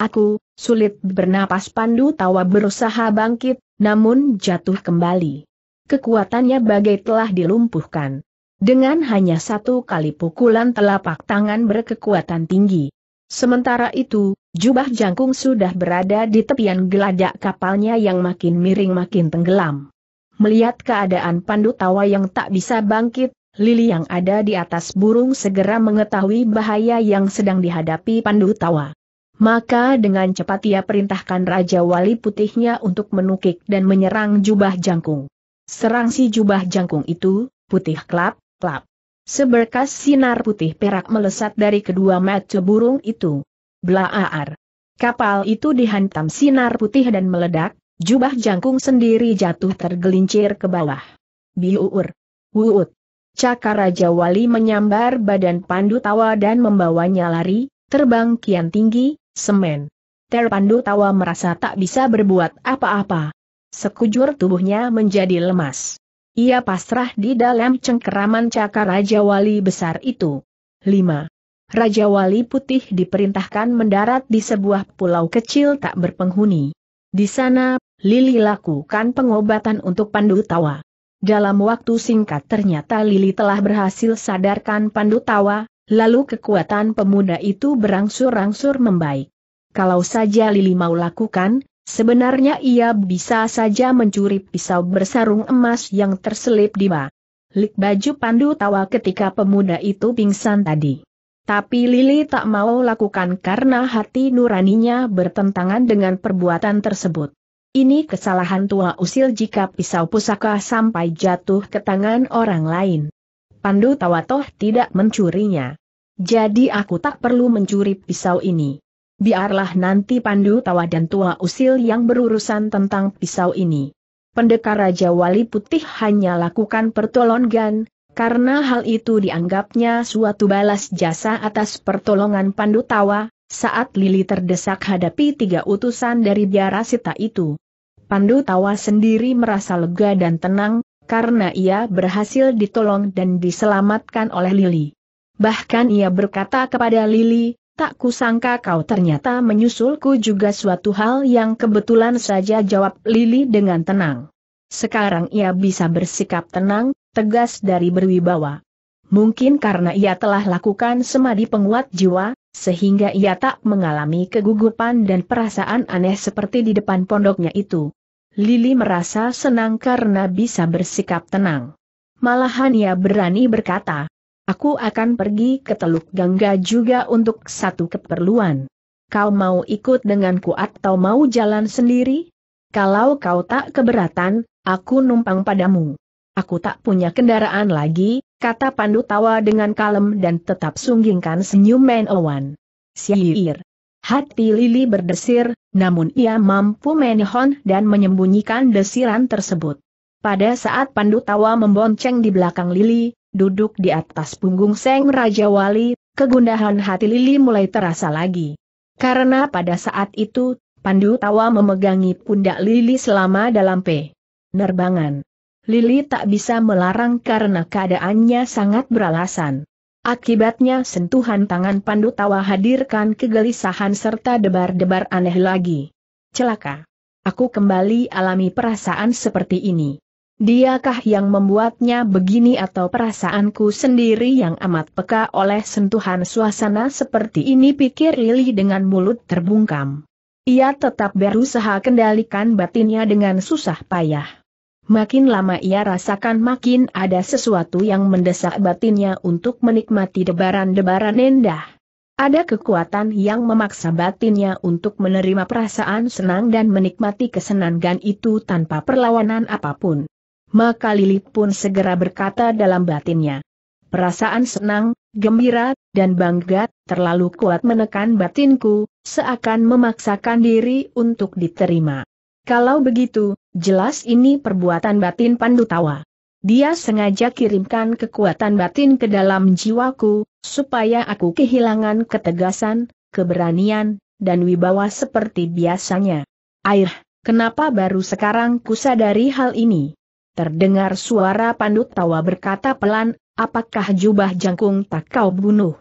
Aku sulit bernapas. Pandu Tawa berusaha bangkit, namun jatuh kembali. Kekuatannya bagai telah dilumpuhkan. Dengan hanya satu kali pukulan telapak tangan berkekuatan tinggi. Sementara itu, Jubah Jangkung sudah berada di tepian geladak kapalnya yang makin miring makin tenggelam. Melihat keadaan Pandu Tawa yang tak bisa bangkit, Lili yang ada di atas burung segera mengetahui bahaya yang sedang dihadapi Pandu Tawa. Maka dengan cepat ia perintahkan Rajawali Putihnya untuk menukik dan menyerang Jubah Jangkung. Serang si Jubah Jangkung itu, putih klap, klap. Seberkas sinar putih perak melesat dari kedua mata burung itu. Blaar. Kapal itu dihantam sinar putih dan meledak, Jubah Jangkung sendiri jatuh tergelincir ke bawah. Biuur. Wuut. Cakar Rajawali menyambar badan Pandu Tawa dan membawanya lari, terbang kian tinggi, semen. Terpandu Tawa merasa tak bisa berbuat apa-apa. Sekujur tubuhnya menjadi lemas. Ia pasrah di dalam cengkeraman cakar Rajawali besar itu. lima. Rajawali Putih diperintahkan mendarat di sebuah pulau kecil tak berpenghuni. Di sana, Lili lakukan pengobatan untuk Pandu Tawa. Dalam waktu singkat ternyata Lili telah berhasil sadarkan Pandu Tawa, lalu kekuatan pemuda itu berangsur-angsur membaik. Kalau saja Lili mau lakukan, sebenarnya ia bisa saja mencuri pisau bersarung emas yang terselip di balik baju Pandu Tawa ketika pemuda itu pingsan tadi. Tapi Lili tak mau lakukan karena hati nuraninya bertentangan dengan perbuatan tersebut. Ini kesalahan Tua Usil jika pisau pusaka sampai jatuh ke tangan orang lain. Pandu Tawa toh tidak mencurinya. Jadi aku tak perlu mencuri pisau ini. Biarlah nanti Pandu Tawa dan Tua Usil yang berurusan tentang pisau ini. Pendekar Rajawali Putih hanya lakukan pertolongan, karena hal itu dianggapnya suatu balas jasa atas pertolongan Pandu Tawa, saat Lili terdesak hadapi tiga utusan dari Biara Sita itu. Pandu Tawa sendiri merasa lega dan tenang, karena ia berhasil ditolong dan diselamatkan oleh Lili. Bahkan ia berkata kepada Lili, "Tak kusangka kau ternyata menyusulku juga, suatu hal yang kebetulan saja," jawab Lili dengan tenang. Sekarang ia bisa bersikap tenang, tegas dari berwibawa. Mungkin karena ia telah lakukan semadi penguat jiwa, sehingga ia tak mengalami kegugupan dan perasaan aneh seperti di depan pondoknya itu. Lili merasa senang karena bisa bersikap tenang. Malahan ia berani berkata, "Aku akan pergi ke Teluk Gangga juga untuk satu keperluan. Kau mau ikut denganku atau mau jalan sendiri? Kalau kau tak keberatan, aku numpang padamu." "Aku tak punya kendaraan lagi," kata Pandu Tawa dengan kalem dan tetap sunggingkan senyum menawan. Sihir. Hati Lili berdesir, namun ia mampu menahan dan menyembunyikan desiran tersebut. Pada saat Pandu Tawa membonceng di belakang Lili, duduk di atas punggung Seng Rajawali, kegundahan hati Lili mulai terasa lagi. Karena pada saat itu, Pandu Tawa memegangi pundak Lili selama dalam penerbangan. Lili tak bisa melarang karena keadaannya sangat beralasan. Akibatnya sentuhan tangan Pandu Tawa hadirkan kegelisahan serta debar-debar aneh lagi. Celaka. Aku kembali alami perasaan seperti ini. Diakah yang membuatnya begini atau perasaanku sendiri yang amat peka oleh sentuhan suasana seperti ini, pikir Lili dengan mulut terbungkam. Ia tetap berusaha kendalikan batinnya dengan susah payah. Makin lama ia rasakan makin ada sesuatu yang mendesak batinnya untuk menikmati debaran-debaran indah. Ada kekuatan yang memaksa batinnya untuk menerima perasaan senang dan menikmati kesenangan itu tanpa perlawanan apapun. Maka Lili pun segera berkata dalam batinnya, "Perasaan senang, gembira, dan bangga terlalu kuat menekan batinku, seakan memaksakan diri untuk diterima. Kalau begitu, jelas ini perbuatan batin Pandu Tawa. Dia sengaja kirimkan kekuatan batin ke dalam jiwaku, supaya aku kehilangan ketegasan, keberanian, dan wibawa seperti biasanya." "Aih, kenapa baru sekarang kusadari hal ini?" Terdengar suara Pandu Tawa berkata pelan, "Apakah Jubah Jangkung tak kau bunuh?"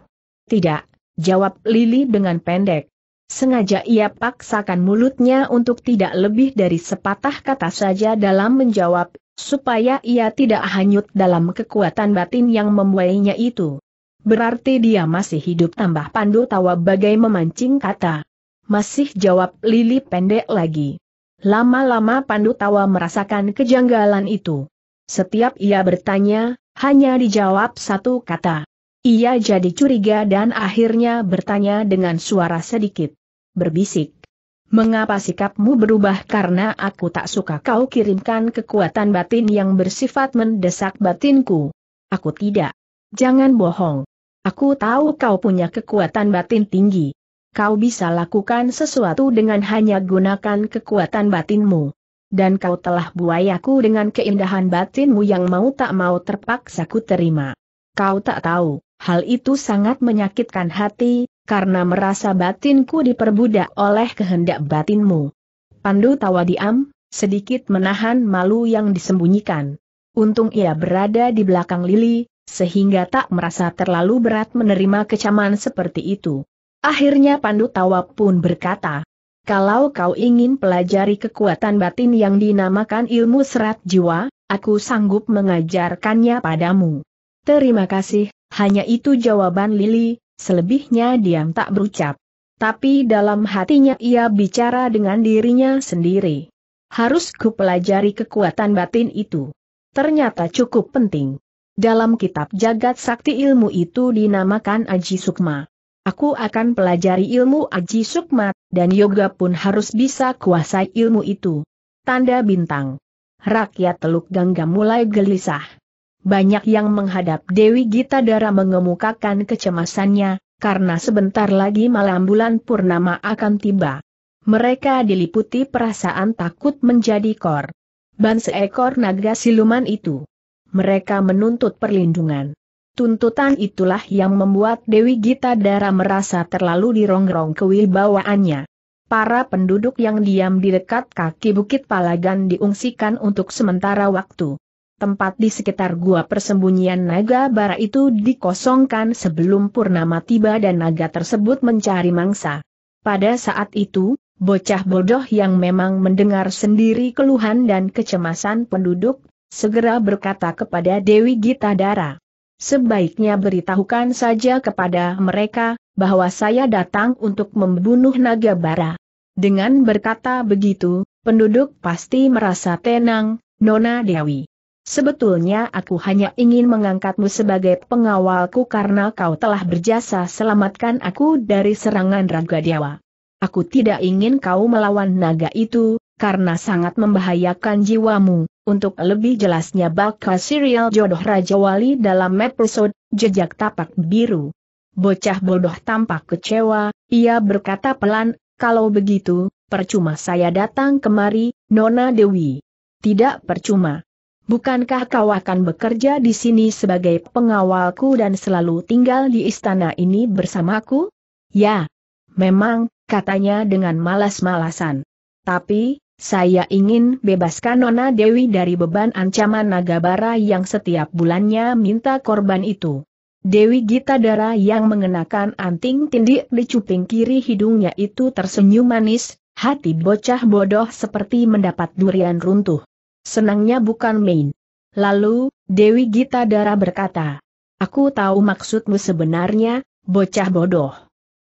"Tidak," jawab Lili dengan pendek. Sengaja ia paksakan mulutnya untuk tidak lebih dari sepatah kata saja dalam menjawab, supaya ia tidak hanyut dalam kekuatan batin yang membuainya itu. "Berarti dia masih hidup," tambah Pandu Tawa bagai memancing kata. "Masih," jawab Lili pendek lagi. Lama-lama Pandu Tawa merasakan kejanggalan itu. Setiap ia bertanya, hanya dijawab satu kata. Ia jadi curiga dan akhirnya bertanya dengan suara sedikit berbisik, "Mengapa sikapmu berubah?" "Karena aku tak suka kau kirimkan kekuatan batin yang bersifat mendesak batinku." "Aku tidak." "Jangan bohong. Aku tahu kau punya kekuatan batin tinggi. Kau bisa lakukan sesuatu dengan hanya gunakan kekuatan batinmu. Dan kau telah buayaku dengan keindahan batinmu yang mau tak mau terpaksa ku terima. Kau tak tahu, hal itu sangat menyakitkan hati, karena merasa batinku diperbudak oleh kehendak batinmu. Pandu Tawa diam, sedikit menahan malu yang disembunyikan. Untung ia berada di belakang Lili, sehingga tak merasa terlalu berat menerima kecaman seperti itu. Akhirnya Pandu Tawa pun berkata, "Kalau kau ingin pelajari kekuatan batin yang dinamakan ilmu serat jiwa, aku sanggup mengajarkannya padamu." "Terima kasih," hanya itu jawaban Lili, selebihnya diam tak berucap. Tapi dalam hatinya ia bicara dengan dirinya sendiri. Harus ku pelajari kekuatan batin itu. Ternyata cukup penting. Dalam kitab Jagat Sakti ilmu itu dinamakan Aji Sukma. Aku akan pelajari ilmu Aji Sukma, dan Yoga pun harus bisa kuasai ilmu itu. Tanda bintang. Rakyat Teluk Gangga mulai gelisah. Banyak yang menghadap Dewi Gita Dara mengemukakan kecemasannya, karena sebentar lagi malam bulan purnama akan tiba. Mereka diliputi perasaan takut menjadi kor. Ban seekor naga siluman itu. Mereka menuntut perlindungan. Tuntutan itulah yang membuat Dewi Gita Dara merasa terlalu dirongrong kewibawaannya. Para penduduk yang diam di dekat kaki Bukit Palagan diungsikan untuk sementara waktu. Tempat di sekitar gua persembunyian Nagabara itu dikosongkan sebelum purnama tiba dan naga tersebut mencari mangsa. Pada saat itu, bocah bodoh yang memang mendengar sendiri keluhan dan kecemasan penduduk, segera berkata kepada Dewi Gita Dara, "Sebaiknya beritahukan saja kepada mereka, bahwa saya datang untuk membunuh Nagabara." Dengan berkata begitu, penduduk pasti merasa tenang. "Nona Dewi, sebetulnya aku hanya ingin mengangkatmu sebagai pengawalku karena kau telah berjasa selamatkan aku dari serangan Raga Dewa. Aku tidak ingin kau melawan naga itu, karena sangat membahayakan jiwamu." Untuk lebih jelasnya bakal serial Jodoh Rajawali dalam episode Jejak Tapak Biru. Bocah bodoh tampak kecewa, ia berkata pelan, "Kalau begitu, percuma saya datang kemari, Nona Dewi." "Tidak percuma. Bukankah kau akan bekerja di sini sebagai pengawalku dan selalu tinggal di istana ini bersamaku?" "Ya, memang," katanya dengan malas-malasan. "Tapi, saya ingin bebaskan Nona Dewi dari beban ancaman Nagabara yang setiap bulannya minta korban itu." Dewi Gita Dara yang mengenakan anting tindik di cuping kiri hidungnya itu tersenyum manis, hati bocah bodoh seperti mendapat durian runtuh. Senangnya bukan main. Lalu, Dewi Gita Dara berkata, "Aku tahu maksudmu sebenarnya, bocah bodoh.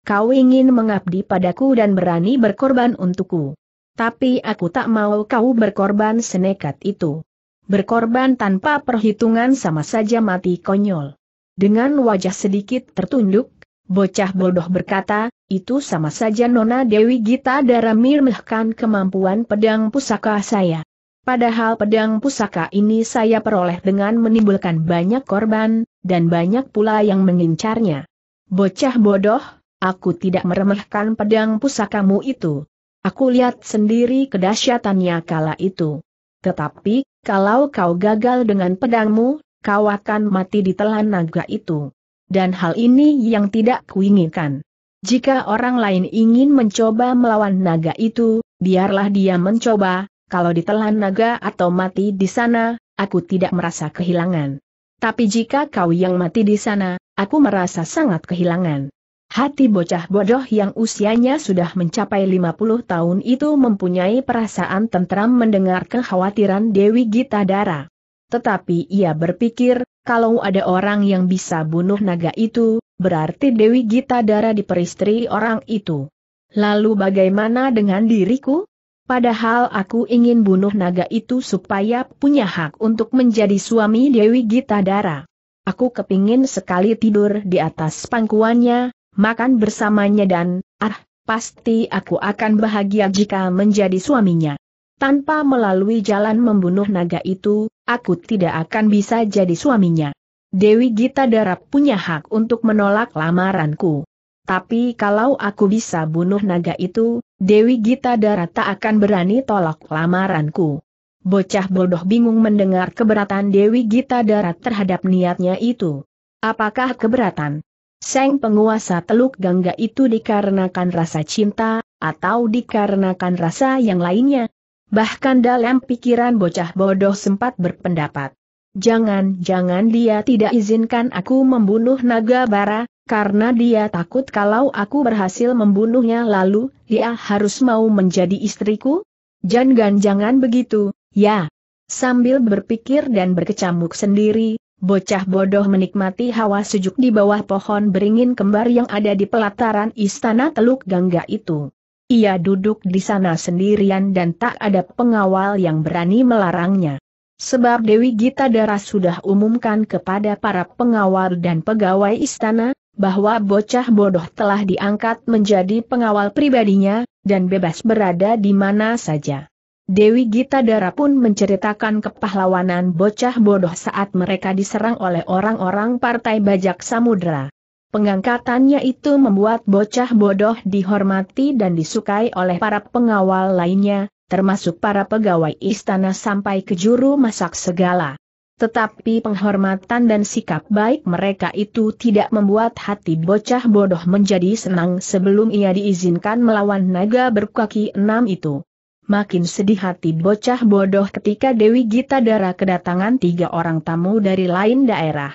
Kau ingin mengabdi padaku dan berani berkorban untukku. Tapi aku tak mau kau berkorban senekat itu. Berkorban tanpa perhitungan sama saja mati konyol." Dengan wajah sedikit tertunduk, bocah bodoh berkata, "Itu sama saja Nona Dewi Gita Dara meremehkan kemampuan pedang pusaka saya. Padahal pedang pusaka ini saya peroleh dengan menimbulkan banyak korban, dan banyak pula yang mengincarnya." "Bocah bodoh, aku tidak meremehkan pedang pusakamu itu. Aku lihat sendiri kedahsyatannya kala itu. Tetapi, kalau kau gagal dengan pedangmu, kau akan mati ditelan naga itu. Dan hal ini yang tidak kuinginkan. Jika orang lain ingin mencoba melawan naga itu, biarlah dia mencoba. Kalau ditelan naga atau mati di sana, aku tidak merasa kehilangan. Tapi jika kau yang mati di sana, aku merasa sangat kehilangan." Hati bocah bodoh yang usianya sudah mencapai lima puluh tahun itu mempunyai perasaan tentram mendengar kekhawatiran Dewi Gita Dara. Tetapi ia berpikir, kalau ada orang yang bisa bunuh naga itu, berarti Dewi Gita Dara diperistri orang itu. Lalu bagaimana dengan diriku? Padahal aku ingin bunuh naga itu supaya punya hak untuk menjadi suami Dewi Gita Dara. Aku kepingin sekali tidur di atas pangkuannya, makan bersamanya dan, ah, pasti aku akan bahagia jika menjadi suaminya. Tanpa melalui jalan membunuh naga itu, aku tidak akan bisa jadi suaminya. Dewi Gita Dara punya hak untuk menolak lamaranku. Tapi kalau aku bisa bunuh naga itu, Dewi Gita Dara tak akan berani tolak lamaranku. Bocah bodoh bingung mendengar keberatan Dewi Gita Dara terhadap niatnya itu. Apakah keberatan? Sang penguasa Teluk Gangga itu dikarenakan rasa cinta, atau dikarenakan rasa yang lainnya. Bahkan dalam pikiran bocah bodoh sempat berpendapat, jangan-jangan dia tidak izinkan aku membunuh Nagabara, karena dia takut kalau aku berhasil membunuhnya lalu, dia harus mau menjadi istriku? Jangan-jangan begitu, ya. Sambil berpikir dan berkecamuk sendiri, bocah bodoh menikmati hawa sejuk di bawah pohon beringin kembar yang ada di pelataran istana Teluk Gangga itu. Ia duduk di sana sendirian dan tak ada pengawal yang berani melarangnya. Sebab Dewi Gita Dara sudah umumkan kepada para pengawal dan pegawai istana, bahwa bocah bodoh telah diangkat menjadi pengawal pribadinya, dan bebas berada di mana saja. Dewi Gita Dara pun menceritakan kepahlawanan bocah bodoh saat mereka diserang oleh orang-orang Partai Bajak Samudera. Pengangkatannya itu membuat bocah bodoh dihormati dan disukai oleh para pengawal lainnya, termasuk para pegawai istana sampai ke juru masak segala. Tetapi penghormatan dan sikap baik mereka itu tidak membuat hati bocah bodoh menjadi senang sebelum ia diizinkan melawan naga berkaki enam itu. Makin sedih hati bocah bodoh ketika Dewi Gita Dara kedatangan tiga orang tamu dari lain daerah.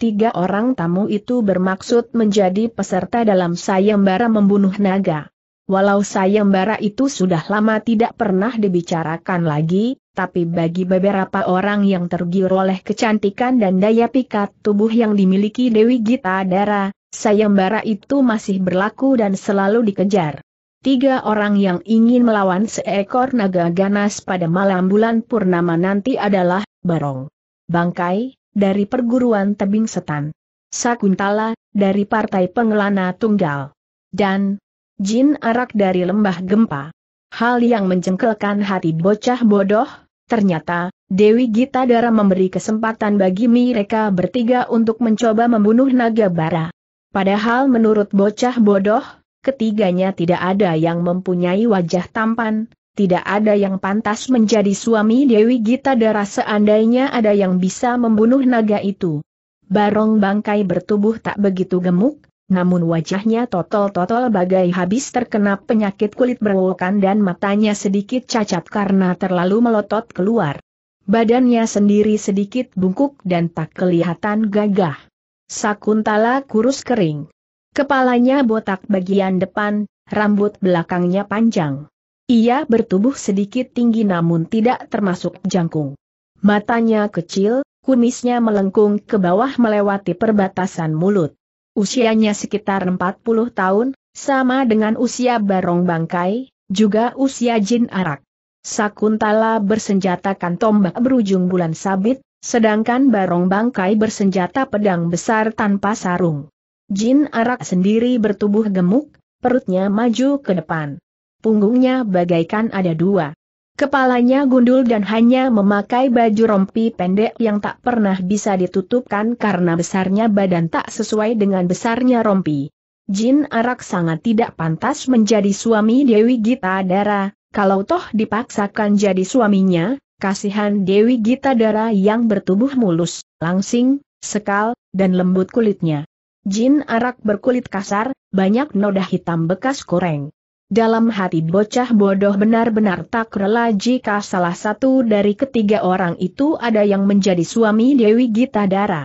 Tiga orang tamu itu bermaksud menjadi peserta dalam sayembara membunuh naga. Walau sayembara itu sudah lama tidak pernah dibicarakan lagi, tapi bagi beberapa orang yang tergiur oleh kecantikan dan daya pikat tubuh yang dimiliki Dewi Gita Dara, sayembara itu masih berlaku dan selalu dikejar. Tiga orang yang ingin melawan seekor naga ganas pada malam bulan purnama nanti adalah Barong Bangkai, dari perguruan Tebing Setan, Sakuntala, dari Partai Pengelana Tunggal, dan Jin Arak dari Lembah Gempa. Hal yang menjengkelkan hati bocah bodoh, ternyata Dewi Gita Dara memberi kesempatan bagi mereka bertiga untuk mencoba membunuh Nagabara. Padahal menurut bocah bodoh, ketiganya tidak ada yang mempunyai wajah tampan, tidak ada yang pantas menjadi suami Dewi Gita Dara seandainya ada yang bisa membunuh naga itu. Barong Bangkai bertubuh tak begitu gemuk, namun wajahnya totol-totol bagai habis terkena penyakit kulit berwokan dan matanya sedikit cacat karena terlalu melotot keluar. Badannya sendiri sedikit bungkuk dan tak kelihatan gagah. Sakuntala kurus kering. Kepalanya botak bagian depan, rambut belakangnya panjang. Ia bertubuh sedikit tinggi namun tidak termasuk jangkung. Matanya kecil, kumisnya melengkung ke bawah melewati perbatasan mulut. Usianya sekitar empat puluh tahun, sama dengan usia Barong Bangkai, juga usia Jin Arak. Sakuntala bersenjatakan tombak berujung bulan sabit, sedangkan Barong Bangkai bersenjata pedang besar tanpa sarung. Jin Arak sendiri bertubuh gemuk, perutnya maju ke depan. Punggungnya bagaikan ada dua. Kepalanya gundul dan hanya memakai baju rompi pendek yang tak pernah bisa ditutupkan karena besarnya badan tak sesuai dengan besarnya rompi. Jin Arak sangat tidak pantas menjadi suami Dewi Gita Dara, kalau toh dipaksakan jadi suaminya, kasihan Dewi Gita Dara yang bertubuh mulus, langsing, sekal, dan lembut kulitnya. Jin Arak berkulit kasar, banyak noda hitam bekas koreng. Dalam hati bocah bodoh benar-benar tak rela jika salah satu dari ketiga orang itu ada yang menjadi suami Dewi Gita Dara.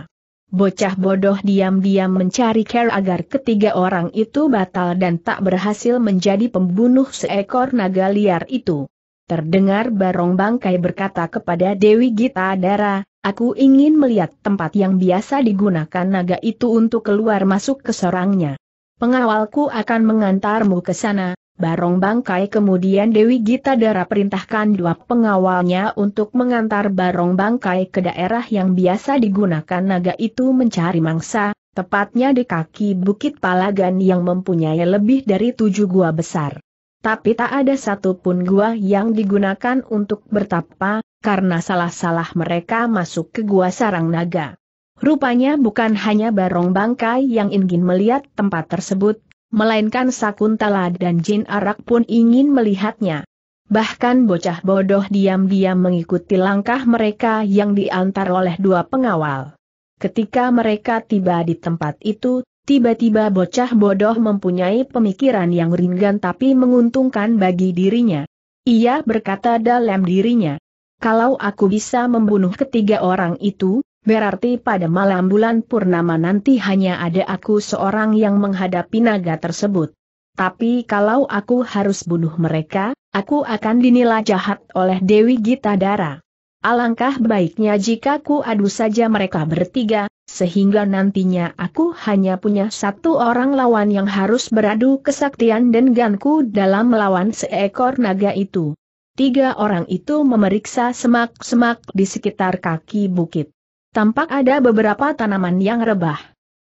Bocah bodoh diam-diam mencari cara agar ketiga orang itu batal dan tak berhasil menjadi pembunuh seekor naga liar itu. Terdengar Barong Bangkai berkata kepada Dewi Gita Dara, aku ingin melihat tempat yang biasa digunakan naga itu untuk keluar masuk ke sarangnya. Pengawalku akan mengantarmu ke sana. Barong Bangkai kemudian Dewi Gita Dara perintahkan dua pengawalnya untuk mengantar Barong Bangkai ke daerah yang biasa digunakan naga itu mencari mangsa, tepatnya di kaki Bukit Palagan yang mempunyai lebih dari tujuh gua besar. Tapi tak ada satupun gua yang digunakan untuk bertapa, karena salah-salah mereka masuk ke gua sarang naga. Rupanya bukan hanya Barong Bangkai yang ingin melihat tempat tersebut, melainkan Sakuntala dan Jin Arak pun ingin melihatnya. Bahkan bocah bodoh diam-diam mengikuti langkah mereka yang diantar oleh dua pengawal. Ketika mereka tiba di tempat itu, Tiba-tiba bocah bodoh mempunyai pemikiran yang ringan tapi menguntungkan bagi dirinya. Ia berkata dalam dirinya, kalau aku bisa membunuh ketiga orang itu, berarti pada malam bulan purnama nanti hanya ada aku seorang yang menghadapi naga tersebut. Tapi kalau aku harus bunuh mereka, aku akan dinilai jahat oleh Dewi Gita Dara. Alangkah baiknya jika ku adu saja mereka bertiga, sehingga nantinya aku hanya punya satu orang lawan yang harus beradu kesaktian denganku dalam melawan seekor naga itu. Tiga orang itu memeriksa semak-semak di sekitar kaki bukit. Tampak ada beberapa tanaman yang rebah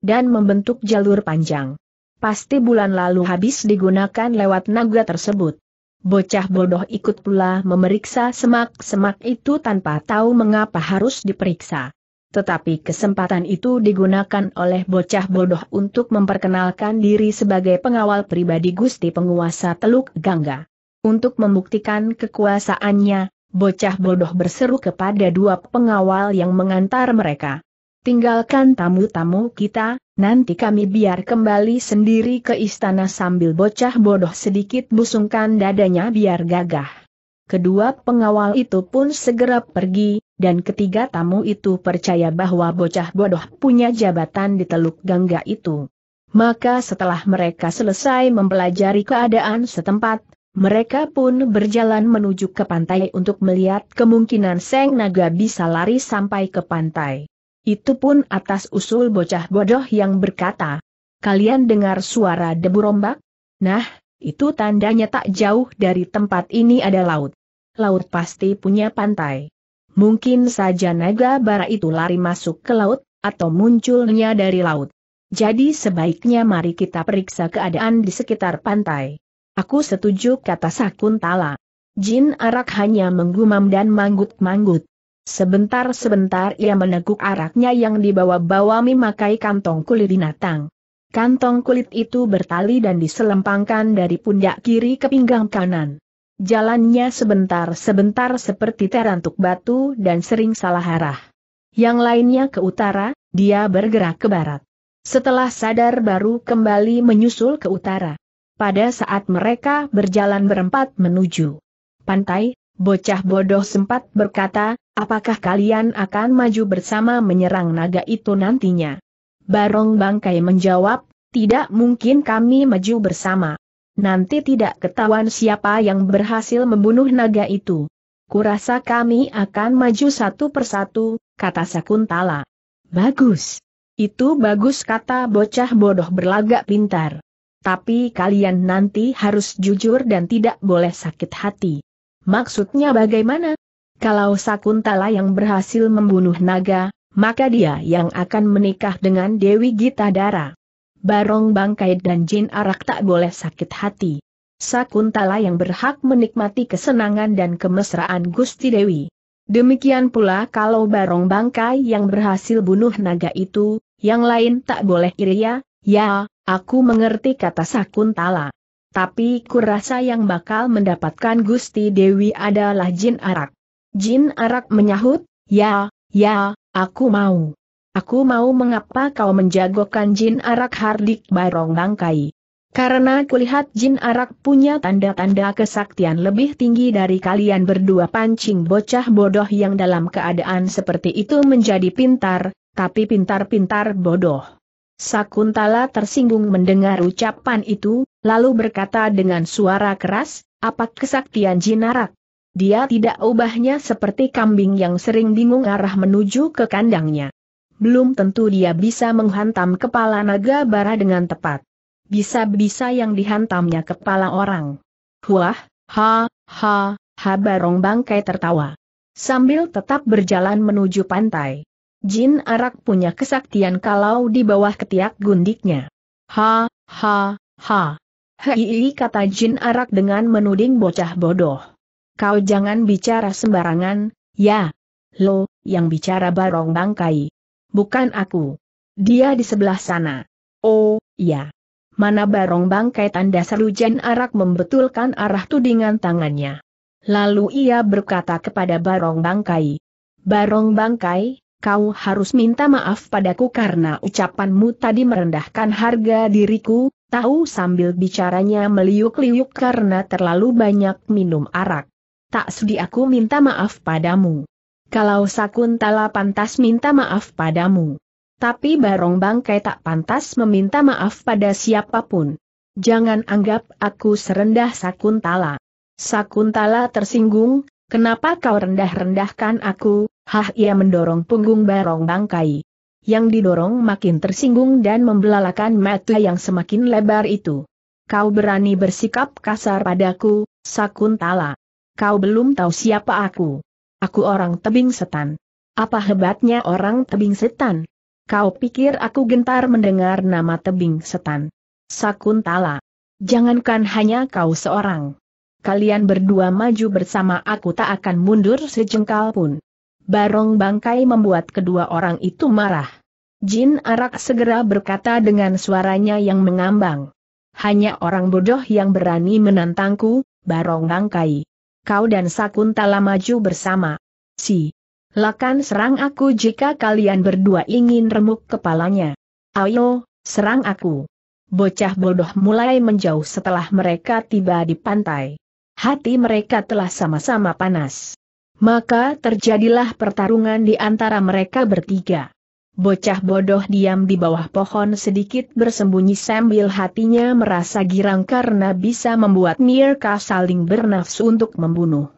dan membentuk jalur panjang. Pasti bulan lalu habis digunakan lewat naga tersebut. Bocah bodoh ikut pula memeriksa semak-semak itu tanpa tahu mengapa harus diperiksa. Tetapi kesempatan itu digunakan oleh bocah bodoh untuk memperkenalkan diri sebagai pengawal pribadi Gusti Penguasa Teluk Gangga. Untuk membuktikan kekuasaannya, bocah bodoh berseru kepada dua pengawal yang mengantar mereka. Tinggalkan tamu-tamu kita, nanti kami biar kembali sendiri ke istana, sambil bocah bodoh sedikit busungkan dadanya biar gagah. Kedua pengawal itu pun segera pergi, dan ketiga tamu itu percaya bahwa bocah bodoh punya jabatan di Teluk Gangga itu. Maka setelah mereka selesai mempelajari keadaan setempat, mereka pun berjalan menuju ke pantai untuk melihat kemungkinan sang naga bisa lari sampai ke pantai. Itu pun atas usul bocah bodoh yang berkata, kalian dengar suara debu rombak? Nah, itu tandanya tak jauh dari tempat ini ada laut. Laut pasti punya pantai. Mungkin saja Nagabara itu lari masuk ke laut, atau munculnya dari laut. Jadi sebaiknya mari kita periksa keadaan di sekitar pantai. Aku setuju, kata Sakuntala. Jin Arak hanya menggumam dan manggut-manggut. Sebentar-sebentar ia meneguk araknya yang dibawa-bawa memakai kantong kulit binatang. Kantong kulit itu bertali dan diselempangkan dari pundak kiri ke pinggang kanan. Jalannya sebentar-sebentar seperti terantuk batu dan sering salah arah. Yang lainnya ke utara, dia bergerak ke barat. Setelah sadar baru kembali menyusul ke utara. Pada saat mereka berjalan berempat menuju pantai, bocah bodoh sempat berkata, apakah kalian akan maju bersama menyerang naga itu nantinya? Barong Bangkai menjawab, tidak mungkin kami maju bersama. Nanti tidak ketahuan siapa yang berhasil membunuh naga itu. Kurasa kami akan maju satu persatu, kata Sakuntala. Bagus. Itu bagus, kata bocah bodoh berlagak pintar. Tapi kalian nanti harus jujur dan tidak boleh sakit hati. Maksudnya bagaimana? Kalau Sakuntala yang berhasil membunuh naga, maka dia yang akan menikah dengan Dewi Gita Dara. Barong Bangkai dan Jin Arak tak boleh sakit hati. Sakuntala yang berhak menikmati kesenangan dan kemesraan Gusti Dewi. Demikian pula kalau Barong Bangkai yang berhasil bunuh naga itu, yang lain tak boleh iri ya. Ya, aku mengerti, kata Sakuntala. Tapi kurasa yang bakal mendapatkan Gusti Dewi adalah Jin Arak. Jin Arak menyahut, ya, ya, aku mau. Aku mau. Mengapa kau menjagokan Jin Arak, hardik Barong Bangkai? Karena kulihat Jin Arak punya tanda-tanda kesaktian lebih tinggi dari kalian berdua, pancing bocah bodoh yang dalam keadaan seperti itu menjadi pintar, tapi pintar-pintar bodoh. Sakuntala tersinggung mendengar ucapan itu, lalu berkata dengan suara keras, apa kesaktian Jin Arak? Dia tidak ubahnya seperti kambing yang sering bingung arah menuju ke kandangnya. Belum tentu dia bisa menghantam kepala Nagabara dengan tepat. Bisa-bisa yang dihantamnya kepala orang. Huah, ha, ha, ha. Barong Bangkai tertawa sambil tetap berjalan menuju pantai. Jin Arak punya kesaktian kalau di bawah ketiak gundiknya. Ha, ha, ha. Hei, kata Jin Arak dengan menuding bocah bodoh. Kau jangan bicara sembarangan, ya. Lo, yang bicara Barong Bangkai. Bukan aku. Dia di sebelah sana. Oh, ya. Mana Barong Bangkai, tanda seru Jin Arak membetulkan arah tudingan tangannya. Lalu ia berkata kepada Barong Bangkai. Barong Bangkai, kau harus minta maaf padaku karena ucapanmu tadi merendahkan harga diriku, tahu, sambil bicaranya meliuk-liuk karena terlalu banyak minum arak. Tak sudi aku minta maaf padamu. Kalau Sakuntala pantas minta maaf padamu. Tapi Barong Bangkai tak pantas meminta maaf pada siapapun. Jangan anggap aku serendah Sakuntala. Sakuntala tersinggung, kenapa kau rendah-rendahkan aku? Hah, ia mendorong punggung Barong Bangkai. Yang didorong makin tersinggung dan membelalakan mata yang semakin lebar itu. Kau berani bersikap kasar padaku, Sakuntala. Kau belum tahu siapa aku. Aku orang Tebing Setan. Apa hebatnya orang Tebing Setan? Kau pikir aku gentar mendengar nama Tebing Setan? Sakuntala. Jangankan hanya kau seorang. Kalian berdua maju bersama aku tak akan mundur sejengkal pun. Barong Bangkai membuat kedua orang itu marah. Jin Arak segera berkata dengan suaranya yang mengambang. Hanya orang bodoh yang berani menantangku, Barong Bangkai. Kau dan Sakuntala maju bersama. Si Lakan serang aku jika kalian berdua ingin remuk kepalanya. Ayo, serang aku. Bocah bodoh mulai menjauh setelah mereka tiba di pantai. Hati mereka telah sama-sama panas. Maka terjadilah pertarungan di antara mereka bertiga. Bocah bodoh diam di bawah pohon sedikit bersembunyi sambil hatinya merasa girang karena bisa membuat mereka saling bernafsu untuk membunuh.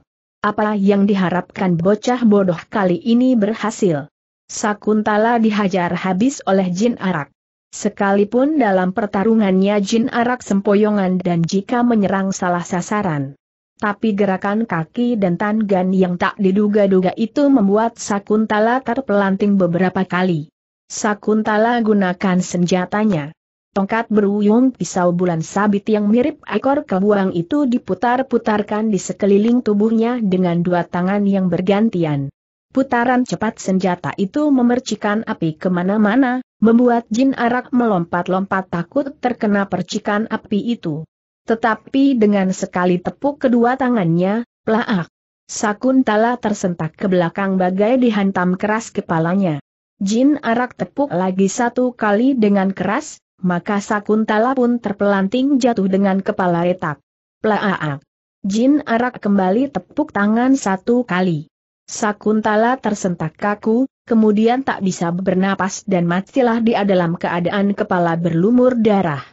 Apa yang diharapkan bocah bodoh kali ini berhasil. Sakuntala dihajar habis oleh Jin Arak. Sekalipun dalam pertarungannya Jin Arak sempoyongan dan jika menyerang salah sasaran. Tapi gerakan kaki dan tangan yang tak diduga-duga itu membuat Sakuntala terpelanting beberapa kali. Sakuntala gunakan senjatanya. Tongkat beruyung pisau bulan sabit yang mirip ekor kebuang itu diputar-putarkan di sekeliling tubuhnya dengan dua tangan yang bergantian. Putaran cepat senjata itu memercikan api kemana-mana, membuat Jin Arak melompat-lompat takut terkena percikan api itu. Tetapi dengan sekali tepuk kedua tangannya, plaak. Sakuntala tersentak ke belakang bagai dihantam keras kepalanya. Jin Arak tepuk lagi satu kali dengan keras, maka Sakuntala pun terpelanting jatuh dengan kepala retak. Plaak. Jin Arak kembali tepuk tangan satu kali. Sakuntala tersentak kaku, kemudian tak bisa bernapas dan matilah dia dalam keadaan kepala berlumur darah.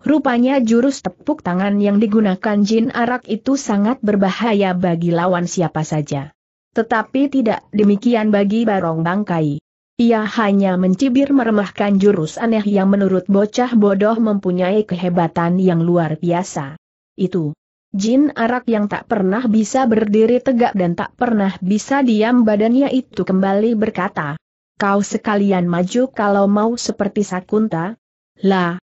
Rupanya jurus tepuk tangan yang digunakan Jin Arak itu sangat berbahaya bagi lawan siapa saja. Tetapi tidak demikian bagi Barong Bangkai. Ia hanya mencibir meremehkan jurus aneh yang menurut bocah bodoh mempunyai kehebatan yang luar biasa. Itu Jin Arak yang tak pernah bisa berdiri tegak dan tak pernah bisa diam badannya itu kembali berkata, "Kau sekalian maju kalau mau seperti Sakunta." Lah.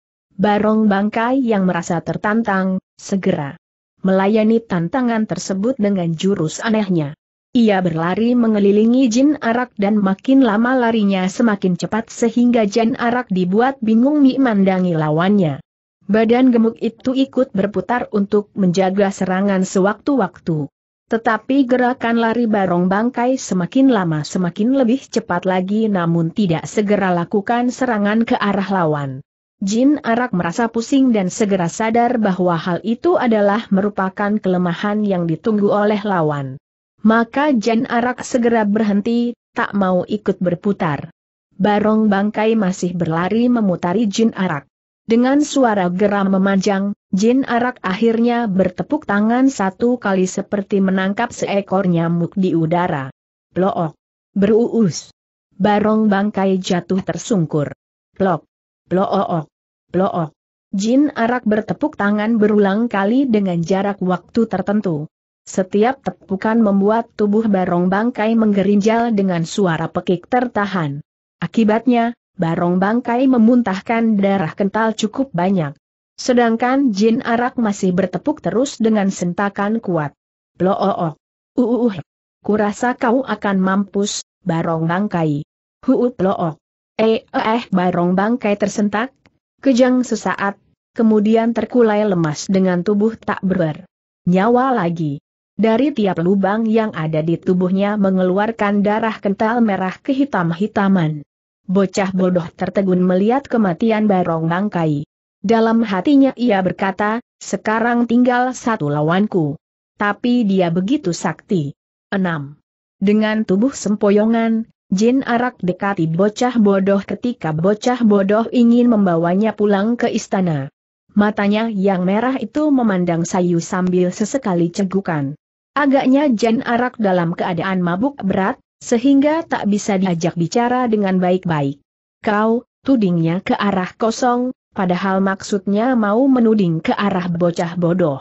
Barong Bangkai yang merasa tertantang, segera melayani tantangan tersebut dengan jurus anehnya. Ia berlari mengelilingi Jin Arak dan makin lama larinya semakin cepat sehingga Jin Arak dibuat bingung memandangi lawannya. Badan gemuk itu ikut berputar untuk menjaga serangan sewaktu-waktu. Tetapi gerakan lari Barong Bangkai semakin lama semakin lebih cepat lagi namun tidak segera lakukan serangan ke arah lawan. Jin Arak merasa pusing dan segera sadar bahwa hal itu adalah merupakan kelemahan yang ditunggu oleh lawan. Maka Jin Arak segera berhenti, tak mau ikut berputar. Barong Bangkai masih berlari memutari Jin Arak. Dengan suara geram memanjang, Jin Arak akhirnya bertepuk tangan satu kali seperti menangkap seekor nyamuk di udara. Plook. Beruus. Barong Bangkai jatuh tersungkur. Plok. Plook. Plook. Jin Arak bertepuk tangan berulang kali dengan jarak waktu tertentu. Setiap tepukan membuat tubuh Barong Bangkai menggerinjal dengan suara pekik tertahan. Akibatnya, Barong Bangkai memuntahkan darah kental cukup banyak. Sedangkan Jin Arak masih bertepuk terus dengan sentakan kuat. Plook. Uuuh. Kurasa kau akan mampus, Barong Bangkai. Huu plook. Eh, eh, Barong Bangkai tersentak, kejang sesaat, kemudian terkulai lemas dengan tubuh tak ber. Nyawa lagi. Dari tiap lubang yang ada di tubuhnya mengeluarkan darah kental merah kehitam-hitaman. Bocah bodoh tertegun melihat kematian Barong Bangkai. Dalam hatinya ia berkata, sekarang tinggal satu lawanku. Tapi dia begitu sakti. enam. Dengan tubuh sempoyongan, jin arak dekati bocah bodoh ketika bocah bodoh ingin membawanya pulang ke istana. Matanya yang merah itu memandang sayu sambil sesekali cegukan. Agaknya Jan Arak dalam keadaan mabuk berat, sehingga tak bisa diajak bicara dengan baik-baik. Kau, tudingnya ke arah kosong, padahal maksudnya mau menuding ke arah bocah bodoh.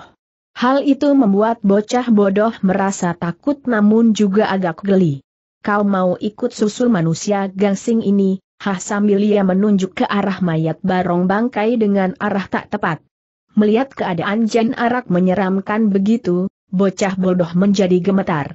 Hal itu membuat bocah bodoh merasa takut namun juga agak geli. Kau mau ikut susul manusia gangsing ini, hah, sambil ia menunjuk ke arah mayat Barong Bangkai dengan arah tak tepat. Melihat keadaan Jan Arak menyeramkan begitu, bocah bodoh menjadi gemetar.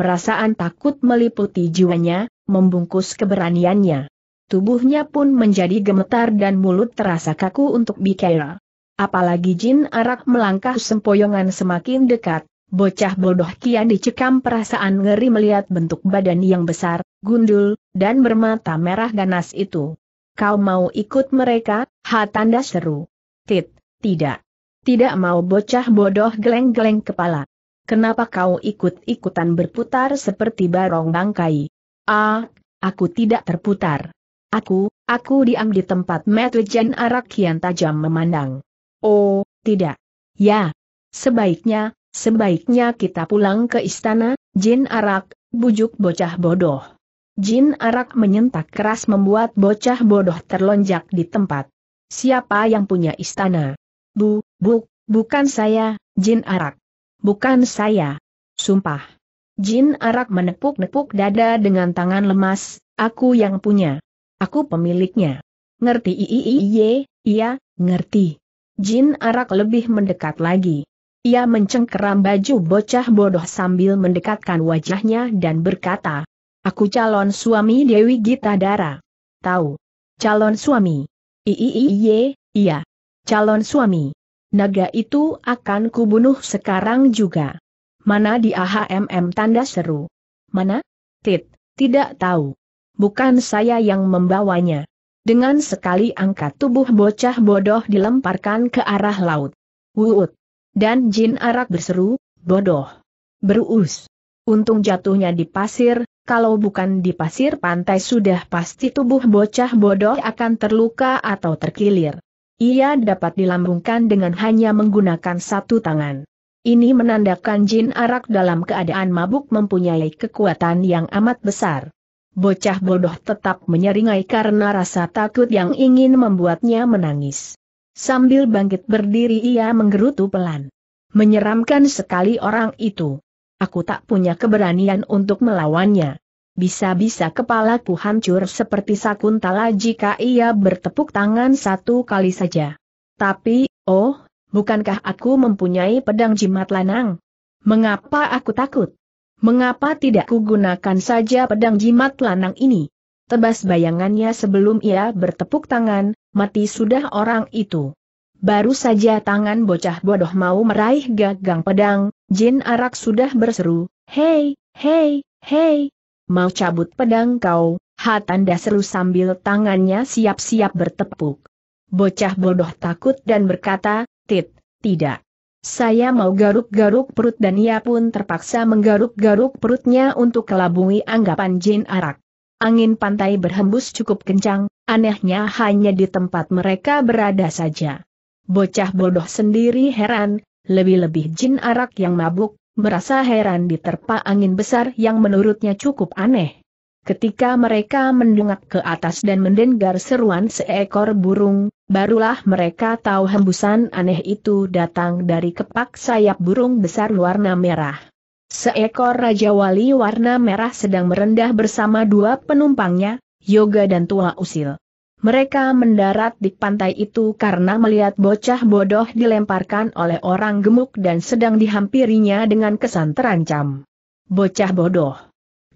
Perasaan takut meliputi jiwanya, membungkus keberaniannya. Tubuhnya pun menjadi gemetar dan mulut terasa kaku untuk bicara. Apalagi Jin Arak melangkah sempoyongan semakin dekat, bocah bodoh kian dicekam perasaan ngeri melihat bentuk badan yang besar, gundul, dan bermata merah ganas itu. Kau mau ikut mereka, ha, tanda seru. Tit, tidak. Tidak mau, bocah bodoh geleng-geleng kepala. Kenapa kau ikut-ikutan berputar seperti Barong Bangkai? Ah, aku tidak terputar. Aku, aku diam di tempat. Mata Jan Arak kian tajam memandang. Oh, tidak. Ya, sebaiknya, sebaiknya kita pulang ke istana, Jin Arak, bujuk bocah bodoh. Jin Arak menyentak keras membuat bocah bodoh terlonjak di tempat. Siapa yang punya istana? Bu, bu, bukan saya, Jin Arak. Bukan saya. Sumpah. Jin Arak menepuk-nepuk dada dengan tangan lemas, aku yang punya. Aku pemiliknya. Ngerti? Iiiye, iya, ngerti. Jin Arak lebih mendekat lagi. Ia mencengkeram baju bocah bodoh sambil mendekatkan wajahnya dan berkata, aku calon suami Dewi Gita Dara. Tahu. Calon suami. Iiiye, iya. Calon suami. Naga itu akan kubunuh sekarang juga. Mana dia, hmm, tanda seru. Mana? Tit, tidak tahu. Bukan saya yang membawanya. Dengan sekali angkat tubuh bocah bodoh dilemparkan ke arah laut. Wuut. Dan Jin Arak berseru, bodoh. Beruus. Untung jatuhnya di pasir, kalau bukan di pasir pantai sudah pasti tubuh bocah bodoh akan terluka atau terkilir. Ia dapat dilambungkan dengan hanya menggunakan satu tangan. Ini menandakan Jin Arak dalam keadaan mabuk mempunyai kekuatan yang amat besar. Bocah bodoh tetap menyeringai karena rasa takut yang ingin membuatnya menangis. Sambil bangkit berdiri ia menggerutu pelan. Menyeramkan sekali orang itu. Aku tak punya keberanian untuk melawannya. Bisa-bisa kepalaku hancur seperti Sakuntala jika ia bertepuk tangan satu kali saja. Tapi, oh, bukankah aku mempunyai pedang jimat lanang? Mengapa aku takut? Mengapa tidak kugunakan saja pedang jimat lanang ini? Tebas bayangannya sebelum ia bertepuk tangan, mati sudah orang itu. Baru saja tangan bocah bodoh mau meraih gagang pedang, Jin Arak sudah berseru, hei, hei, hei. Mau cabut pedang kau, ha, tanda seru sambil tangannya siap-siap bertepuk. Bocah bodoh takut dan berkata, tit, tidak. Saya mau garuk-garuk perut, dan ia pun terpaksa menggaruk-garuk perutnya untuk kelabungi anggapan Jin Arak. Angin pantai berhembus cukup kencang, anehnya hanya di tempat mereka berada saja. Bocah bodoh sendiri heran, lebih-lebih Jin Arak yang mabuk merasa heran diterpa angin besar yang menurutnya cukup aneh. Ketika mereka mendongak ke atas dan mendengar seruan seekor burung, barulah mereka tahu hembusan aneh itu datang dari kepak sayap burung besar warna merah. Seekor rajawali warna merah sedang merendah bersama dua penumpangnya, Yoga dan Tua Usil. Mereka mendarat di pantai itu karena melihat bocah bodoh dilemparkan oleh orang gemuk dan sedang dihampirinya dengan kesan terancam. Bocah bodoh.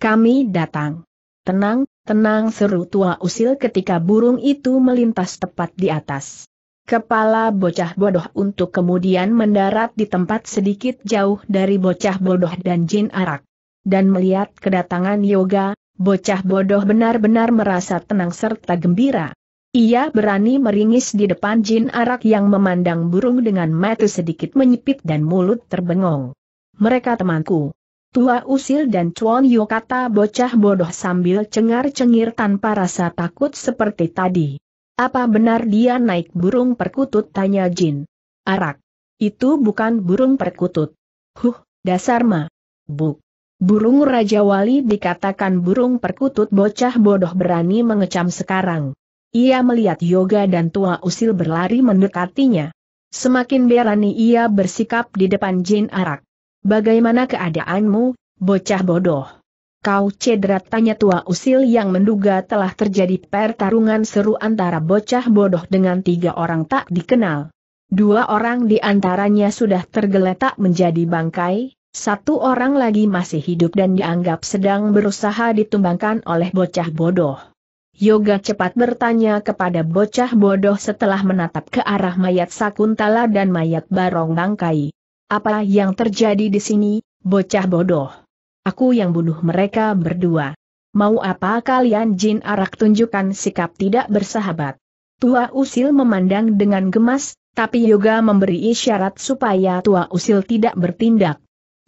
Kami datang. Tenang, tenang, seru Tua Usil ketika burung itu melintas tepat di atas. kepala bocah bodoh untuk kemudian mendarat di tempat sedikit jauh dari bocah bodoh dan jin arak. Dan melihat kedatangan Yoga, bocah bodoh benar-benar merasa tenang serta gembira. Ia berani meringis di depan jin arak yang memandang burung dengan mata sedikit menyipit dan mulut terbengong. "Mereka temanku, Tua Usil dan Chuan Yo," kata bocah bodoh sambil cengar-cengir tanpa rasa takut seperti tadi. "Apa benar dia naik burung perkutut?" tanya jin arak. "Itu bukan burung perkutut. Huh, dasar ma. Buk. Burung Rajawali dikatakan burung perkutut." Bocah bodoh berani mengecam sekarang. Ia melihat Yoga dan Tua Usil berlari mendekatinya. Semakin berani ia bersikap di depan jin arak. "Bagaimana keadaanmu, bocah bodoh? Kau cedera?" tanya Tua Usil yang menduga telah terjadi pertarungan seru antara bocah bodoh dengan tiga orang tak dikenal. Dua orang di antaranya sudah tergeletak menjadi bangkai, satu orang lagi masih hidup dan dianggap sedang berusaha ditumbangkan oleh bocah bodoh. Yoga cepat bertanya kepada bocah bodoh setelah menatap ke arah mayat Sakuntala dan mayat Barong Bangkai. "Apa yang terjadi di sini, bocah bodoh? Aku yang bunuh mereka berdua. Mau apa kalian?" Jin arak tunjukkan sikap tidak bersahabat. Tua Usil memandang dengan gemas, tapi Yoga memberi isyarat supaya Tua Usil tidak bertindak.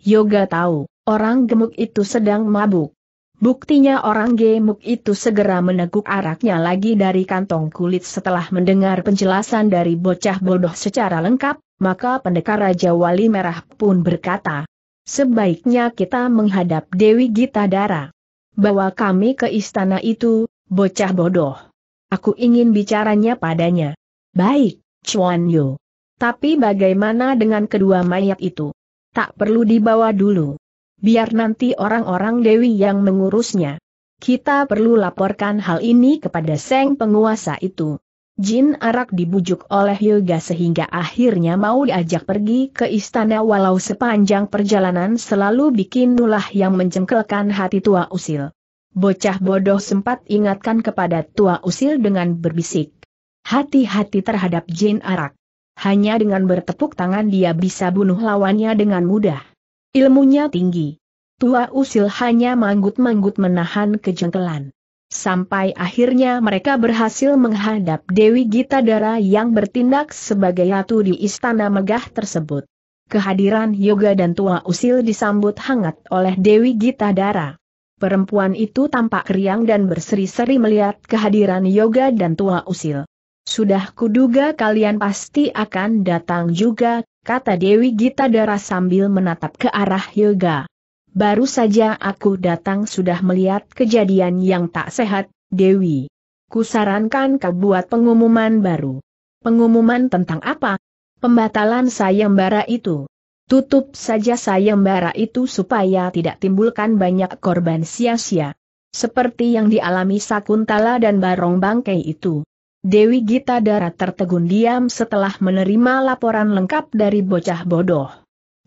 Yoga tahu, orang gemuk itu sedang mabuk. Buktinya orang gemuk itu segera meneguk araknya lagi dari kantong kulit. Setelah mendengar penjelasan dari bocah bodoh secara lengkap, maka pendekar Rajawali Merah pun berkata, "Sebaiknya kita menghadap Dewi Gita Dara. Bawa kami ke istana itu, bocah bodoh. Aku ingin bicaranya padanya." "Baik, Chuan Yu. Tapi bagaimana dengan kedua mayat itu?" "Tak perlu dibawa dulu. Biar nanti orang-orang Dewi yang mengurusnya. Kita perlu laporkan hal ini kepada sang penguasa itu." Jin arak dibujuk oleh Yoga sehingga akhirnya mau diajak pergi ke istana, walau sepanjang perjalanan selalu bikin ulah yang mencengkelkan hati Tua Usil. Bocah bodoh sempat ingatkan kepada Tua Usil dengan berbisik, "Hati-hati terhadap jin arak. Hanya dengan bertepuk tangan dia bisa bunuh lawannya dengan mudah. Ilmunya tinggi." Tua Usil hanya manggut-manggut menahan kejengkelan. Sampai akhirnya mereka berhasil menghadap Dewi Gita Dara yang bertindak sebagai ratu di istana megah tersebut. Kehadiran Yoga dan Tua Usil disambut hangat oleh Dewi Gita Dara. Perempuan itu tampak riang dan berseri-seri melihat kehadiran Yoga dan Tua Usil. "Sudah kuduga kalian pasti akan datang juga," kata Dewi Gita Dara sambil menatap ke arah Yoga. "Baru saja aku datang sudah melihat kejadian yang tak sehat, Dewi. Kusarankan kau buat pengumuman baru." "Pengumuman tentang apa?" "Pembatalan sayembara itu. Tutup saja sayembara itu supaya tidak timbulkan banyak korban sia-sia. Seperti yang dialami Sakuntala dan Barong Bangkai itu." Dewi Gita Dara tertegun diam setelah menerima laporan lengkap dari bocah bodoh.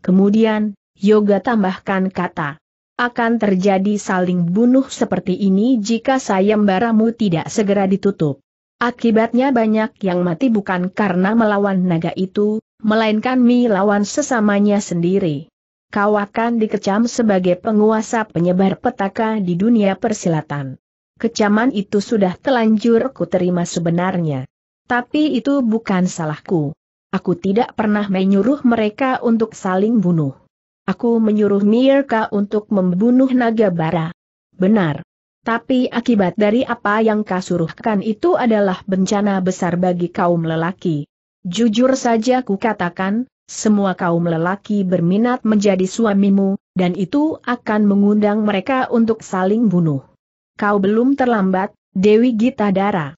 Kemudian Yoga tambahkan kata, "Akan terjadi saling bunuh seperti ini jika sayembaramu tidak segera ditutup. Akibatnya banyak yang mati bukan karena melawan naga itu, melainkan melawan sesamanya sendiri. Kau akan dikecam sebagai penguasa penyebar petaka di dunia persilatan. Kecaman itu sudah telanjur kuterima sebenarnya. Tapi itu bukan salahku. Aku tidak pernah menyuruh mereka untuk saling bunuh. Aku menyuruh Mirka untuk membunuh Nagabara." "Benar. Tapi akibat dari apa yang kau suruhkan itu adalah bencana besar bagi kaum lelaki. Jujur saja ku katakan, semua kaum lelaki berminat menjadi suamimu, dan itu akan mengundang mereka untuk saling bunuh. Kau belum terlambat, Dewi Gita Dara.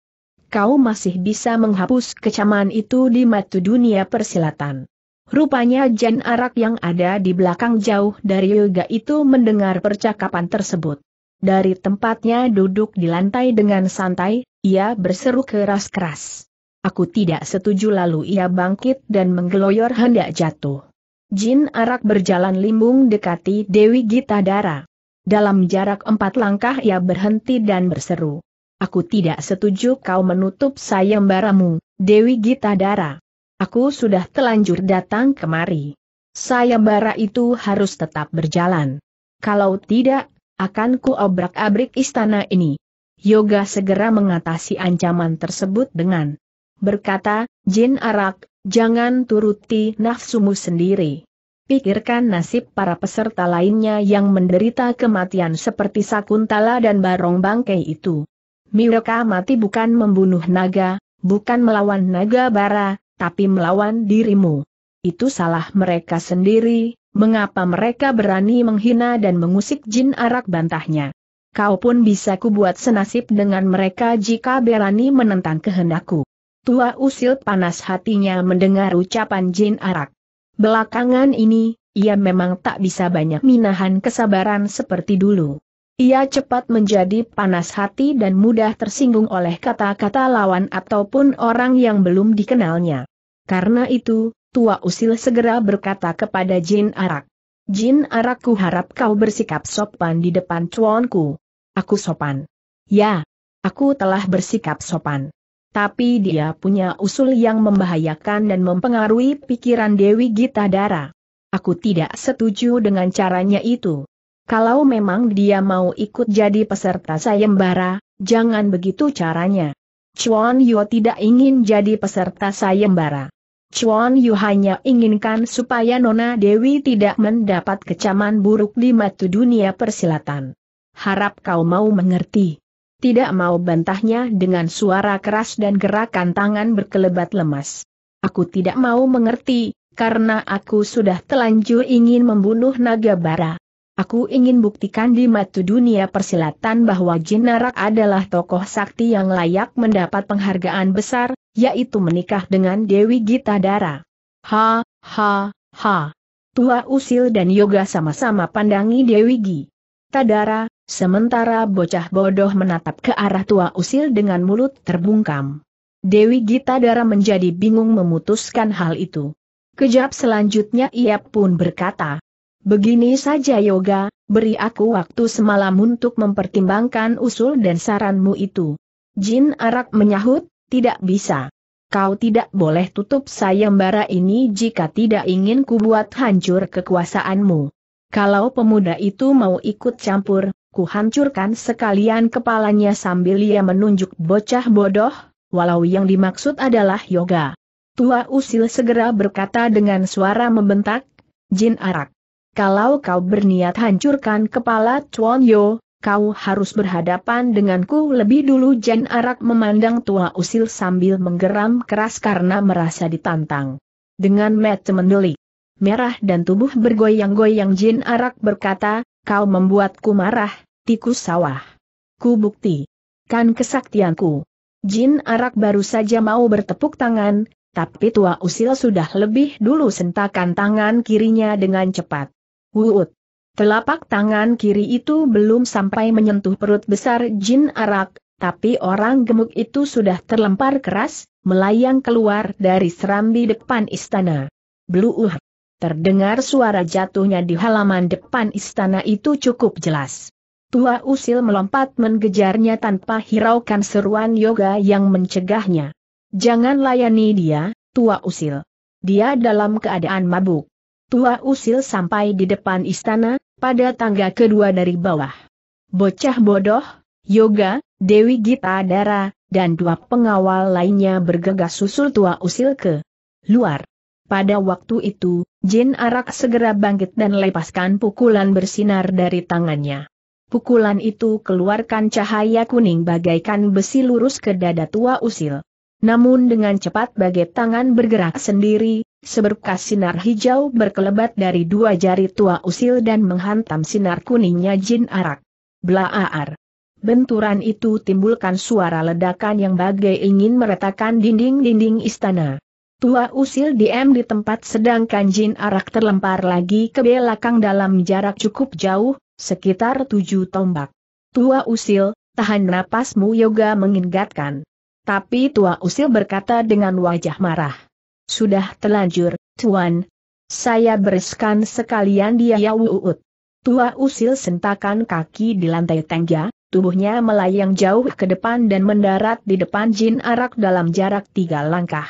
Kau masih bisa menghapus kecaman itu di mata dunia persilatan." Rupanya jin arak yang ada di belakang jauh dari Yoga itu mendengar percakapan tersebut. Dari tempatnya duduk di lantai dengan santai, ia berseru keras-keras, "Aku tidak setuju!" Lalu ia bangkit dan menggeloyor hendak jatuh. Jin arak berjalan limbung dekati Dewi Gita Dara. Dalam jarak empat langkah ia berhenti dan berseru, Aku tidak setuju kau menutup sayembaramu, Dewi Gita Dara. Aku sudah telanjur datang kemari. Sayembara itu harus tetap berjalan. Kalau tidak, akan ku obrak-abrik istana ini. Yoga segera mengatasi ancaman tersebut dengan berkata, Jin Arak, jangan turuti nafsumu sendiri. Pikirkan nasib para peserta lainnya yang menderita kematian seperti Sakuntala dan Barong Bangkai itu. Mereka mati bukan membunuh naga, bukan melawan Nagabara, tapi melawan dirimu. Itu salah mereka sendiri, mengapa mereka berani menghina dan mengusik Jin Arak, bantahnya. Kau pun bisa kubuat senasib dengan mereka jika berani menentang kehendakku. Tua Usil panas hatinya mendengar ucapan Jin Arak. Belakangan ini, ia memang tak bisa banyak menahan kesabaran seperti dulu. Ia cepat menjadi panas hati dan mudah tersinggung oleh kata-kata lawan ataupun orang yang belum dikenalnya. Karena itu, Tua Usil segera berkata kepada Jin Arak, Jin Arak, ku harap kau bersikap sopan di depan tuanku. Aku sopan? Ya, aku telah bersikap sopan. Tapi dia punya usul yang membahayakan dan mempengaruhi pikiran Dewi Gita Dara. Aku tidak setuju dengan caranya itu. Kalau memang dia mau ikut jadi peserta sayembara, jangan begitu caranya. Chuan Yu tidak ingin jadi peserta sayembara. Chuan Yu hanya inginkan supaya Nona Dewi tidak mendapat kecaman buruk di mata dunia persilatan. Harap kau mau mengerti. Tidak mau, bantahnya dengan suara keras dan gerakan tangan berkelebat lemas. Aku tidak mau mengerti, karena aku sudah telanjur ingin membunuh Nagabara. Aku ingin buktikan di mata dunia persilatan bahwa Jin Arak adalah tokoh sakti yang layak mendapat penghargaan besar, yaitu menikah dengan Dewi Gita Dara. Ha, ha, ha. Tua Usil dan Yoga sama-sama pandangi Dewi Gita Dara. Sementara bocah bodoh menatap ke arah Tua Usil dengan mulut terbungkam. Dewi Gita Dara menjadi bingung memutuskan hal itu. Kejap selanjutnya ia pun berkata, begini saja Yoga, beri aku waktu semalam untuk mempertimbangkan usul dan saranmu itu. Jin Arak menyahut, tidak bisa. Kau tidak boleh tutup sayembara ini jika tidak ingin kubuat hancur kekuasaanmu. Kalau pemuda itu mau ikut campur, kuhancurkan sekalian kepalanya, sambil ia menunjuk bocah bodoh, walau yang dimaksud adalah Yoga. Tua Usil segera berkata dengan suara membentak, Jin Arak, kalau kau berniat hancurkan kepala Chuan Yu, kau harus berhadapan denganku lebih dulu. Jin Arak memandang Tua Usil sambil menggeram keras karena merasa ditantang. Dengan mata mendelik merah dan tubuh bergoyang-goyang, Jin Arak berkata, kau membuatku marah, tikus sawah. Ku buktikan kesaktianku. Jin Arak baru saja mau bertepuk tangan, tapi Tua Usil sudah lebih dulu sentakan tangan kirinya dengan cepat. Wuut. Telapak tangan kiri itu belum sampai menyentuh perut besar Jin Arak, tapi orang gemuk itu sudah terlempar keras, melayang keluar dari serambi depan istana. Bluuh. Terdengar suara jatuhnya di halaman depan istana itu cukup jelas. Tua Usil melompat mengejarnya tanpa hiraukan seruan Yoga yang mencegahnya. Jangan layani dia, Tua Usil. Dia dalam keadaan mabuk. Tua Usil sampai di depan istana, pada tangga kedua dari bawah. Bocah bodoh, Yoga, Dewi Gita Dara, dan dua pengawal lainnya bergegas susul Tua Usil ke luar. Pada waktu itu, Jin Arak segera bangkit dan lepaskan pukulan bersinar dari tangannya. Pukulan itu keluarkan cahaya kuning bagaikan besi lurus ke dada Tua Usil. Namun dengan cepat bagai tangan bergerak sendiri, seberkas sinar hijau berkelebat dari dua jari Tua Usil dan menghantam sinar kuningnya Jin Arak. Blaar. Benturan itu timbulkan suara ledakan yang bagai ingin meretakan dinding-dinding istana. Tua Usil diam di tempat, sedangkan Jin Arak terlempar lagi ke belakang dalam jarak cukup jauh, sekitar tujuh tombak. Tua Usil, tahan napasmu, Yoga mengingatkan. Tapi Tua Usil berkata dengan wajah marah. Sudah telanjur, Tuan. Saya bereskan sekalian dia, ya. Wuut. Tua Usil sentakan kaki di lantai tangga, tubuhnya melayang jauh ke depan dan mendarat di depan Jin Arak dalam jarak tiga langkah.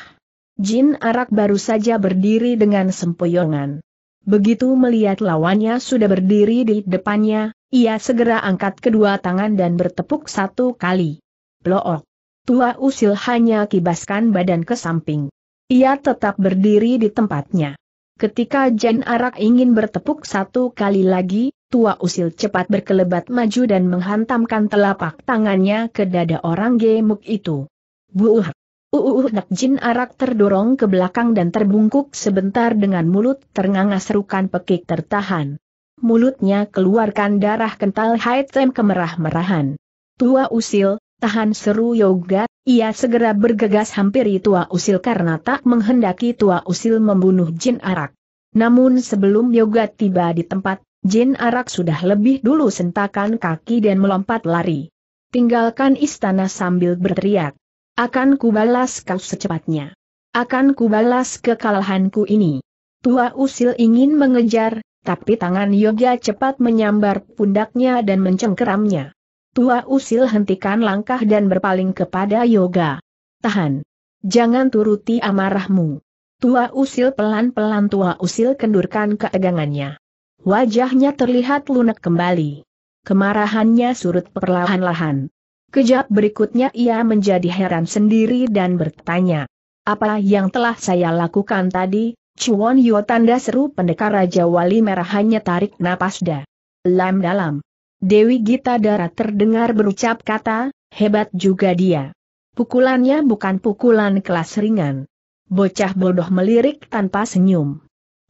Jin Arak baru saja berdiri dengan sempoyongan. Begitu melihat lawannya sudah berdiri di depannya, ia segera angkat kedua tangan dan bertepuk satu kali. Blook! Tua Usil hanya kibaskan badan ke samping. Ia tetap berdiri di tempatnya. Ketika Jin Arak ingin bertepuk satu kali lagi, Tua Usil cepat berkelebat maju dan menghantamkan telapak tangannya ke dada orang gemuk itu. Buuh! Uuuh! Jin Arak terdorong ke belakang dan terbungkuk sebentar dengan mulut ternganga serukan pekik tertahan. Mulutnya keluarkan darah kental hitam kemerah-merahan. Tua Usil, tahan, seru Yoga. Ia segera bergegas hampiri Tua Usil karena tak menghendaki Tua Usil membunuh Jin Arak. Namun sebelum Yoga tiba di tempat, Jin Arak sudah lebih dulu sentakan kaki dan melompat lari. "Tinggalkan istana!" sambil berteriak. "Akan kubalas kau secepatnya. Akan kubalas kekalahanku ini." Tua Usil ingin mengejar, tapi tangan Yoga cepat menyambar pundaknya dan mencengkeramnya. Tua Usil hentikan langkah dan berpaling kepada Yoga. "Tahan. Jangan turuti amarahmu." Tua Usil pelan-pelan Tua Usil kendurkan ketegangannya. Wajahnya terlihat lunak kembali. Kemarahannya surut perlahan-lahan. Kejap berikutnya ia menjadi heran sendiri dan bertanya, "Apa yang telah saya lakukan tadi, Chuan Yo?" Tanda seru pendekar Rajawali Merah hanya tarik napas dah. "Lam dalam." Dewi Gita Dara terdengar berucap kata, "Hebat juga dia. Pukulannya bukan pukulan kelas ringan." Bocah bodoh melirik tanpa senyum.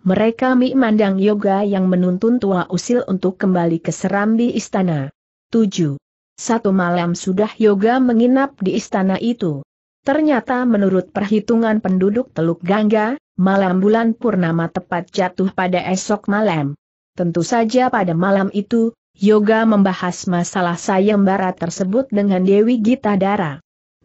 Mereka memandang Yoga yang menuntun Tua Usil untuk kembali ke serambi istana. tujuh. Satu malam sudah Yoga menginap di istana itu. Ternyata menurut perhitungan penduduk Teluk Gangga, malam bulan purnama tepat jatuh pada esok malam. Tentu saja pada malam itu, Yoga membahas masalah sayembara tersebut dengan Dewi Gita Dara.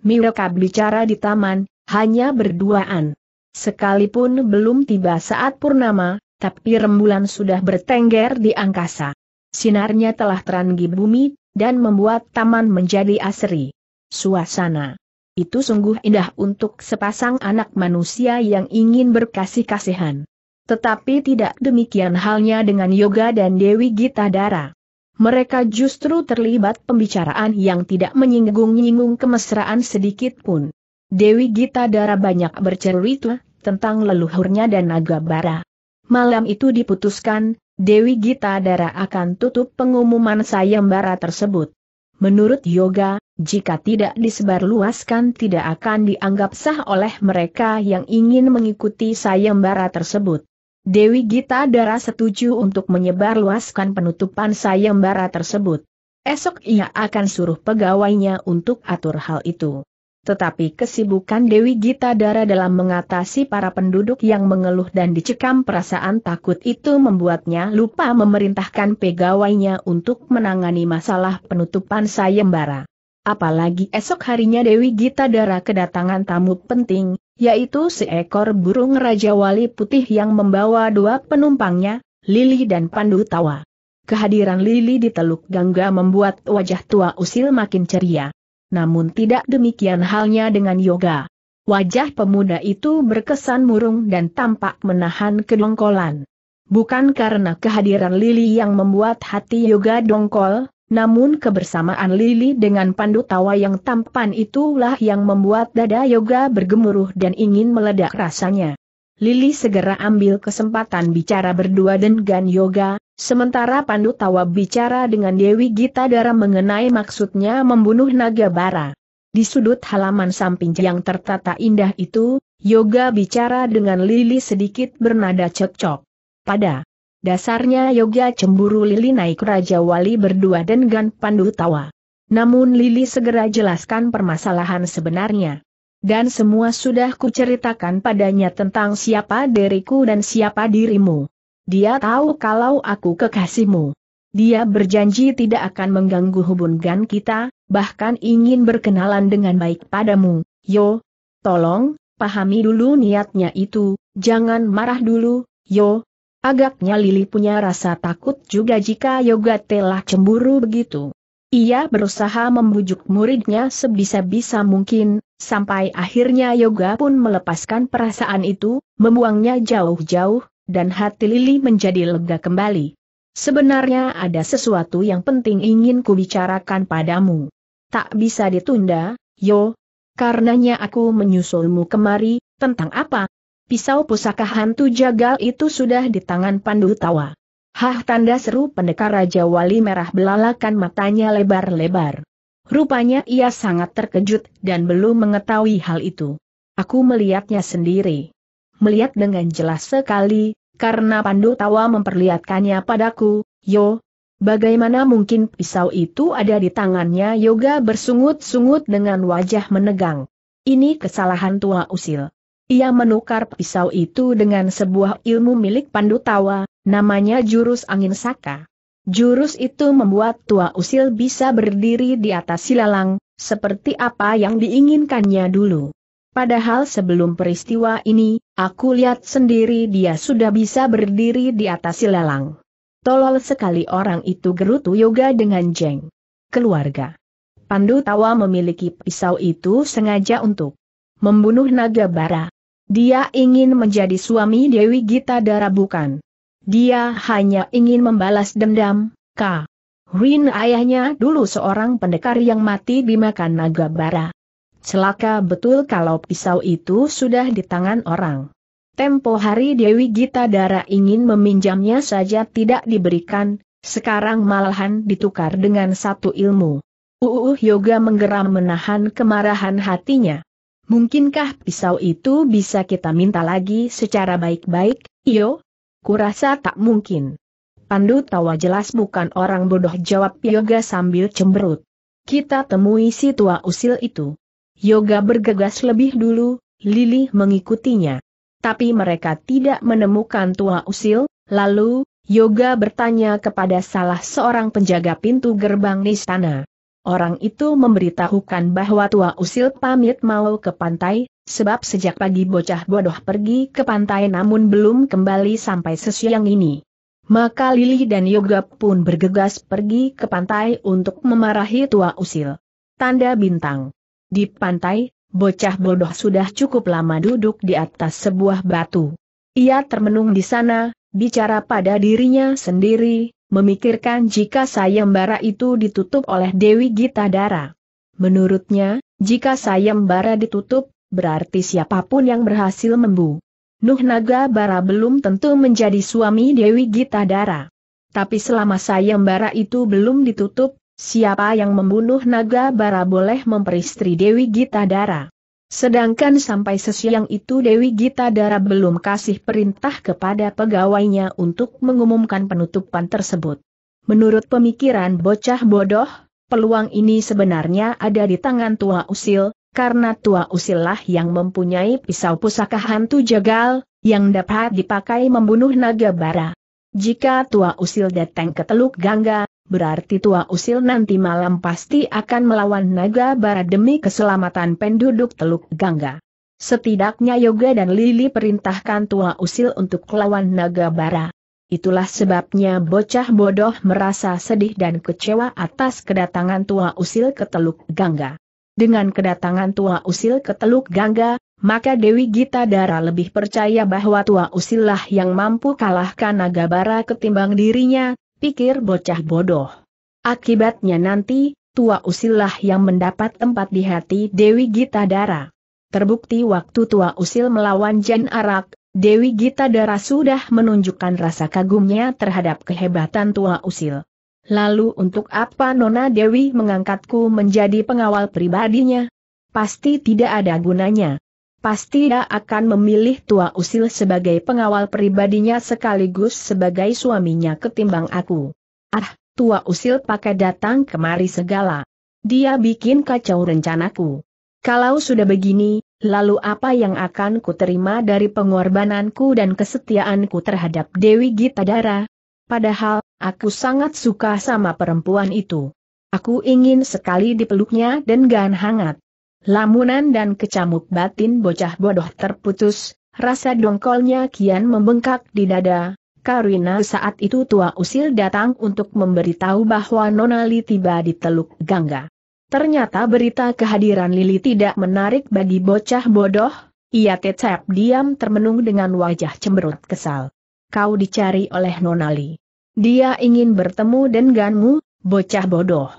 Mereka bicara di taman, hanya berduaan. Sekalipun belum tiba saat purnama, tapi rembulan sudah bertengger di angkasa. Sinarnya telah terangi bumi, dan membuat taman menjadi asri. Suasana itu sungguh indah untuk sepasang anak manusia yang ingin berkasih-kasihan. Tetapi tidak demikian halnya dengan Yoga dan Dewi Gita Dara. Mereka justru terlibat pembicaraan yang tidak menyinggung-nyinggung kemesraan sedikitpun. Dewi Gita Dara banyak bercerita tentang leluhurnya dan Nagabara. Malam itu diputuskan, Dewi Gita Dara akan tutup pengumuman sayembara tersebut. Menurut Yoga, jika tidak disebarluaskan tidak akan dianggap sah oleh mereka yang ingin mengikuti sayembara tersebut. Dewi Gita Dara setuju untuk menyebarluaskan penutupan sayembara tersebut. Esok ia akan suruh pegawainya untuk atur hal itu. Tetapi kesibukan Dewi Gita Dara dalam mengatasi para penduduk yang mengeluh dan dicekam perasaan takut itu membuatnya lupa memerintahkan pegawainya untuk menangani masalah penutupan sayembara. Apalagi esok harinya Dewi Gita Dara kedatangan tamu penting, yaitu seekor burung Rajawali Putih yang membawa dua penumpangnya, Lili dan Pandu Tawa. Kehadiran Lili di Teluk Gangga membuat wajah Tua Usil makin ceria. Namun tidak demikian halnya dengan Yoga. Wajah pemuda itu berkesan murung dan tampak menahan kedongkolan. Bukan karena kehadiran Lili yang membuat hati Yoga dongkol, namun kebersamaan Lili dengan Pandu Tawa yang tampan itulah yang membuat dada Yoga bergemuruh dan ingin meledak rasanya. Lili segera ambil kesempatan bicara berdua dengan Yoga, sementara Pandu Tawa bicara dengan Dewi Gita Dara mengenai maksudnya membunuh Nagabara. Di sudut halaman samping yang tertata indah itu, Yoga bicara dengan Lili sedikit bernada cekcok. Pada dasarnya Yoga cemburu Lili naik Rajawali berdua dengan Pandu Tawa. Namun Lili segera jelaskan permasalahan sebenarnya. "Dan semua sudah kuceritakan padanya tentang siapa diriku dan siapa dirimu. Dia tahu kalau aku kekasihmu. Dia berjanji tidak akan mengganggu hubungan kita, bahkan ingin berkenalan dengan baik padamu. Yo, tolong, pahami dulu niatnya itu, jangan marah dulu, yo." Agaknya Lili punya rasa takut juga jika Yoga telah cemburu begitu. Ia berusaha membujuk muridnya sebisa-bisa mungkin, sampai akhirnya Yoga pun melepaskan perasaan itu, membuangnya jauh-jauh, dan hati Lili menjadi lega kembali. Sebenarnya ada sesuatu yang penting ingin kubicarakan padamu. Tak bisa ditunda, Yo. Karenanya aku menyusulmu kemari. Tentang apa? Pisau pusaka hantu jagal itu sudah di tangan Pandu Tawa. Hah, tanda seru pendekar Rajawali Merah belalakan matanya lebar-lebar. Rupanya ia sangat terkejut dan belum mengetahui hal itu. Aku melihatnya sendiri. Melihat dengan jelas sekali, karena Pandu Tawa memperlihatkannya padaku, Yo. Bagaimana mungkin pisau itu ada di tangannya? Yoga bersungut-sungut dengan wajah menegang. Ini kesalahan Tua Usil. Ia menukar pisau itu dengan sebuah ilmu milik Pandu Tawa, namanya jurus angin saka. Jurus itu membuat Tua Usil bisa berdiri di atas ilalang, seperti apa yang diinginkannya dulu. Padahal sebelum peristiwa ini, aku lihat sendiri dia sudah bisa berdiri di atas ilalang. Tolol sekali orang itu, gerutu Yoga dengan jeng. Keluarga Pandu Tawa memiliki pisau itu sengaja untuk membunuh Nagabara. Dia ingin menjadi suami Dewi Gita Dara, bukan? Dia hanya ingin membalas dendam. K. Rin ayahnya dulu seorang pendekar yang mati dimakan Nagabara. Celaka betul kalau pisau itu sudah di tangan orang. Tempo hari Dewi Gita Dara ingin meminjamnya saja tidak diberikan, sekarang malahan ditukar dengan satu ilmu. Uuh, Yoga menggeram menahan kemarahan hatinya. Mungkinkah pisau itu bisa kita minta lagi secara baik-baik, Yo? Kurasa tak mungkin. Pandu Tawa jelas bukan orang bodoh, jawab Yoga sambil cemberut. Kita temui si Tua Usil itu. Yoga bergegas lebih dulu, Lili mengikutinya. Tapi mereka tidak menemukan Tua Usil, lalu Yoga bertanya kepada salah seorang penjaga pintu gerbang istana. Orang itu memberitahukan bahwa Tua Usil pamit mau ke pantai, sebab sejak pagi bocah bodoh pergi ke pantai namun belum kembali sampai sesiang ini. Maka Lili dan Yoga pun bergegas pergi ke pantai untuk memarahi Tua Usil. Tanda bintang. Di pantai, bocah bodoh sudah cukup lama duduk di atas sebuah batu. Ia termenung di sana, bicara pada dirinya sendiri, memikirkan jika sayembara itu ditutup oleh Dewi Gita Dara. Menurutnya, jika sayembara ditutup, berarti siapapun yang berhasil membunuh Nagabara belum tentu menjadi suami Dewi Gita Dara. Tapi selama sayembara itu belum ditutup, siapa yang membunuh Nagabara boleh memperistri Dewi Gita Dara. Sedangkan sampai sesiang itu Dewi Gita Dara belum kasih perintah kepada pegawainya untuk mengumumkan penutupan tersebut. Menurut pemikiran bocah bodoh, peluang ini sebenarnya ada di tangan Tua Usil, karena Tua Usil lah yang mempunyai pisau pusaka hantu jagal, yang dapat dipakai membunuh Nagabara. Jika Tua Usil datang ke Teluk Gangga, berarti Tua Usil nanti malam pasti akan melawan Nagabara demi keselamatan penduduk Teluk Gangga. Setidaknya Yoga dan Lili perintahkan Tua Usil untuk melawan Nagabara. Itulah sebabnya bocah bodoh merasa sedih dan kecewa atas kedatangan Tua Usil ke Teluk Gangga. Dengan kedatangan Tua Usil ke Teluk Gangga, maka Dewi Gita Dara lebih percaya bahwa Tua Usil lah yang mampu kalahkan Nagabara ketimbang dirinya, pikir bocah bodoh. Akibatnya nanti, Tua Usil lah yang mendapat tempat di hati Dewi Gita Dara. Terbukti waktu Tua Usil melawan Jan Arak, Dewi Gita Dara sudah menunjukkan rasa kagumnya terhadap kehebatan Tua Usil. Lalu untuk apa Nona Dewi mengangkatku menjadi pengawal pribadinya? Pasti tidak ada gunanya. Pasti dia akan memilih Tua Usil sebagai pengawal pribadinya sekaligus sebagai suaminya ketimbang aku. Ah, Tua Usil pakai datang kemari segala. Dia bikin kacau rencanaku. Kalau sudah begini, lalu apa yang akan kuterima dari pengorbananku dan kesetiaanku terhadap Dewi Gita Dara? Padahal, aku sangat suka sama perempuan itu. Aku ingin sekali dipeluknya dengan hangat. Lamunan dan kecamuk batin bocah bodoh terputus, rasa dongkolnya kian membengkak di dada, karena saat itu Tua Usil datang untuk memberitahu bahwa Nona Li tiba di Teluk Gangga. Ternyata berita kehadiran Lili tidak menarik bagi bocah bodoh, ia tetap diam termenung dengan wajah cemberut kesal. Kau dicari oleh Nona Li. Dia ingin bertemu denganmu, bocah bodoh.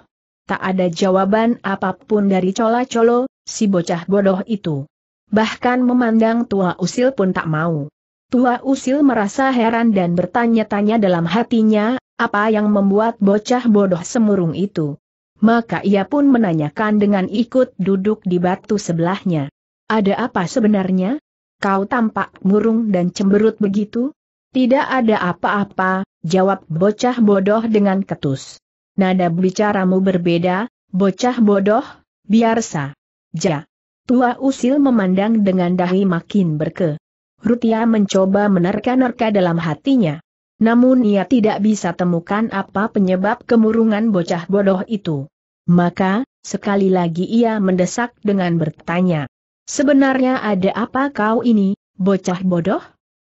Tak ada jawaban apapun dari cola-colo, si bocah bodoh itu. Bahkan memandang Tua Usil pun tak mau. Tua Usil merasa heran dan bertanya-tanya dalam hatinya, apa yang membuat bocah bodoh semurung itu. Maka ia pun menanyakan dengan ikut duduk di batu sebelahnya. Ada apa sebenarnya? Kau tampak murung dan cemberut begitu? Tidak ada apa-apa, jawab bocah bodoh dengan ketus. Nada bicaramu berbeda, bocah bodoh, biar saja. Tua Usil memandang dengan dahi makin berke. Rutia mencoba menerka-nerka dalam hatinya. Namun ia tidak bisa temukan apa penyebab kemurungan bocah bodoh itu. Maka, sekali lagi ia mendesak dengan bertanya. Sebenarnya ada apa kau ini, bocah bodoh?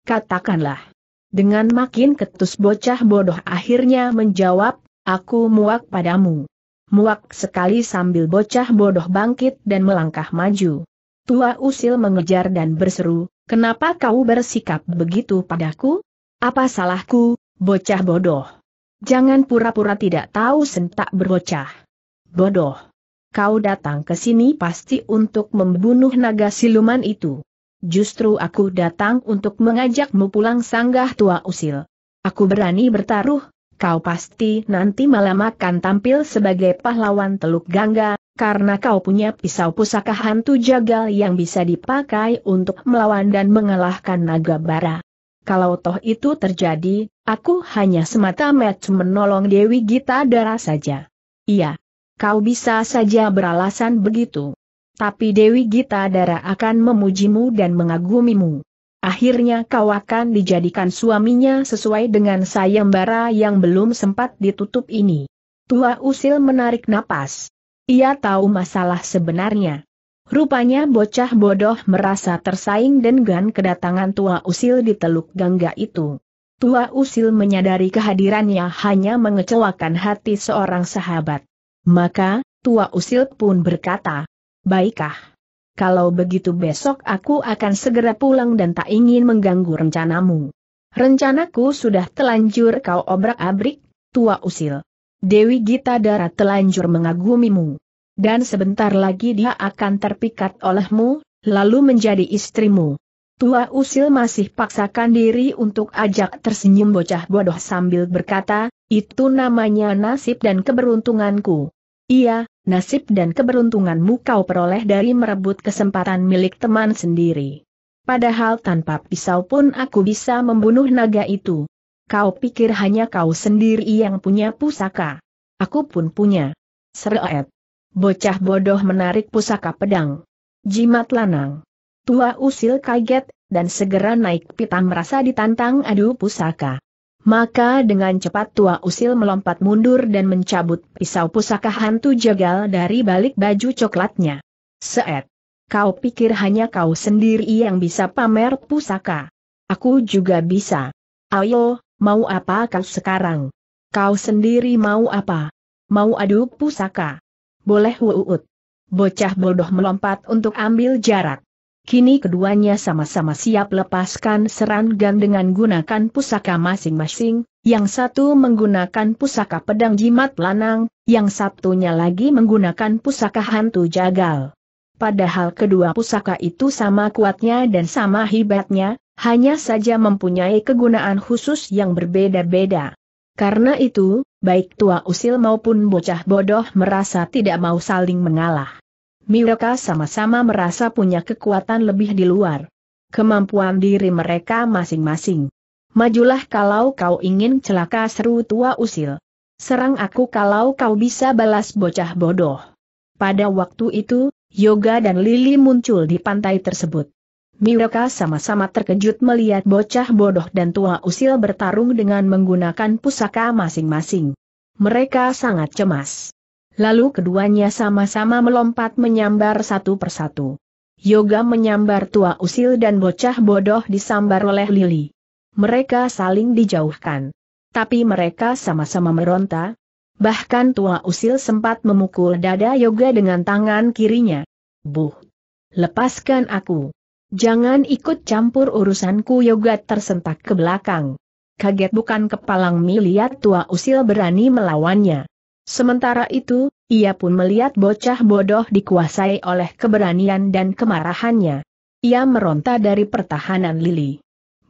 Katakanlah. Dengan makin ketus bocah bodoh akhirnya menjawab, aku muak padamu. Muak sekali sambil bocah bodoh bangkit dan melangkah maju. Tua Usil mengejar dan berseru, kenapa kau bersikap begitu padaku? Apa salahku, bocah bodoh? Jangan pura-pura tidak tahu sentak berbocah bodoh. Kau datang ke sini pasti untuk membunuh naga siluman itu. Justru aku datang untuk mengajakmu pulang, sanggah Tua Usil. Aku berani bertaruh, kau pasti nanti malam akan tampil sebagai pahlawan Teluk Gangga, karena kau punya pisau pusaka hantu jagal yang bisa dipakai untuk melawan dan mengalahkan Nagabara. Kalau toh itu terjadi, aku hanya semata-mata menolong Dewi Gita Dara saja. Iya, kau bisa saja beralasan begitu. Tapi Dewi Gita Dara akan memujimu dan mengagumimu. Akhirnya kau akan dijadikan suaminya sesuai dengan sayembara yang belum sempat ditutup ini. Tua Usil menarik napas. Ia tahu masalah sebenarnya. Rupanya bocah bodoh merasa tersaing dengan kedatangan Tua Usil di Teluk Gangga itu. Tua Usil menyadari kehadirannya hanya mengecewakan hati seorang sahabat. Maka, Tua Usil pun berkata, baiklah. Kalau begitu besok aku akan segera pulang dan tak ingin mengganggu rencanamu. Rencanaku sudah telanjur kau obrak-abrik, Tua Usil. Dewi Gita Dara telanjur mengagumimu. Dan sebentar lagi dia akan terpikat olehmu, lalu menjadi istrimu. Tua Usil masih paksakan diri untuk ajak tersenyum bocah bodoh sambil berkata, itu namanya nasib dan keberuntunganku. Iya, nasib dan keberuntunganmu kau peroleh dari merebut kesempatan milik teman sendiri. Padahal tanpa pisau pun aku bisa membunuh naga itu. Kau pikir hanya kau sendiri yang punya pusaka? Aku pun punya. Seret. Bocah bodoh menarik pusaka pedang jimat lanang. Tua Usil kaget, dan segera naik pitam merasa ditantang adu pusaka. Maka dengan cepat Tua Usil melompat mundur dan mencabut pisau pusaka hantu jagal dari balik baju coklatnya. Seet. Kau pikir hanya kau sendiri yang bisa pamer pusaka? Aku juga bisa. Ayo, mau apa kau sekarang? Kau sendiri mau apa? Mau adu pusaka? Boleh wuut. Bocah bodoh melompat untuk ambil jarak. Kini keduanya sama-sama siap lepaskan serangan dengan gunakan pusaka masing-masing, yang satu menggunakan pusaka pedang jimat lanang, yang satunya lagi menggunakan pusaka hantu jagal. Padahal kedua pusaka itu sama kuatnya dan sama hebatnya, hanya saja mempunyai kegunaan khusus yang berbeda-beda. Karena itu, baik Tua Usil maupun bocah bodoh merasa tidak mau saling mengalah. Mereka sama-sama merasa punya kekuatan lebih di luar kemampuan diri mereka masing-masing. Majulah kalau kau ingin celaka, seru Tua Usil. Serang aku kalau kau bisa, balas bocah bodoh. Pada waktu itu, Yoga dan Lili muncul di pantai tersebut. Mereka sama-sama terkejut melihat bocah bodoh dan Tua Usil bertarung dengan menggunakan pusaka masing-masing. Mereka sangat cemas. Lalu keduanya sama-sama melompat menyambar satu persatu. Yoga menyambar Tua Usil dan bocah bodoh disambar oleh Lili. mereka saling dijauhkan. Tapi mereka sama-sama meronta. Bahkan Tua Usil sempat memukul dada Yoga dengan tangan kirinya. "Buh! Lepaskan aku! Jangan ikut campur urusanku!" Yoga tersentak ke belakang. Kaget bukan kepalang melihat Tua Usil berani melawannya. Sementara itu, ia pun melihat bocah bodoh dikuasai oleh keberanian dan kemarahannya. Ia meronta dari pertahanan Lili.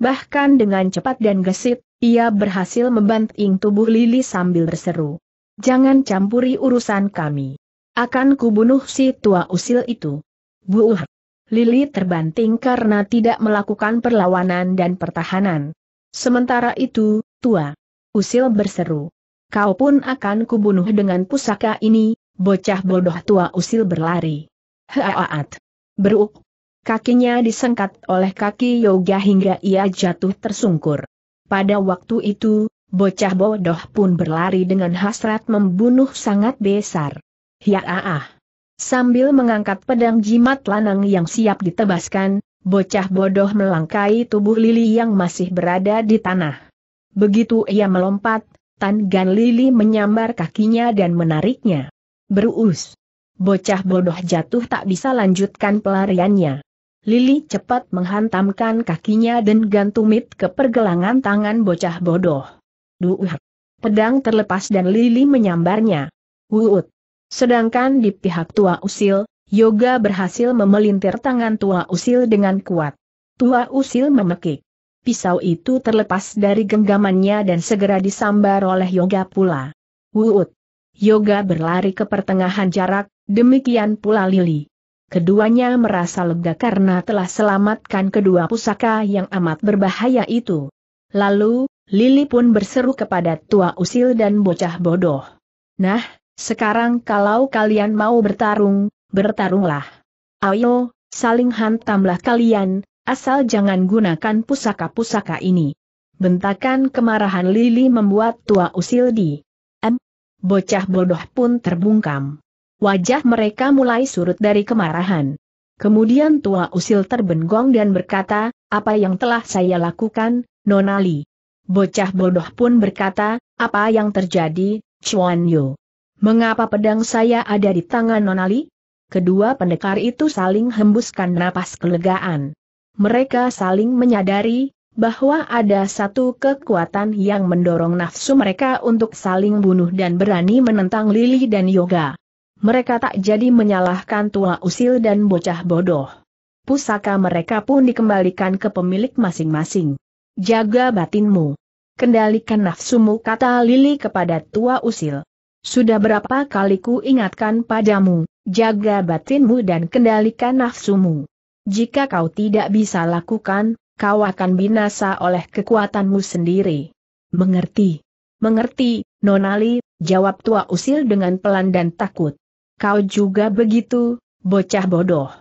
Bahkan dengan cepat dan gesit, ia berhasil membanting tubuh Lili sambil berseru, "Jangan campuri urusan kami. Akan kubunuh si Tua Usil itu." Buuh! Lili terbanting karena tidak melakukan perlawanan dan pertahanan. Sementara itu, Tua Usil berseru, "Kau pun akan kubunuh dengan pusaka ini." Bocah bodoh Tua Usil berlari. Heaaat! Beruk! Kakinya disengkat oleh kaki Yoga hingga ia jatuh tersungkur. Pada waktu itu, bocah bodoh pun berlari dengan hasrat membunuh sangat besar. Ya ah, ah. Sambil mengangkat pedang jimat lanang yang siap ditebaskan, bocah bodoh melangkai tubuh Lili yang masih berada di tanah. Begitu ia melompat, tangan Lili menyambar kakinya dan menariknya. Berus! Bocah bodoh jatuh tak bisa lanjutkan pelariannya. Lili cepat menghantamkan kakinya dan gantumit ke pergelangan tangan bocah bodoh. Duh! Pedang terlepas dan Lili menyambarnya. Wuut! Sedangkan di pihak Tua Usil, Yoga berhasil memelintir tangan Tua Usil dengan kuat. Tua Usil memekik. Pisau itu terlepas dari genggamannya dan segera disambar oleh Yoga pula. Wuut! Yoga berlari ke pertengahan jarak, demikian pula Lili. Keduanya merasa lega karena telah selamatkan kedua pusaka yang amat berbahaya itu. Lalu, Lili pun berseru kepada Tua Usil dan bocah bodoh, "Nah, sekarang kalau kalian mau bertarung, bertarunglah. Ayo, saling hantamlah kalian, asal jangan gunakan pusaka-pusaka ini." Bentakan kemarahan Lili membuat Tua Usil di M. Bocah bodoh pun terbungkam. Wajah mereka mulai surut dari kemarahan. Kemudian Tua Usil terbengong dan berkata, "Apa yang telah saya lakukan, Nonali?" Bocah bodoh pun berkata, "Apa yang terjadi, Chuan Yu? Mengapa pedang saya ada di tangan Nonali?" Kedua pendekar itu saling hembuskan napas kelegaan. Mereka saling menyadari bahwa ada satu kekuatan yang mendorong nafsu mereka untuk saling bunuh dan berani menentang Lili dan Yoga. Mereka tak jadi menyalahkan Tua Usil dan bocah bodoh. Pusaka mereka pun dikembalikan ke pemilik masing-masing. "Jaga batinmu. Kendalikan nafsumu," kata Lili kepada Tua Usil. "Sudah berapa kali ku ingatkan padamu, jaga batinmu dan kendalikan nafsumu. Jika kau tidak bisa lakukan, kau akan binasa oleh kekuatanmu sendiri." "Mengerti. Mengerti, Nonali," jawab Tua Usil dengan pelan dan takut. "Kau juga begitu, bocah bodoh.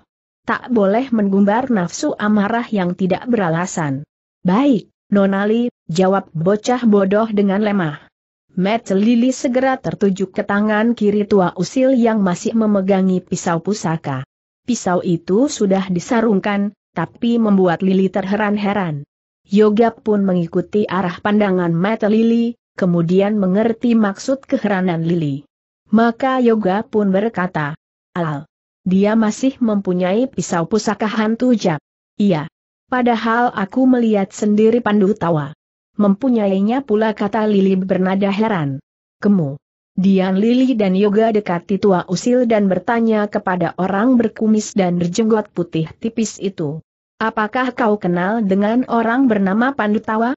Tak boleh mengumbar nafsu amarah yang tidak beralasan." "Baik, Nonali," jawab bocah bodoh dengan lemah. Mata Lili segera tertuju ke tangan kiri Tua Usil yang masih memegangi pisau pusaka. Pisau itu sudah disarungkan, tapi membuat Lili terheran-heran. Yoga pun mengikuti arah pandangan mata Lili, kemudian mengerti maksud keheranan Lili. Maka Yoga pun berkata, "Al, dia masih mempunyai pisau pusaka hantu jagal." "Iya. Padahal aku melihat sendiri Pandu Tawa mempunyainya pula," kata Lili bernada heran. "Kemu?" Dian Lili dan Yoga dekati Tua Usil dan bertanya kepada orang berkumis dan berjenggot putih tipis itu, "Apakah kau kenal dengan orang bernama Pandu Tawa?"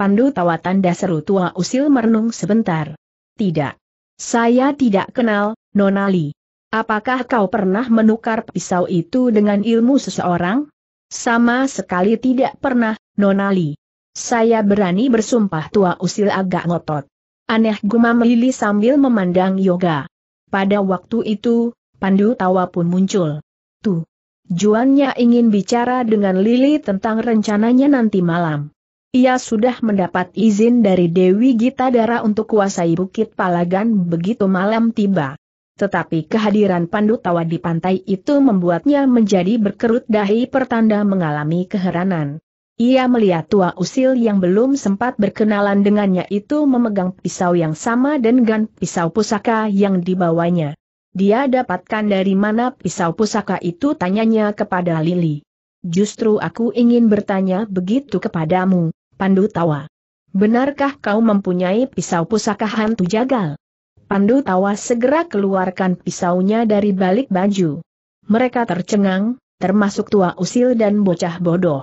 "Pandu Tawa?" tanda seru Tua Usil merenung sebentar. "Tidak. Saya tidak kenal, Nonali." "Apakah kau pernah menukar pisau itu dengan ilmu seseorang?" "Sama sekali tidak pernah, Nonali. Saya berani bersumpah." Tua Usil agak ngotot. "Aneh," gumam Lili sambil memandang Yoga. Pada waktu itu, Pandu Tawa pun muncul. "Tuh, Juannya ingin bicara dengan Lili tentang rencananya nanti malam. Ia sudah mendapat izin dari Dewi Gita Dara untuk kuasai Bukit Palagan begitu malam tiba." Tetapi kehadiran Pandu Tawa di pantai itu membuatnya menjadi berkerut dahi pertanda mengalami keheranan. Ia melihat Tua Usil yang belum sempat berkenalan dengannya itu memegang pisau yang sama dengan pisau pusaka yang dibawanya. Dia dapatkan dari mana pisau pusaka itu, tanyanya kepada Lili. Justru aku ingin bertanya begitu kepadamu, Pandu Tawa. Benarkah kau mempunyai pisau pusaka hantu jagal? Pandu Tawa segera keluarkan pisaunya dari balik baju. Mereka tercengang, termasuk Tua Usil dan bocah bodoh.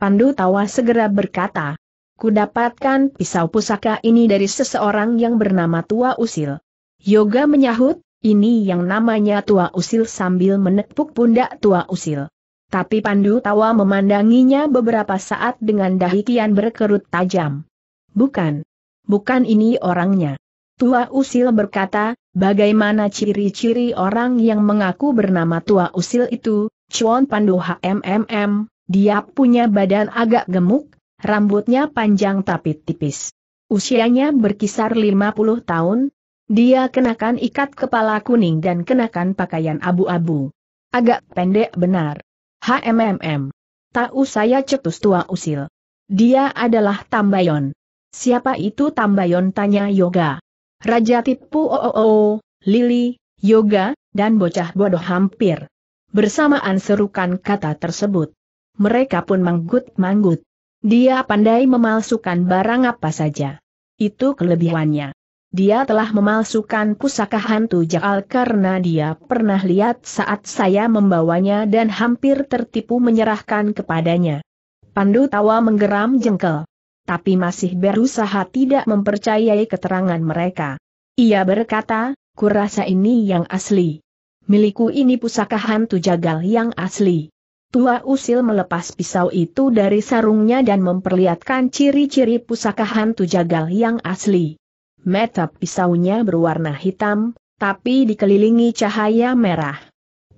Pandu Tawa segera berkata, "Ku dapatkan pisau pusaka ini dari seseorang yang bernama Tua Usil." Yoga menyahut, "Ini yang namanya Tua Usil," sambil menepuk pundak Tua Usil. Tapi Pandu Tawa memandanginya beberapa saat dengan dahi kian berkerut tajam. "Bukan. Bukan ini orangnya." Tua Usil berkata, "Bagaimana ciri-ciri orang yang mengaku bernama Tua Usil itu, Cuan Pandu HMMM?" Dia punya badan agak gemuk, rambutnya panjang tapi tipis. Usianya berkisar lima puluh tahun, dia kenakan ikat kepala kuning dan kenakan pakaian abu-abu. Agak pendek benar. HMMM. Tahu saya, cetus Tua Usil. Dia adalah Tambayon. Siapa itu Tambayon, tanya Yoga. Raja tipu ooo, Lili, Yoga, dan bocah bodoh hampir bersamaan serukan kata tersebut. Mereka pun manggut-manggut. Dia pandai memalsukan barang apa saja. Itu kelebihannya. Dia telah memalsukan pusaka hantu jagal karena dia pernah lihat saat saya membawanya dan hampir tertipu menyerahkan kepadanya. Pandu Tawa menggeram jengkel. Tapi masih berusaha tidak mempercayai keterangan mereka. Ia berkata, "Kurasa ini yang asli. Milikku ini pusaka hantu jagal yang asli." Tua Usil melepas pisau itu dari sarungnya dan memperlihatkan ciri-ciri pusaka hantu jagal yang asli. Mata pisaunya berwarna hitam, tapi dikelilingi cahaya merah.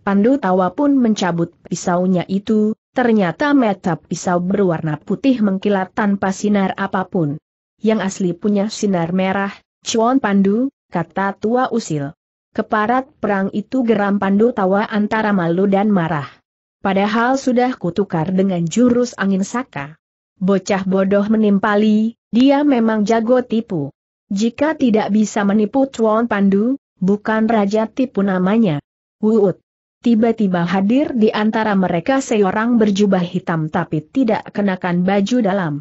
Pandu Tawa pun mencabut pisaunya itu, ternyata mata pisau berwarna putih mengkilat tanpa sinar apapun. Yang asli punya sinar merah, Cuan Pandu, kata Tua Usil. Keparat perang itu, geram Pandu Tawa antara malu dan marah. Padahal sudah kutukar dengan jurus angin saka. Bocah bodoh menimpali, dia memang jago tipu. Jika tidak bisa menipu Cuan Pandu, bukan raja tipu namanya. Wuut. Tiba-tiba hadir di antara mereka seorang berjubah hitam tapi tidak kenakan baju dalam.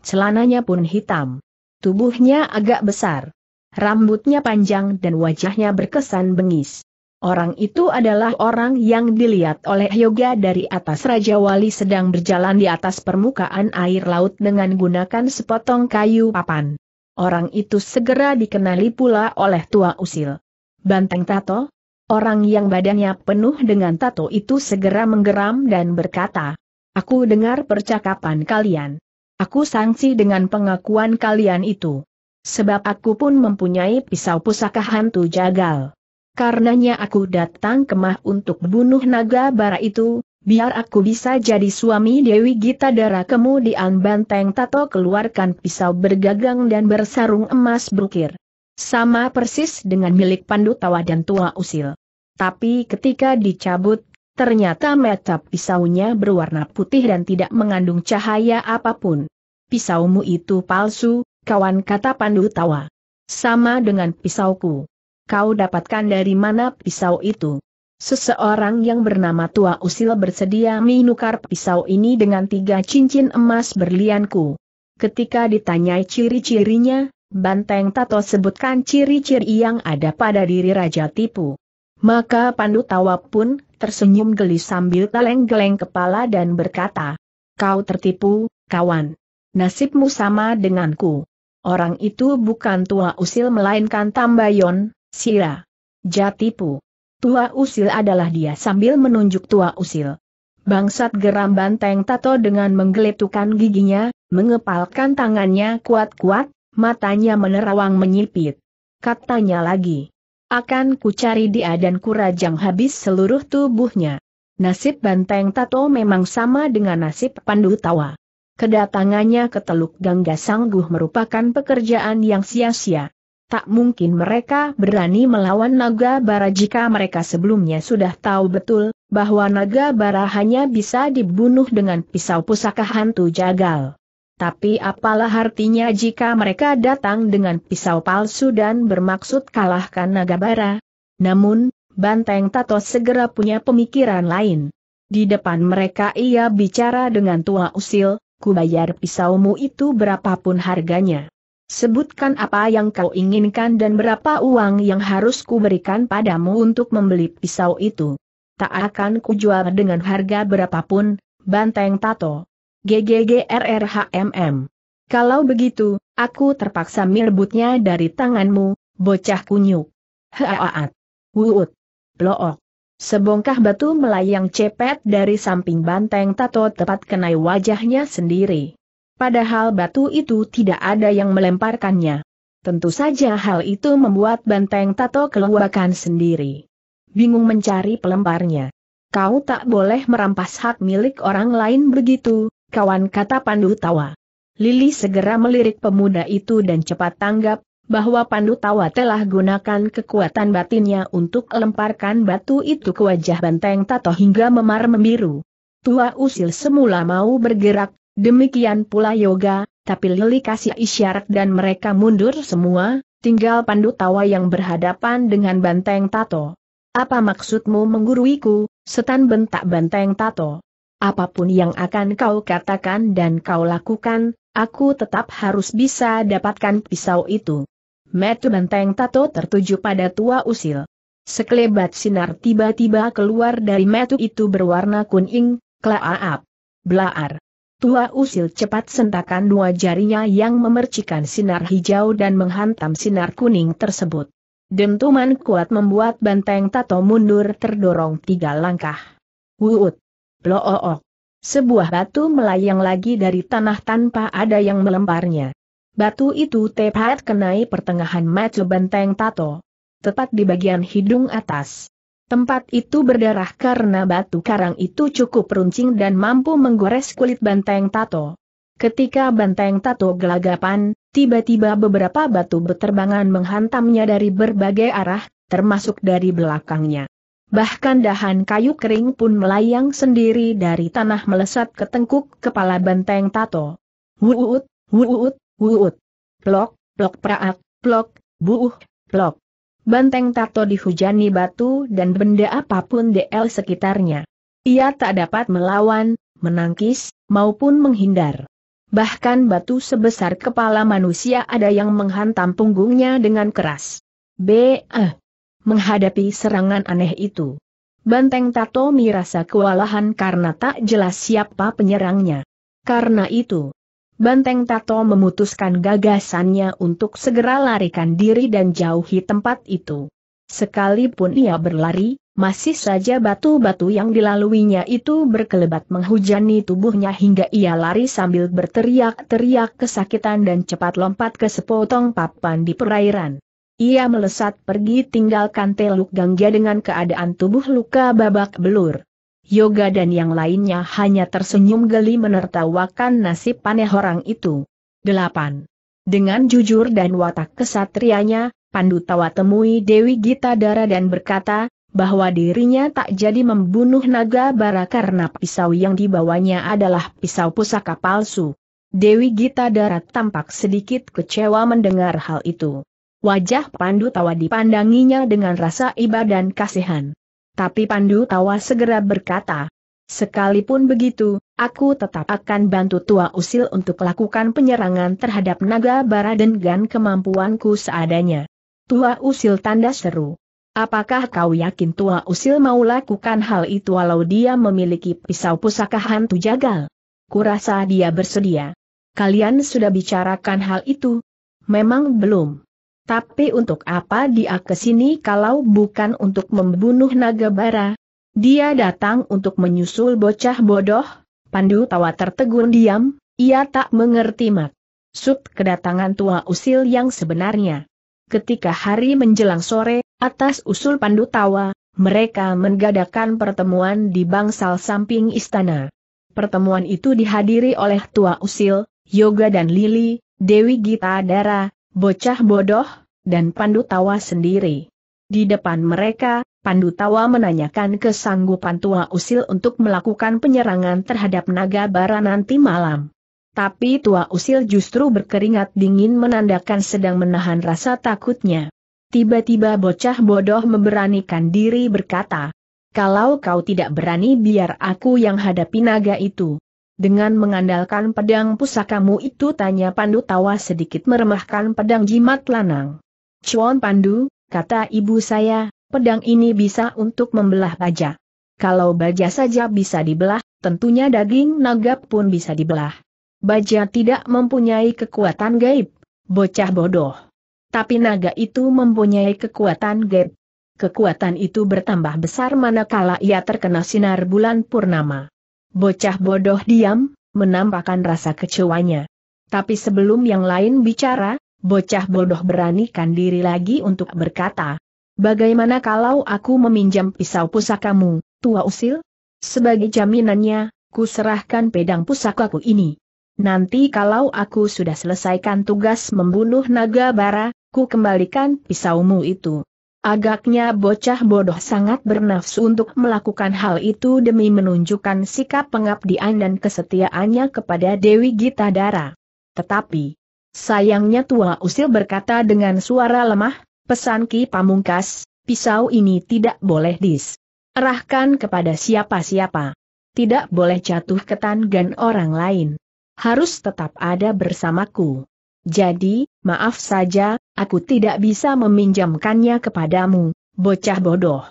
Celananya pun hitam. Tubuhnya agak besar. Rambutnya panjang dan wajahnya berkesan bengis. Orang itu adalah orang yang dilihat oleh Yoga dari atas Rajawali sedang berjalan di atas permukaan air laut dengan gunakan sepotong kayu papan. Orang itu segera dikenali pula oleh Tua Usil. Banteng Tato, orang yang badannya penuh dengan tato itu segera menggeram dan berkata, "Aku dengar percakapan kalian. Aku sangsi dengan pengakuan kalian itu. Sebab aku pun mempunyai pisau pusaka hantu jagal. Karenanya aku datang kemah untuk bunuh Nagabara itu, biar aku bisa jadi suami Dewi Gita Dara." Kemudian Banteng Tato keluarkan pisau bergagang dan bersarung emas berukir. Sama persis dengan milik Pandu Tawa dan Tua Usil. Tapi ketika dicabut, ternyata mata pisaunya berwarna putih dan tidak mengandung cahaya apapun. "Pisaumu itu palsu, kawan," kata Pandu Tawa. "Sama dengan pisauku. Kau dapatkan dari mana pisau itu?" "Seseorang yang bernama Tua Usil bersedia menukar pisau ini dengan tiga cincin emas berlianku." Ketika ditanyai ciri-cirinya, Banteng Tato sebutkan ciri-ciri yang ada pada diri raja tipu. Maka Pandu Tawa pun tersenyum geli sambil geleng-geleng kepala dan berkata, "Kau tertipu, kawan. Nasibmu sama denganku. Orang itu bukan Tua Usil melainkan Tambayon, sira. Jatipu. Tua Usil adalah dia," sambil menunjuk Tua Usil. "Bangsat," geram Banteng Tato dengan menggeletukan giginya, mengepalkan tangannya kuat-kuat, matanya menerawang menyipit. Katanya lagi, "Akan ku cari dia dan ku rajang habis seluruh tubuhnya." Nasib Banteng Tato memang sama dengan nasib Pandu Tawa. Kedatangannya ke Teluk Gangga sangguh merupakan pekerjaan yang sia-sia. Tak mungkin mereka berani melawan Nagabara jika mereka sebelumnya sudah tahu betul bahwa Nagabara hanya bisa dibunuh dengan pisau pusaka hantu jagal. Tapi apalah artinya jika mereka datang dengan pisau palsu dan bermaksud kalahkan Nagabara? Namun, Banteng Tato segera punya pemikiran lain. Di depan mereka ia bicara dengan Tua Usil, "Kubayar pisaumu itu berapapun harganya. Sebutkan apa yang kau inginkan dan berapa uang yang harus kuberikan padamu untuk membeli pisau itu. Tak akan kujual dengan harga berapapun, Banteng Tato." "Gggrrhmm. Kalau begitu, aku terpaksa merebutnya dari tanganmu, bocah kunyuk. Heaaat. Wuut. Blook." Sebongkah batu melayang cepet dari samping Banteng Tato tepat kenai wajahnya sendiri. Padahal batu itu tidak ada yang melemparkannya. Tentu saja hal itu membuat Banteng Tato keluakan sendiri, bingung mencari pelemparnya. "Kau tak boleh merampas hak milik orang lain begitu, kawan," kata Pandu Tawa. Lili segera melirik pemuda itu dan cepat tanggap bahwa Pandu Tawa telah gunakan kekuatan batinnya untuk lemparkan batu itu ke wajah Banteng Tato hingga memar membiru. Tua Usil semula mau bergerak, demikian pula Yoga, tapi Lili kasih isyarat dan mereka mundur semua, tinggal Pandu Tawa yang berhadapan dengan Banteng Tato. "Apa maksudmu mengguruiku, setan?" bentak Banteng Tato. "Apapun yang akan kau katakan dan kau lakukan, aku tetap harus bisa dapatkan pisau itu." Mata Banteng Tato tertuju pada Tua Usil. Sekelebat sinar tiba-tiba keluar dari mata itu berwarna kuning, "Klaap! Blaar!" Tua Usil cepat sentakan dua jarinya yang memercikan sinar hijau dan menghantam sinar kuning tersebut. Dentuman kuat membuat Banteng Tato mundur terdorong tiga langkah. "Wuut! Blook!" Sebuah batu melayang lagi dari tanah tanpa ada yang melemparnya. Batu itu tepat kenai pertengahan mata Banteng Tato, tepat di bagian hidung atas. Tempat itu berdarah karena batu karang itu cukup runcing dan mampu menggores kulit Banteng Tato. Ketika Banteng Tato gelagapan, tiba-tiba beberapa batu berterbangan menghantamnya dari berbagai arah, termasuk dari belakangnya. Bahkan dahan kayu kering pun melayang sendiri dari tanah melesat ke tengkuk kepala Banteng Tato. "Wuut! Wuut! Wuut! Plok, plok, praak, plok, buuh, plok." Banteng Tato dihujani batu dan benda apapun del sekitarnya. Ia tak dapat melawan, menangkis, maupun menghindar. Bahkan batu sebesar kepala manusia ada yang menghantam punggungnya dengan keras. Bah! Menghadapi serangan aneh itu, Banteng Tato merasa kewalahan karena tak jelas siapa penyerangnya. Karena itu, Banteng Tato memutuskan gagasannya untuk segera larikan diri dan jauhi tempat itu. Sekalipun ia berlari, masih saja batu-batu yang dilaluinya itu berkelebat menghujani tubuhnya hingga ia lari sambil berteriak-teriak kesakitan dan cepat lompat ke sepotong papan di perairan. Ia melesat pergi tinggalkan Teluk Gangga dengan keadaan tubuh luka babak belur. Yoga dan yang lainnya hanya tersenyum geli menertawakan nasib aneh orang itu. delapan. Dengan jujur dan watak kesatrianya, Pandu Tawa temui Dewi Gita Dara dan berkata bahwa dirinya tak jadi membunuh Nagabara karena pisau yang dibawanya adalah pisau pusaka palsu. Dewi Gita Dara tampak sedikit kecewa mendengar hal itu. Wajah Pandu Tawa dipandanginya dengan rasa iba dan kasihan. Tapi Pandu Tawa segera berkata, "Sekalipun begitu, aku tetap akan bantu Tua Usil untuk lakukan penyerangan terhadap Nagabara dengan kemampuanku seadanya." Tua Usil tanda seru. "Apakah kau yakin Tua Usil mau lakukan hal itu walau dia memiliki pisau pusaka hantu jagal?" "Kurasa dia bersedia." "Kalian sudah bicarakan hal itu?" "Memang belum. Tapi untuk apa dia kesini kalau bukan untuk membunuh Nagabara? Dia datang untuk menyusul bocah bodoh." Pandu Tawa tertegun diam, ia tak mengerti maksud kedatangan Tua Usil yang sebenarnya. Ketika hari menjelang sore, atas usul Pandu Tawa, mereka mengadakan pertemuan di bangsal samping istana. Pertemuan itu dihadiri oleh Tua Usil, Yoga dan Lili, Dewi Gita Dara, bocah bodoh, dan Pandu Tawa sendiri. Di depan mereka, Pandu Tawa menanyakan kesanggupan Tua Usil untuk melakukan penyerangan terhadap Nagabara nanti malam. Tapi Tua Usil justru berkeringat dingin menandakan sedang menahan rasa takutnya. Tiba-tiba bocah bodoh memberanikan diri berkata, "Kalau kau tidak berani biar aku yang hadapi naga itu." "Dengan mengandalkan pedang pusakamu itu?" tanya Pandu Tawa sedikit meremehkan pedang jimat lanang. "Cuan Pandu, kata ibu saya, pedang ini bisa untuk membelah baja. Kalau baja saja bisa dibelah, tentunya daging naga pun bisa dibelah. Baja tidak mempunyai kekuatan gaib, bocah bodoh. Tapi naga itu mempunyai kekuatan gaib. Kekuatan itu bertambah besar manakala ia terkena sinar bulan purnama." Bocah bodoh diam, menampakkan rasa kecewanya. Tapi sebelum yang lain bicara, bocah bodoh beranikan diri lagi untuk berkata, "Bagaimana kalau aku meminjam pisau pusakamu, Tua Usil? Sebagai jaminannya, ku serahkan pedang pusakaku ini. Nanti kalau aku sudah selesaikan tugas membunuh Nagabara, ku kembalikan pisaumu itu." Agaknya bocah bodoh sangat bernafsu untuk melakukan hal itu demi menunjukkan sikap pengabdian dan kesetiaannya kepada Dewi Gita Dara. Tetapi, sayangnya Tua Usil berkata dengan suara lemah, "Pesan Ki Pamungkas, pisau ini tidak boleh diserahkan kepada siapa-siapa. Tidak boleh jatuh ke tangan orang lain. Harus tetap ada bersamaku. Jadi, maaf saja, aku tidak bisa meminjamkannya kepadamu, bocah bodoh."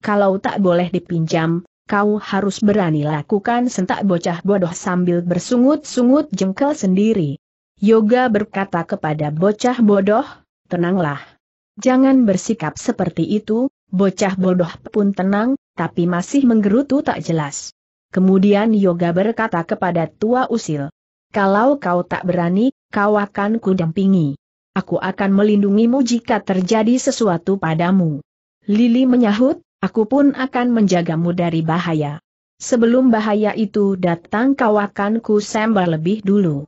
"Kalau tak boleh dipinjam, kau harus berani lakukan," sentak bocah bodoh sambil bersungut-sungut jengkel sendiri. Yoga berkata kepada bocah bodoh, "Tenanglah. Jangan bersikap seperti itu." Bocah bodoh pun tenang, tapi masih menggerutu tak jelas. Kemudian Yoga berkata kepada Tua Usil, "Kalau kau tak berani, kau akan kudampingi. Aku akan melindungimu jika terjadi sesuatu padamu." Lili menyahut, "Aku pun akan menjagamu dari bahaya. Sebelum bahaya itu datang kau akan ku sembar lebih dulu."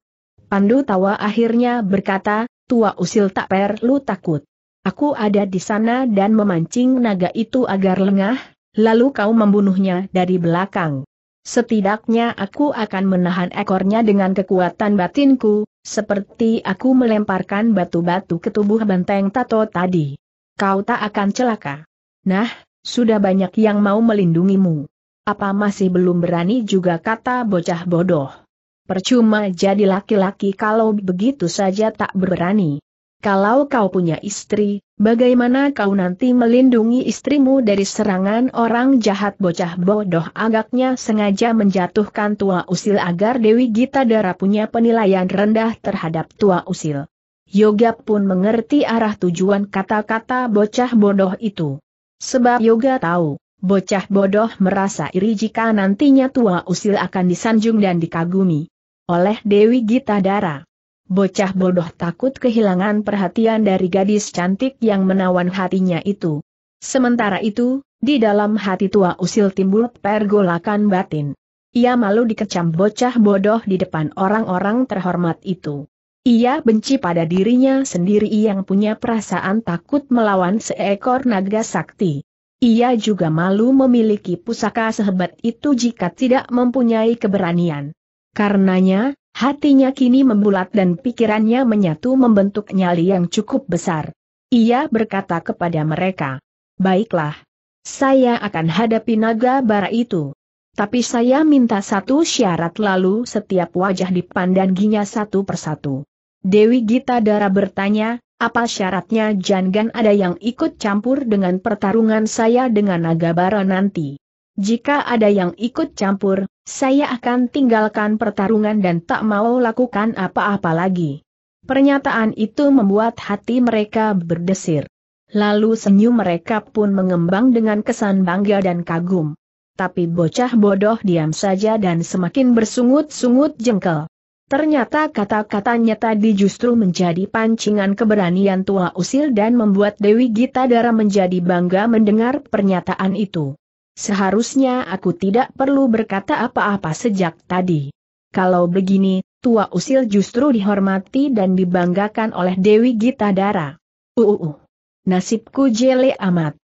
Pandu Tawa akhirnya berkata, "Tua Usil tak perlu takut. Aku ada di sana dan memancing naga itu agar lengah, lalu kau membunuhnya dari belakang. Setidaknya aku akan menahan ekornya dengan kekuatan batinku, seperti aku melemparkan batu-batu ke tubuh Banteng Tato tadi. Kau tak akan celaka." "Nah, sudah banyak yang mau melindungimu. Apa masih belum berani juga?" kata bocah bodoh. "Percuma jadi laki-laki kalau begitu saja tak berani. Kalau kau punya istri, bagaimana kau nanti melindungi istrimu dari serangan orang jahat?" Bocah bodoh agaknya sengaja menjatuhkan Tua Usil agar Dewi Gita Dara punya penilaian rendah terhadap Tua Usil. Yoga pun mengerti arah tujuan kata-kata bocah bodoh itu. Sebab Yoga tahu, bocah bodoh merasa iri jika nantinya Tua Usil akan disanjung dan dikagumi oleh Dewi Gita Dara. Bocah bodoh takut kehilangan perhatian dari gadis cantik yang menawan hatinya itu. Sementara itu, di dalam hati Tua Usil timbul pergolakan batin. Ia malu dikecam bocah bodoh di depan orang-orang terhormat itu. Ia benci pada dirinya sendiri yang punya perasaan takut melawan seekor naga sakti. Ia juga malu memiliki pusaka sehebat itu jika tidak mempunyai keberanian. Karenanya, hatinya kini membulat dan pikirannya menyatu membentuk nyali yang cukup besar. Ia berkata kepada mereka, "Baiklah, saya akan hadapi Nagabara itu. Tapi saya minta satu syarat." Lalu setiap wajah dipandanginya satu persatu. Dewi Gita Dara bertanya, "Apa syaratnya?" "Jangan ada yang ikut campur dengan pertarungan saya dengan Nagabara nanti. Jika ada yang ikut campur, saya akan tinggalkan pertarungan dan tak mau lakukan apa-apa lagi." Pernyataan itu membuat hati mereka berdesir. Lalu senyum mereka pun mengembang dengan kesan bangga dan kagum. Tapi bocah bodoh diam saja dan semakin bersungut-sungut jengkel. Ternyata kata-katanya tadi justru menjadi pancingan keberanian Tua Usil dan membuat Dewi Gita Dara menjadi bangga mendengar pernyataan itu. "Seharusnya aku tidak perlu berkata apa-apa sejak tadi. Kalau begini, Tua Usil justru dihormati dan dibanggakan oleh Dewi Gita Dara." Uh, uh, uh. nasibku jele amat.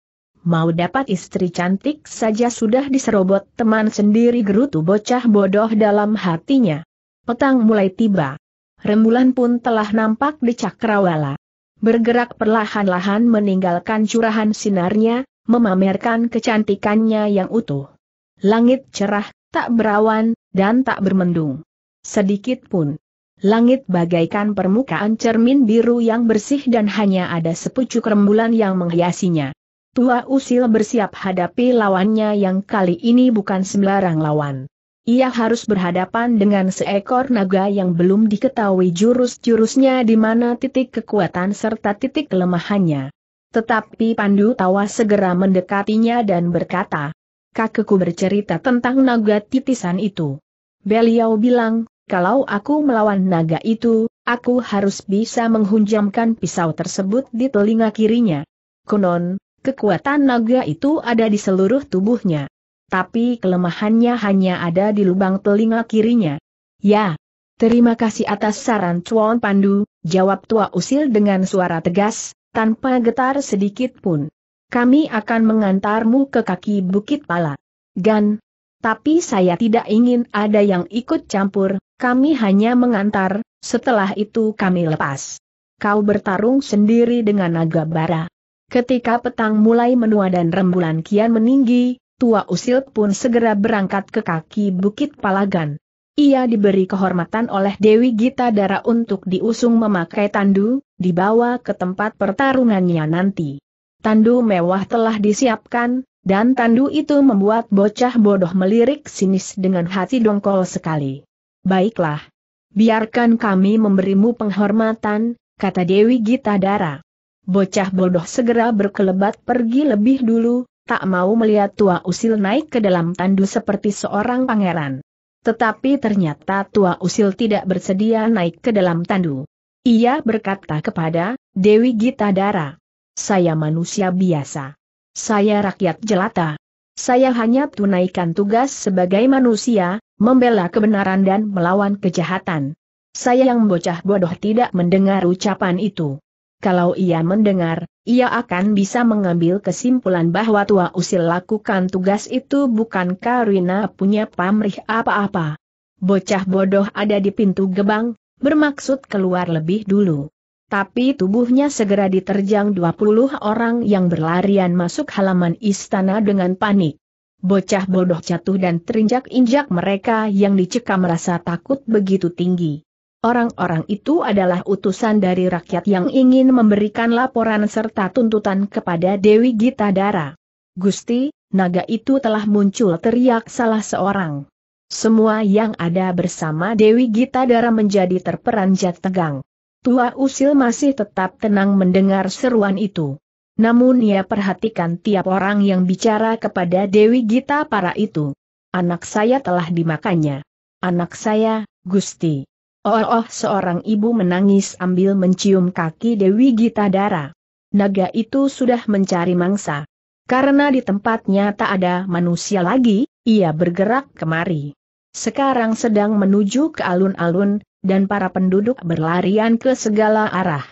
Mau dapat istri cantik saja sudah diserobot teman sendiri, gerutu bocah bodoh dalam hatinya. Petang mulai tiba. Rembulan pun telah nampak di cakrawala. Bergerak perlahan-lahan meninggalkan curahan sinarnya, memamerkan kecantikannya yang utuh. Langit cerah, tak berawan, dan tak bermendung. Sedikit pun. Langit bagaikan permukaan cermin biru yang bersih dan hanya ada sepucuk rembulan yang menghiasinya. Tua Usil bersiap hadapi lawannya yang kali ini bukan sembarang lawan. Ia harus berhadapan dengan seekor naga yang belum diketahui jurus-jurusnya di mana titik kekuatan serta titik kelemahannya. Tetapi Pandu Tawa segera mendekatinya dan berkata, "Kakekku bercerita tentang naga titisan itu. Beliau bilang, kalau aku melawan naga itu, aku harus bisa menghunjamkan pisau tersebut di telinga kirinya. Konon, kekuatan naga itu ada di seluruh tubuhnya. Tapi kelemahannya hanya ada di lubang telinga kirinya." "Ya, terima kasih atas saran Tuan Pandu," jawab Tua Usil dengan suara tegas, tanpa getar sedikit pun. "Kami akan mengantarmu ke kaki Bukit Palagan. Tapi saya tidak ingin ada yang ikut campur, kami hanya mengantar, setelah itu kami lepas. Kau bertarung sendiri dengan Nagabara." Ketika petang mulai menua dan rembulan kian meninggi, Tua Usil pun segera berangkat ke kaki Bukit Palagan. Ia diberi kehormatan oleh Dewi Gita Dara untuk diusung memakai tandu, dibawa ke tempat pertarungannya nanti. Tandu mewah telah disiapkan, dan tandu itu membuat bocah bodoh melirik sinis dengan hati dongkol sekali. "Baiklah, biarkan kami memberimu penghormatan," kata Dewi Gita Dara. Bocah bodoh segera berkelebat pergi lebih dulu, tak mau melihat Tua Usil naik ke dalam tandu seperti seorang pangeran. Tetapi ternyata Tua Usil tidak bersedia naik ke dalam tandu. Ia berkata kepada Dewi Gita Dara, "Saya manusia biasa. Saya rakyat jelata. Saya hanya tunaikan tugas sebagai manusia, membela kebenaran dan melawan kejahatan." Saya yang bocah bodoh tidak mendengar ucapan itu. Kalau ia mendengar, ia akan bisa mengambil kesimpulan bahwa Tua Usil lakukan tugas itu bukan karena punya pamrih apa-apa. Bocah bodoh ada di pintu gebang, bermaksud keluar lebih dulu. Tapi tubuhnya segera diterjang dua puluh orang yang berlarian masuk halaman istana dengan panik. Bocah bodoh jatuh dan terinjak-injak mereka yang dicekam rasa takut begitu tinggi. Orang-orang itu adalah utusan dari rakyat yang ingin memberikan laporan serta tuntutan kepada Dewi Gita Dara. "Gusti, naga itu telah muncul!" teriak salah seorang. Semua yang ada bersama Dewi Gita Dara menjadi terperanjat tegang. Tua Usil masih tetap tenang mendengar seruan itu. Namun ia perhatikan tiap orang yang bicara kepada Dewi Gita Dara itu. "Anak saya telah dimakannya. Anak saya, Gusti." Oh, oh, seorang ibu menangis ambil mencium kaki Dewi Gita Dara. "Naga itu sudah mencari mangsa. Karena di tempatnya tak ada manusia lagi, ia bergerak kemari. Sekarang sedang menuju ke alun-alun, dan para penduduk berlarian ke segala arah.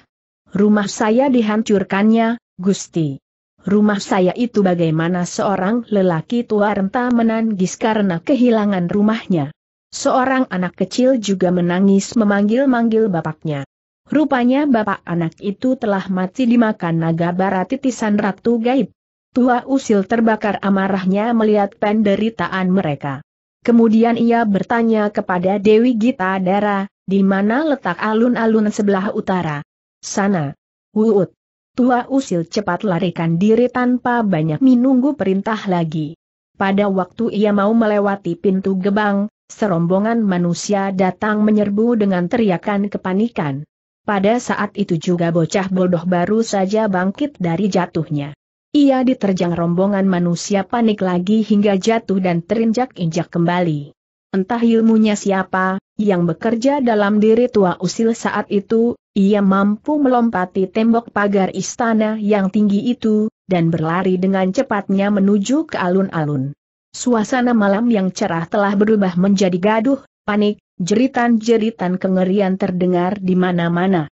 Rumah saya dihancurkannya, Gusti. Rumah saya itu bagaimana?" Seorang lelaki tua renta menangis karena kehilangan rumahnya. Seorang anak kecil juga menangis memanggil-manggil bapaknya. Rupanya bapak anak itu telah mati dimakan Nagabara titisan Ratu Gaib. Tua Usil terbakar amarahnya melihat penderitaan mereka. Kemudian ia bertanya kepada Dewi Gita Dara, "Di mana letak alun-alun sebelah utara?" "Sana. Wuut." Tua Usil cepat larikan diri tanpa banyak menunggu perintah lagi. Pada waktu ia mau melewati pintu gebang, serombongan manusia datang menyerbu dengan teriakan kepanikan. Pada saat itu juga bocah bodoh baru saja bangkit dari jatuhnya. Ia diterjang rombongan manusia panik lagi hingga jatuh dan terinjak-injak kembali. Entah ilmunya siapa yang bekerja dalam diri Tua Usil saat itu, ia mampu melompati tembok pagar istana yang tinggi itu, dan berlari dengan cepatnya menuju ke alun-alun. Suasana malam yang cerah telah berubah menjadi gaduh, panik, jeritan-jeritan kengerian terdengar di mana-mana.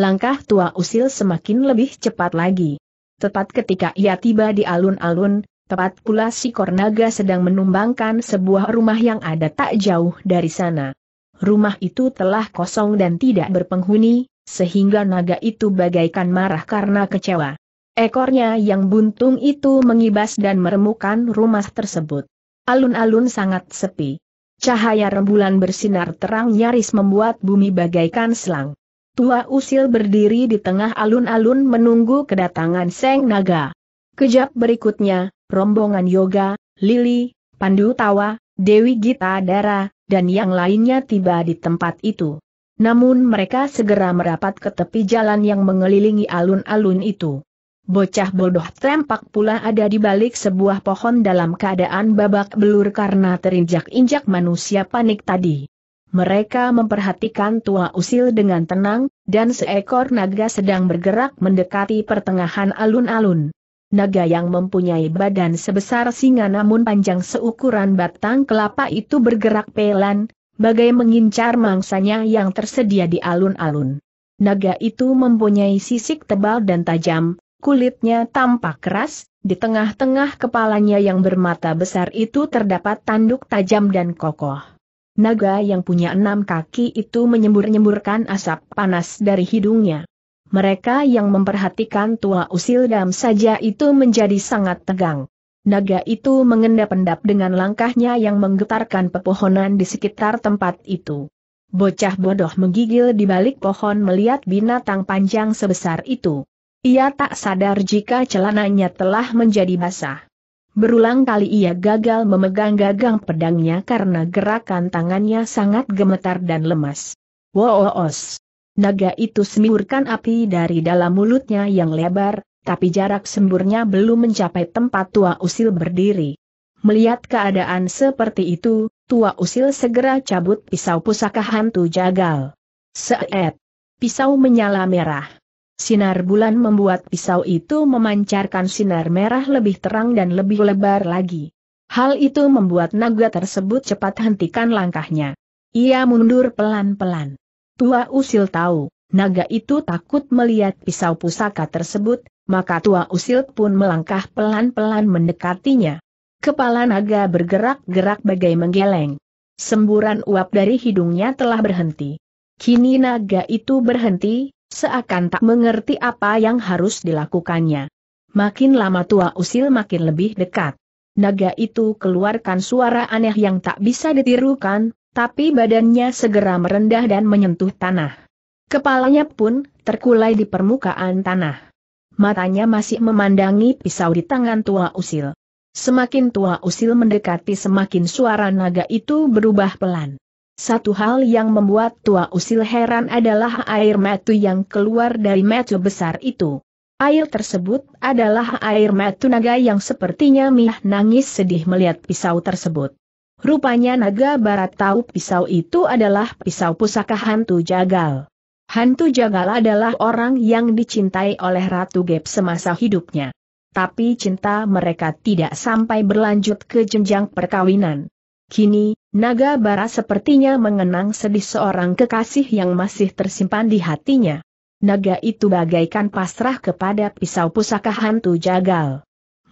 Langkah Tua Usil semakin lebih cepat lagi. Tepat ketika ia tiba di alun-alun, tepat pula sikor naga sedang menumbangkan sebuah rumah yang ada tak jauh dari sana. Rumah itu telah kosong dan tidak berpenghuni, sehingga naga itu bagaikan marah karena kecewa. Ekornya yang buntung itu mengibas dan meremukkan rumah tersebut. Alun-alun sangat sepi. Cahaya rembulan bersinar terang nyaris membuat bumi bagaikan selang. Tua Usil berdiri di tengah alun-alun menunggu kedatangan Seng Naga. Kejap berikutnya, rombongan Yoga, Lili, Pandu Tawa, Dewi Gita Dara, dan yang lainnya tiba di tempat itu. Namun mereka segera merapat ke tepi jalan yang mengelilingi alun-alun itu. Bocah bodoh trempak pula ada di balik sebuah pohon dalam keadaan babak belur karena terinjak-injak manusia panik tadi. Mereka memperhatikan Tua Usil dengan tenang, dan seekor naga sedang bergerak mendekati pertengahan alun-alun. Naga yang mempunyai badan sebesar singa namun panjang seukuran batang kelapa itu bergerak pelan, bagai mengincar mangsanya yang tersedia di alun-alun. Naga itu mempunyai sisik tebal dan tajam, kulitnya tampak keras, di tengah-tengah kepalanya yang bermata besar itu terdapat tanduk tajam dan kokoh. Naga yang punya enam kaki itu menyembur-nyemburkan asap panas dari hidungnya. Mereka yang memperhatikan Tua Usil dam saja itu menjadi sangat tegang. Naga itu mengendap-endap dengan langkahnya yang menggetarkan pepohonan di sekitar tempat itu. Bocah bodoh menggigil di balik pohon melihat binatang panjang sebesar itu. Ia tak sadar jika celananya telah menjadi basah. Berulang kali ia gagal memegang gagang pedangnya karena gerakan tangannya sangat gemetar dan lemas. Woos! Naga itu semburkan api dari dalam mulutnya yang lebar, tapi jarak semburnya belum mencapai tempat Tua Usil berdiri. Melihat keadaan seperti itu, Tua Usil segera cabut pisau pusaka hantu jagal. Seet! Pisau menyala merah. Sinar bulan membuat pisau itu memancarkan sinar merah lebih terang dan lebih lebar lagi. Hal itu membuat naga tersebut cepat hentikan langkahnya. Ia mundur pelan-pelan. Tua Usil tahu, naga itu takut melihat pisau pusaka tersebut, maka Tua Usil pun melangkah pelan-pelan mendekatinya. Kepala naga bergerak-gerak bagai menggeleng. Semburan uap dari hidungnya telah berhenti. Kini naga itu berhenti, seakan tak mengerti apa yang harus dilakukannya. Makin lama Tua Usil makin lebih dekat. Naga itu keluarkan suara aneh yang tak bisa ditirukan, tapi badannya segera merendah dan menyentuh tanah. Kepalanya pun terkulai di permukaan tanah. Matanya masih memandangi pisau di tangan Tua Usil. Semakin Tua Usil mendekati semakin suara naga itu berubah pelan. Satu hal yang membuat Tua Usil heran adalah air matu yang keluar dari mata besar itu. Air tersebut adalah air matu naga yang sepertinya Mih nangis sedih melihat pisau tersebut. Rupanya Nagabara tahu pisau itu adalah pisau pusaka hantu jagal. Hantu jagal adalah orang yang dicintai oleh Ratu Gaib semasa hidupnya. Tapi cinta mereka tidak sampai berlanjut ke jenjang perkawinan. Kini, Nagabara sepertinya mengenang sedih seorang kekasih yang masih tersimpan di hatinya. Naga itu bagaikan pasrah kepada pisau pusaka hantu jagal.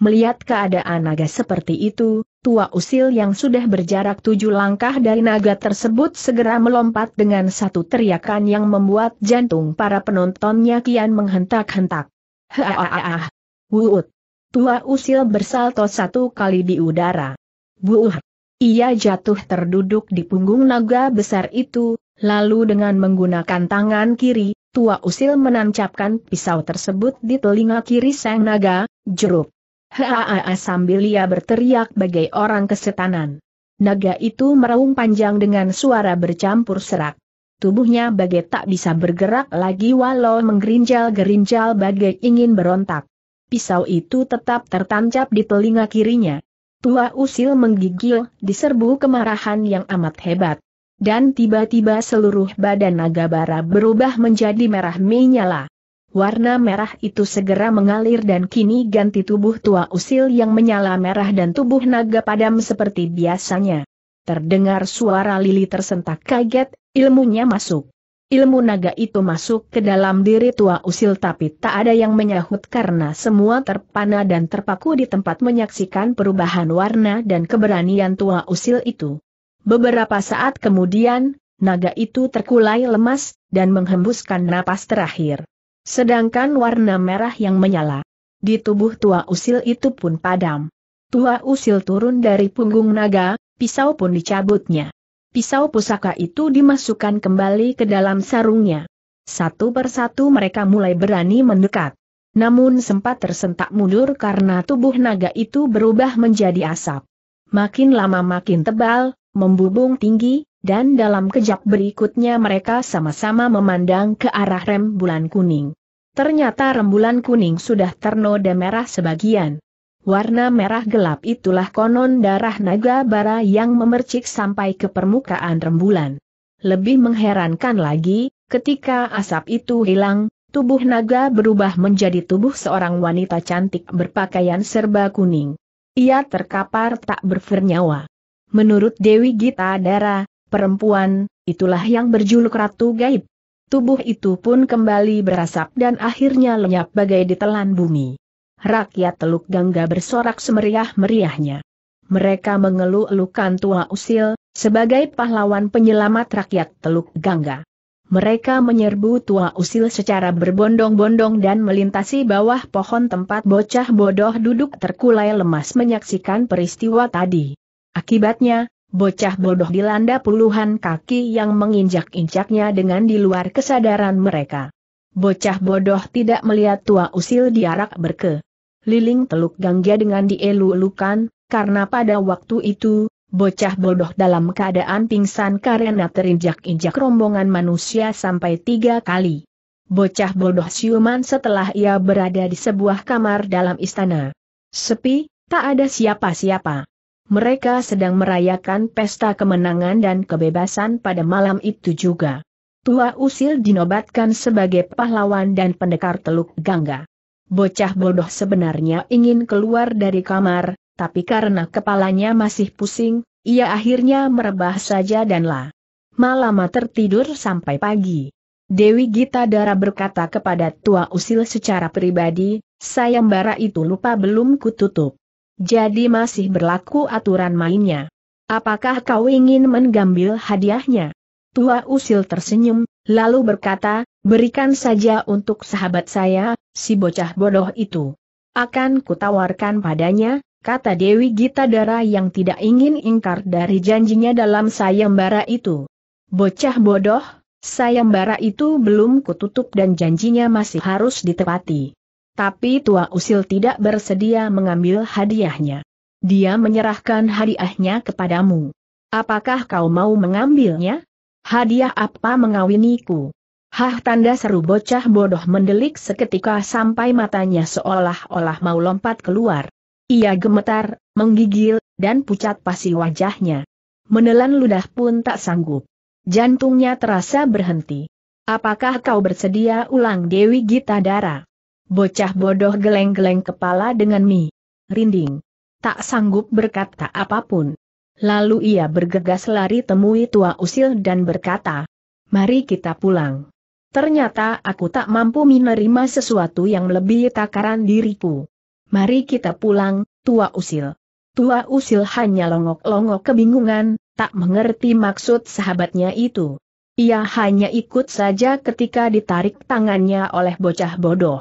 Melihat keadaan naga seperti itu, Tua Usil yang sudah berjarak tujuh langkah dari naga tersebut segera melompat dengan satu teriakan yang membuat jantung para penontonnya kian menghentak-hentak. Ha-ha-ha-ha! Wuut! Tua Usil bersalto satu kali di udara. Buuh! Ia jatuh terduduk di punggung naga besar itu, lalu dengan menggunakan tangan kiri, Tua Usil menancapkan pisau tersebut di telinga kiri sang naga, jeruk. Haa, sambil ia berteriak bagai orang kesetanan. Naga itu meraung panjang dengan suara bercampur serak. Tubuhnya bagai tak bisa bergerak lagi walau menggerinjal-gerinjal bagai ingin berontak. Pisau itu tetap tertancap di telinga kirinya. Tua Usil menggigil, diserbu kemarahan yang amat hebat. Dan tiba-tiba seluruh badan Nagabara berubah menjadi merah menyala. Warna merah itu segera mengalir dan kini ganti tubuh Tua Usil yang menyala merah dan tubuh naga padam seperti biasanya. Terdengar suara Lili tersentak kaget, ilmunya masuk. Ilmu naga itu masuk ke dalam diri Tua Usil tapi tak ada yang menyahut karena semua terpana dan terpaku di tempat menyaksikan perubahan warna dan keberanian Tua Usil itu. Beberapa saat kemudian, naga itu terkulai lemas dan menghembuskan napas terakhir. Sedangkan warna merah yang menyala di tubuh Tua Usil itu pun padam. Tua Usil turun dari punggung naga, pisau pun dicabutnya. Pisau pusaka itu dimasukkan kembali ke dalam sarungnya. Satu persatu mereka mulai berani mendekat. Namun sempat tersentak mundur karena tubuh naga itu berubah menjadi asap. Makin lama makin tebal, membubung tinggi, dan dalam kejap berikutnya mereka sama-sama memandang ke arah rembulan kuning. Ternyata rembulan kuning sudah ternoda merah sebagian. Warna merah gelap itulah konon darah Nagabara yang memercik sampai ke permukaan rembulan. Lebih mengherankan lagi, ketika asap itu hilang, tubuh naga berubah menjadi tubuh seorang wanita cantik berpakaian serba kuning. Ia terkapar tak bernyawa. Menurut Dewi Gita Dara, perempuan itulah yang berjuluk Ratu Gaib. Tubuh itu pun kembali berasap dan akhirnya lenyap bagai ditelan bumi. Rakyat Teluk Gangga bersorak semeriah-meriahnya. Mereka mengeluh-elukan Tua Usil sebagai pahlawan penyelamat rakyat Teluk Gangga. Mereka menyerbu Tua Usil secara berbondong-bondong dan melintasi bawah pohon tempat bocah bodoh duduk terkulai lemas menyaksikan peristiwa tadi. Akibatnya, bocah bodoh dilanda puluhan kaki yang menginjak-injaknya dengan di luar kesadaran mereka. Bocah bodoh tidak melihat Tua Usil diarak berke. Liling Teluk Gangga dengan dielu-elukan, karena pada waktu itu, bocah bodoh dalam keadaan pingsan karena terinjak-injak rombongan manusia sampai tiga kali. Bocah bodoh siuman setelah ia berada di sebuah kamar dalam istana. Sepi, tak ada siapa-siapa. Mereka sedang merayakan pesta kemenangan dan kebebasan pada malam itu juga. Tua Usil dinobatkan sebagai pahlawan dan pendekar Teluk Gangga. Bocah bodoh sebenarnya ingin keluar dari kamar, tapi karena kepalanya masih pusing, ia akhirnya merebah saja dan lah. Malam tertidur sampai pagi. Dewi Gita Dara berkata kepada Tua Usil secara pribadi, sayembara itu lupa belum kututup. Jadi masih berlaku aturan mainnya. Apakah kau ingin mengambil hadiahnya? Tua Usil tersenyum, lalu berkata, berikan saja untuk sahabat saya, si bocah bodoh itu. Akan kutawarkan padanya, kata Dewi Gita Dara yang tidak ingin ingkar dari janjinya dalam sayembara itu. Bocah bodoh, sayembara itu belum kututup dan janjinya masih harus ditepati. Tapi Tua Usil tidak bersedia mengambil hadiahnya. Dia menyerahkan hadiahnya kepadamu. Apakah kau mau mengambilnya? Hadiah apa mengawiniku? Hah, tanda seru bocah bodoh mendelik seketika sampai matanya seolah-olah mau lompat keluar. Ia gemetar, menggigil, dan pucat pasi wajahnya. Menelan ludah pun tak sanggup. Jantungnya terasa berhenti. Apakah kau bersedia, ulang Dewi Gita Dara? Bocah bodoh geleng-geleng kepala dengan mi rinding. Tak sanggup berkata apapun. Lalu ia bergegas lari temui Tua Usil dan berkata, mari kita pulang. Ternyata aku tak mampu menerima sesuatu yang lebih takaran diriku. Mari kita pulang, Tua Usil. Tua Usil hanya longok-longok kebingungan, tak mengerti maksud sahabatnya itu. Ia hanya ikut saja ketika ditarik tangannya oleh bocah bodoh.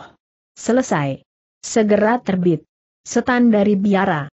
Selesai. Segera terbit. Setan dari biara.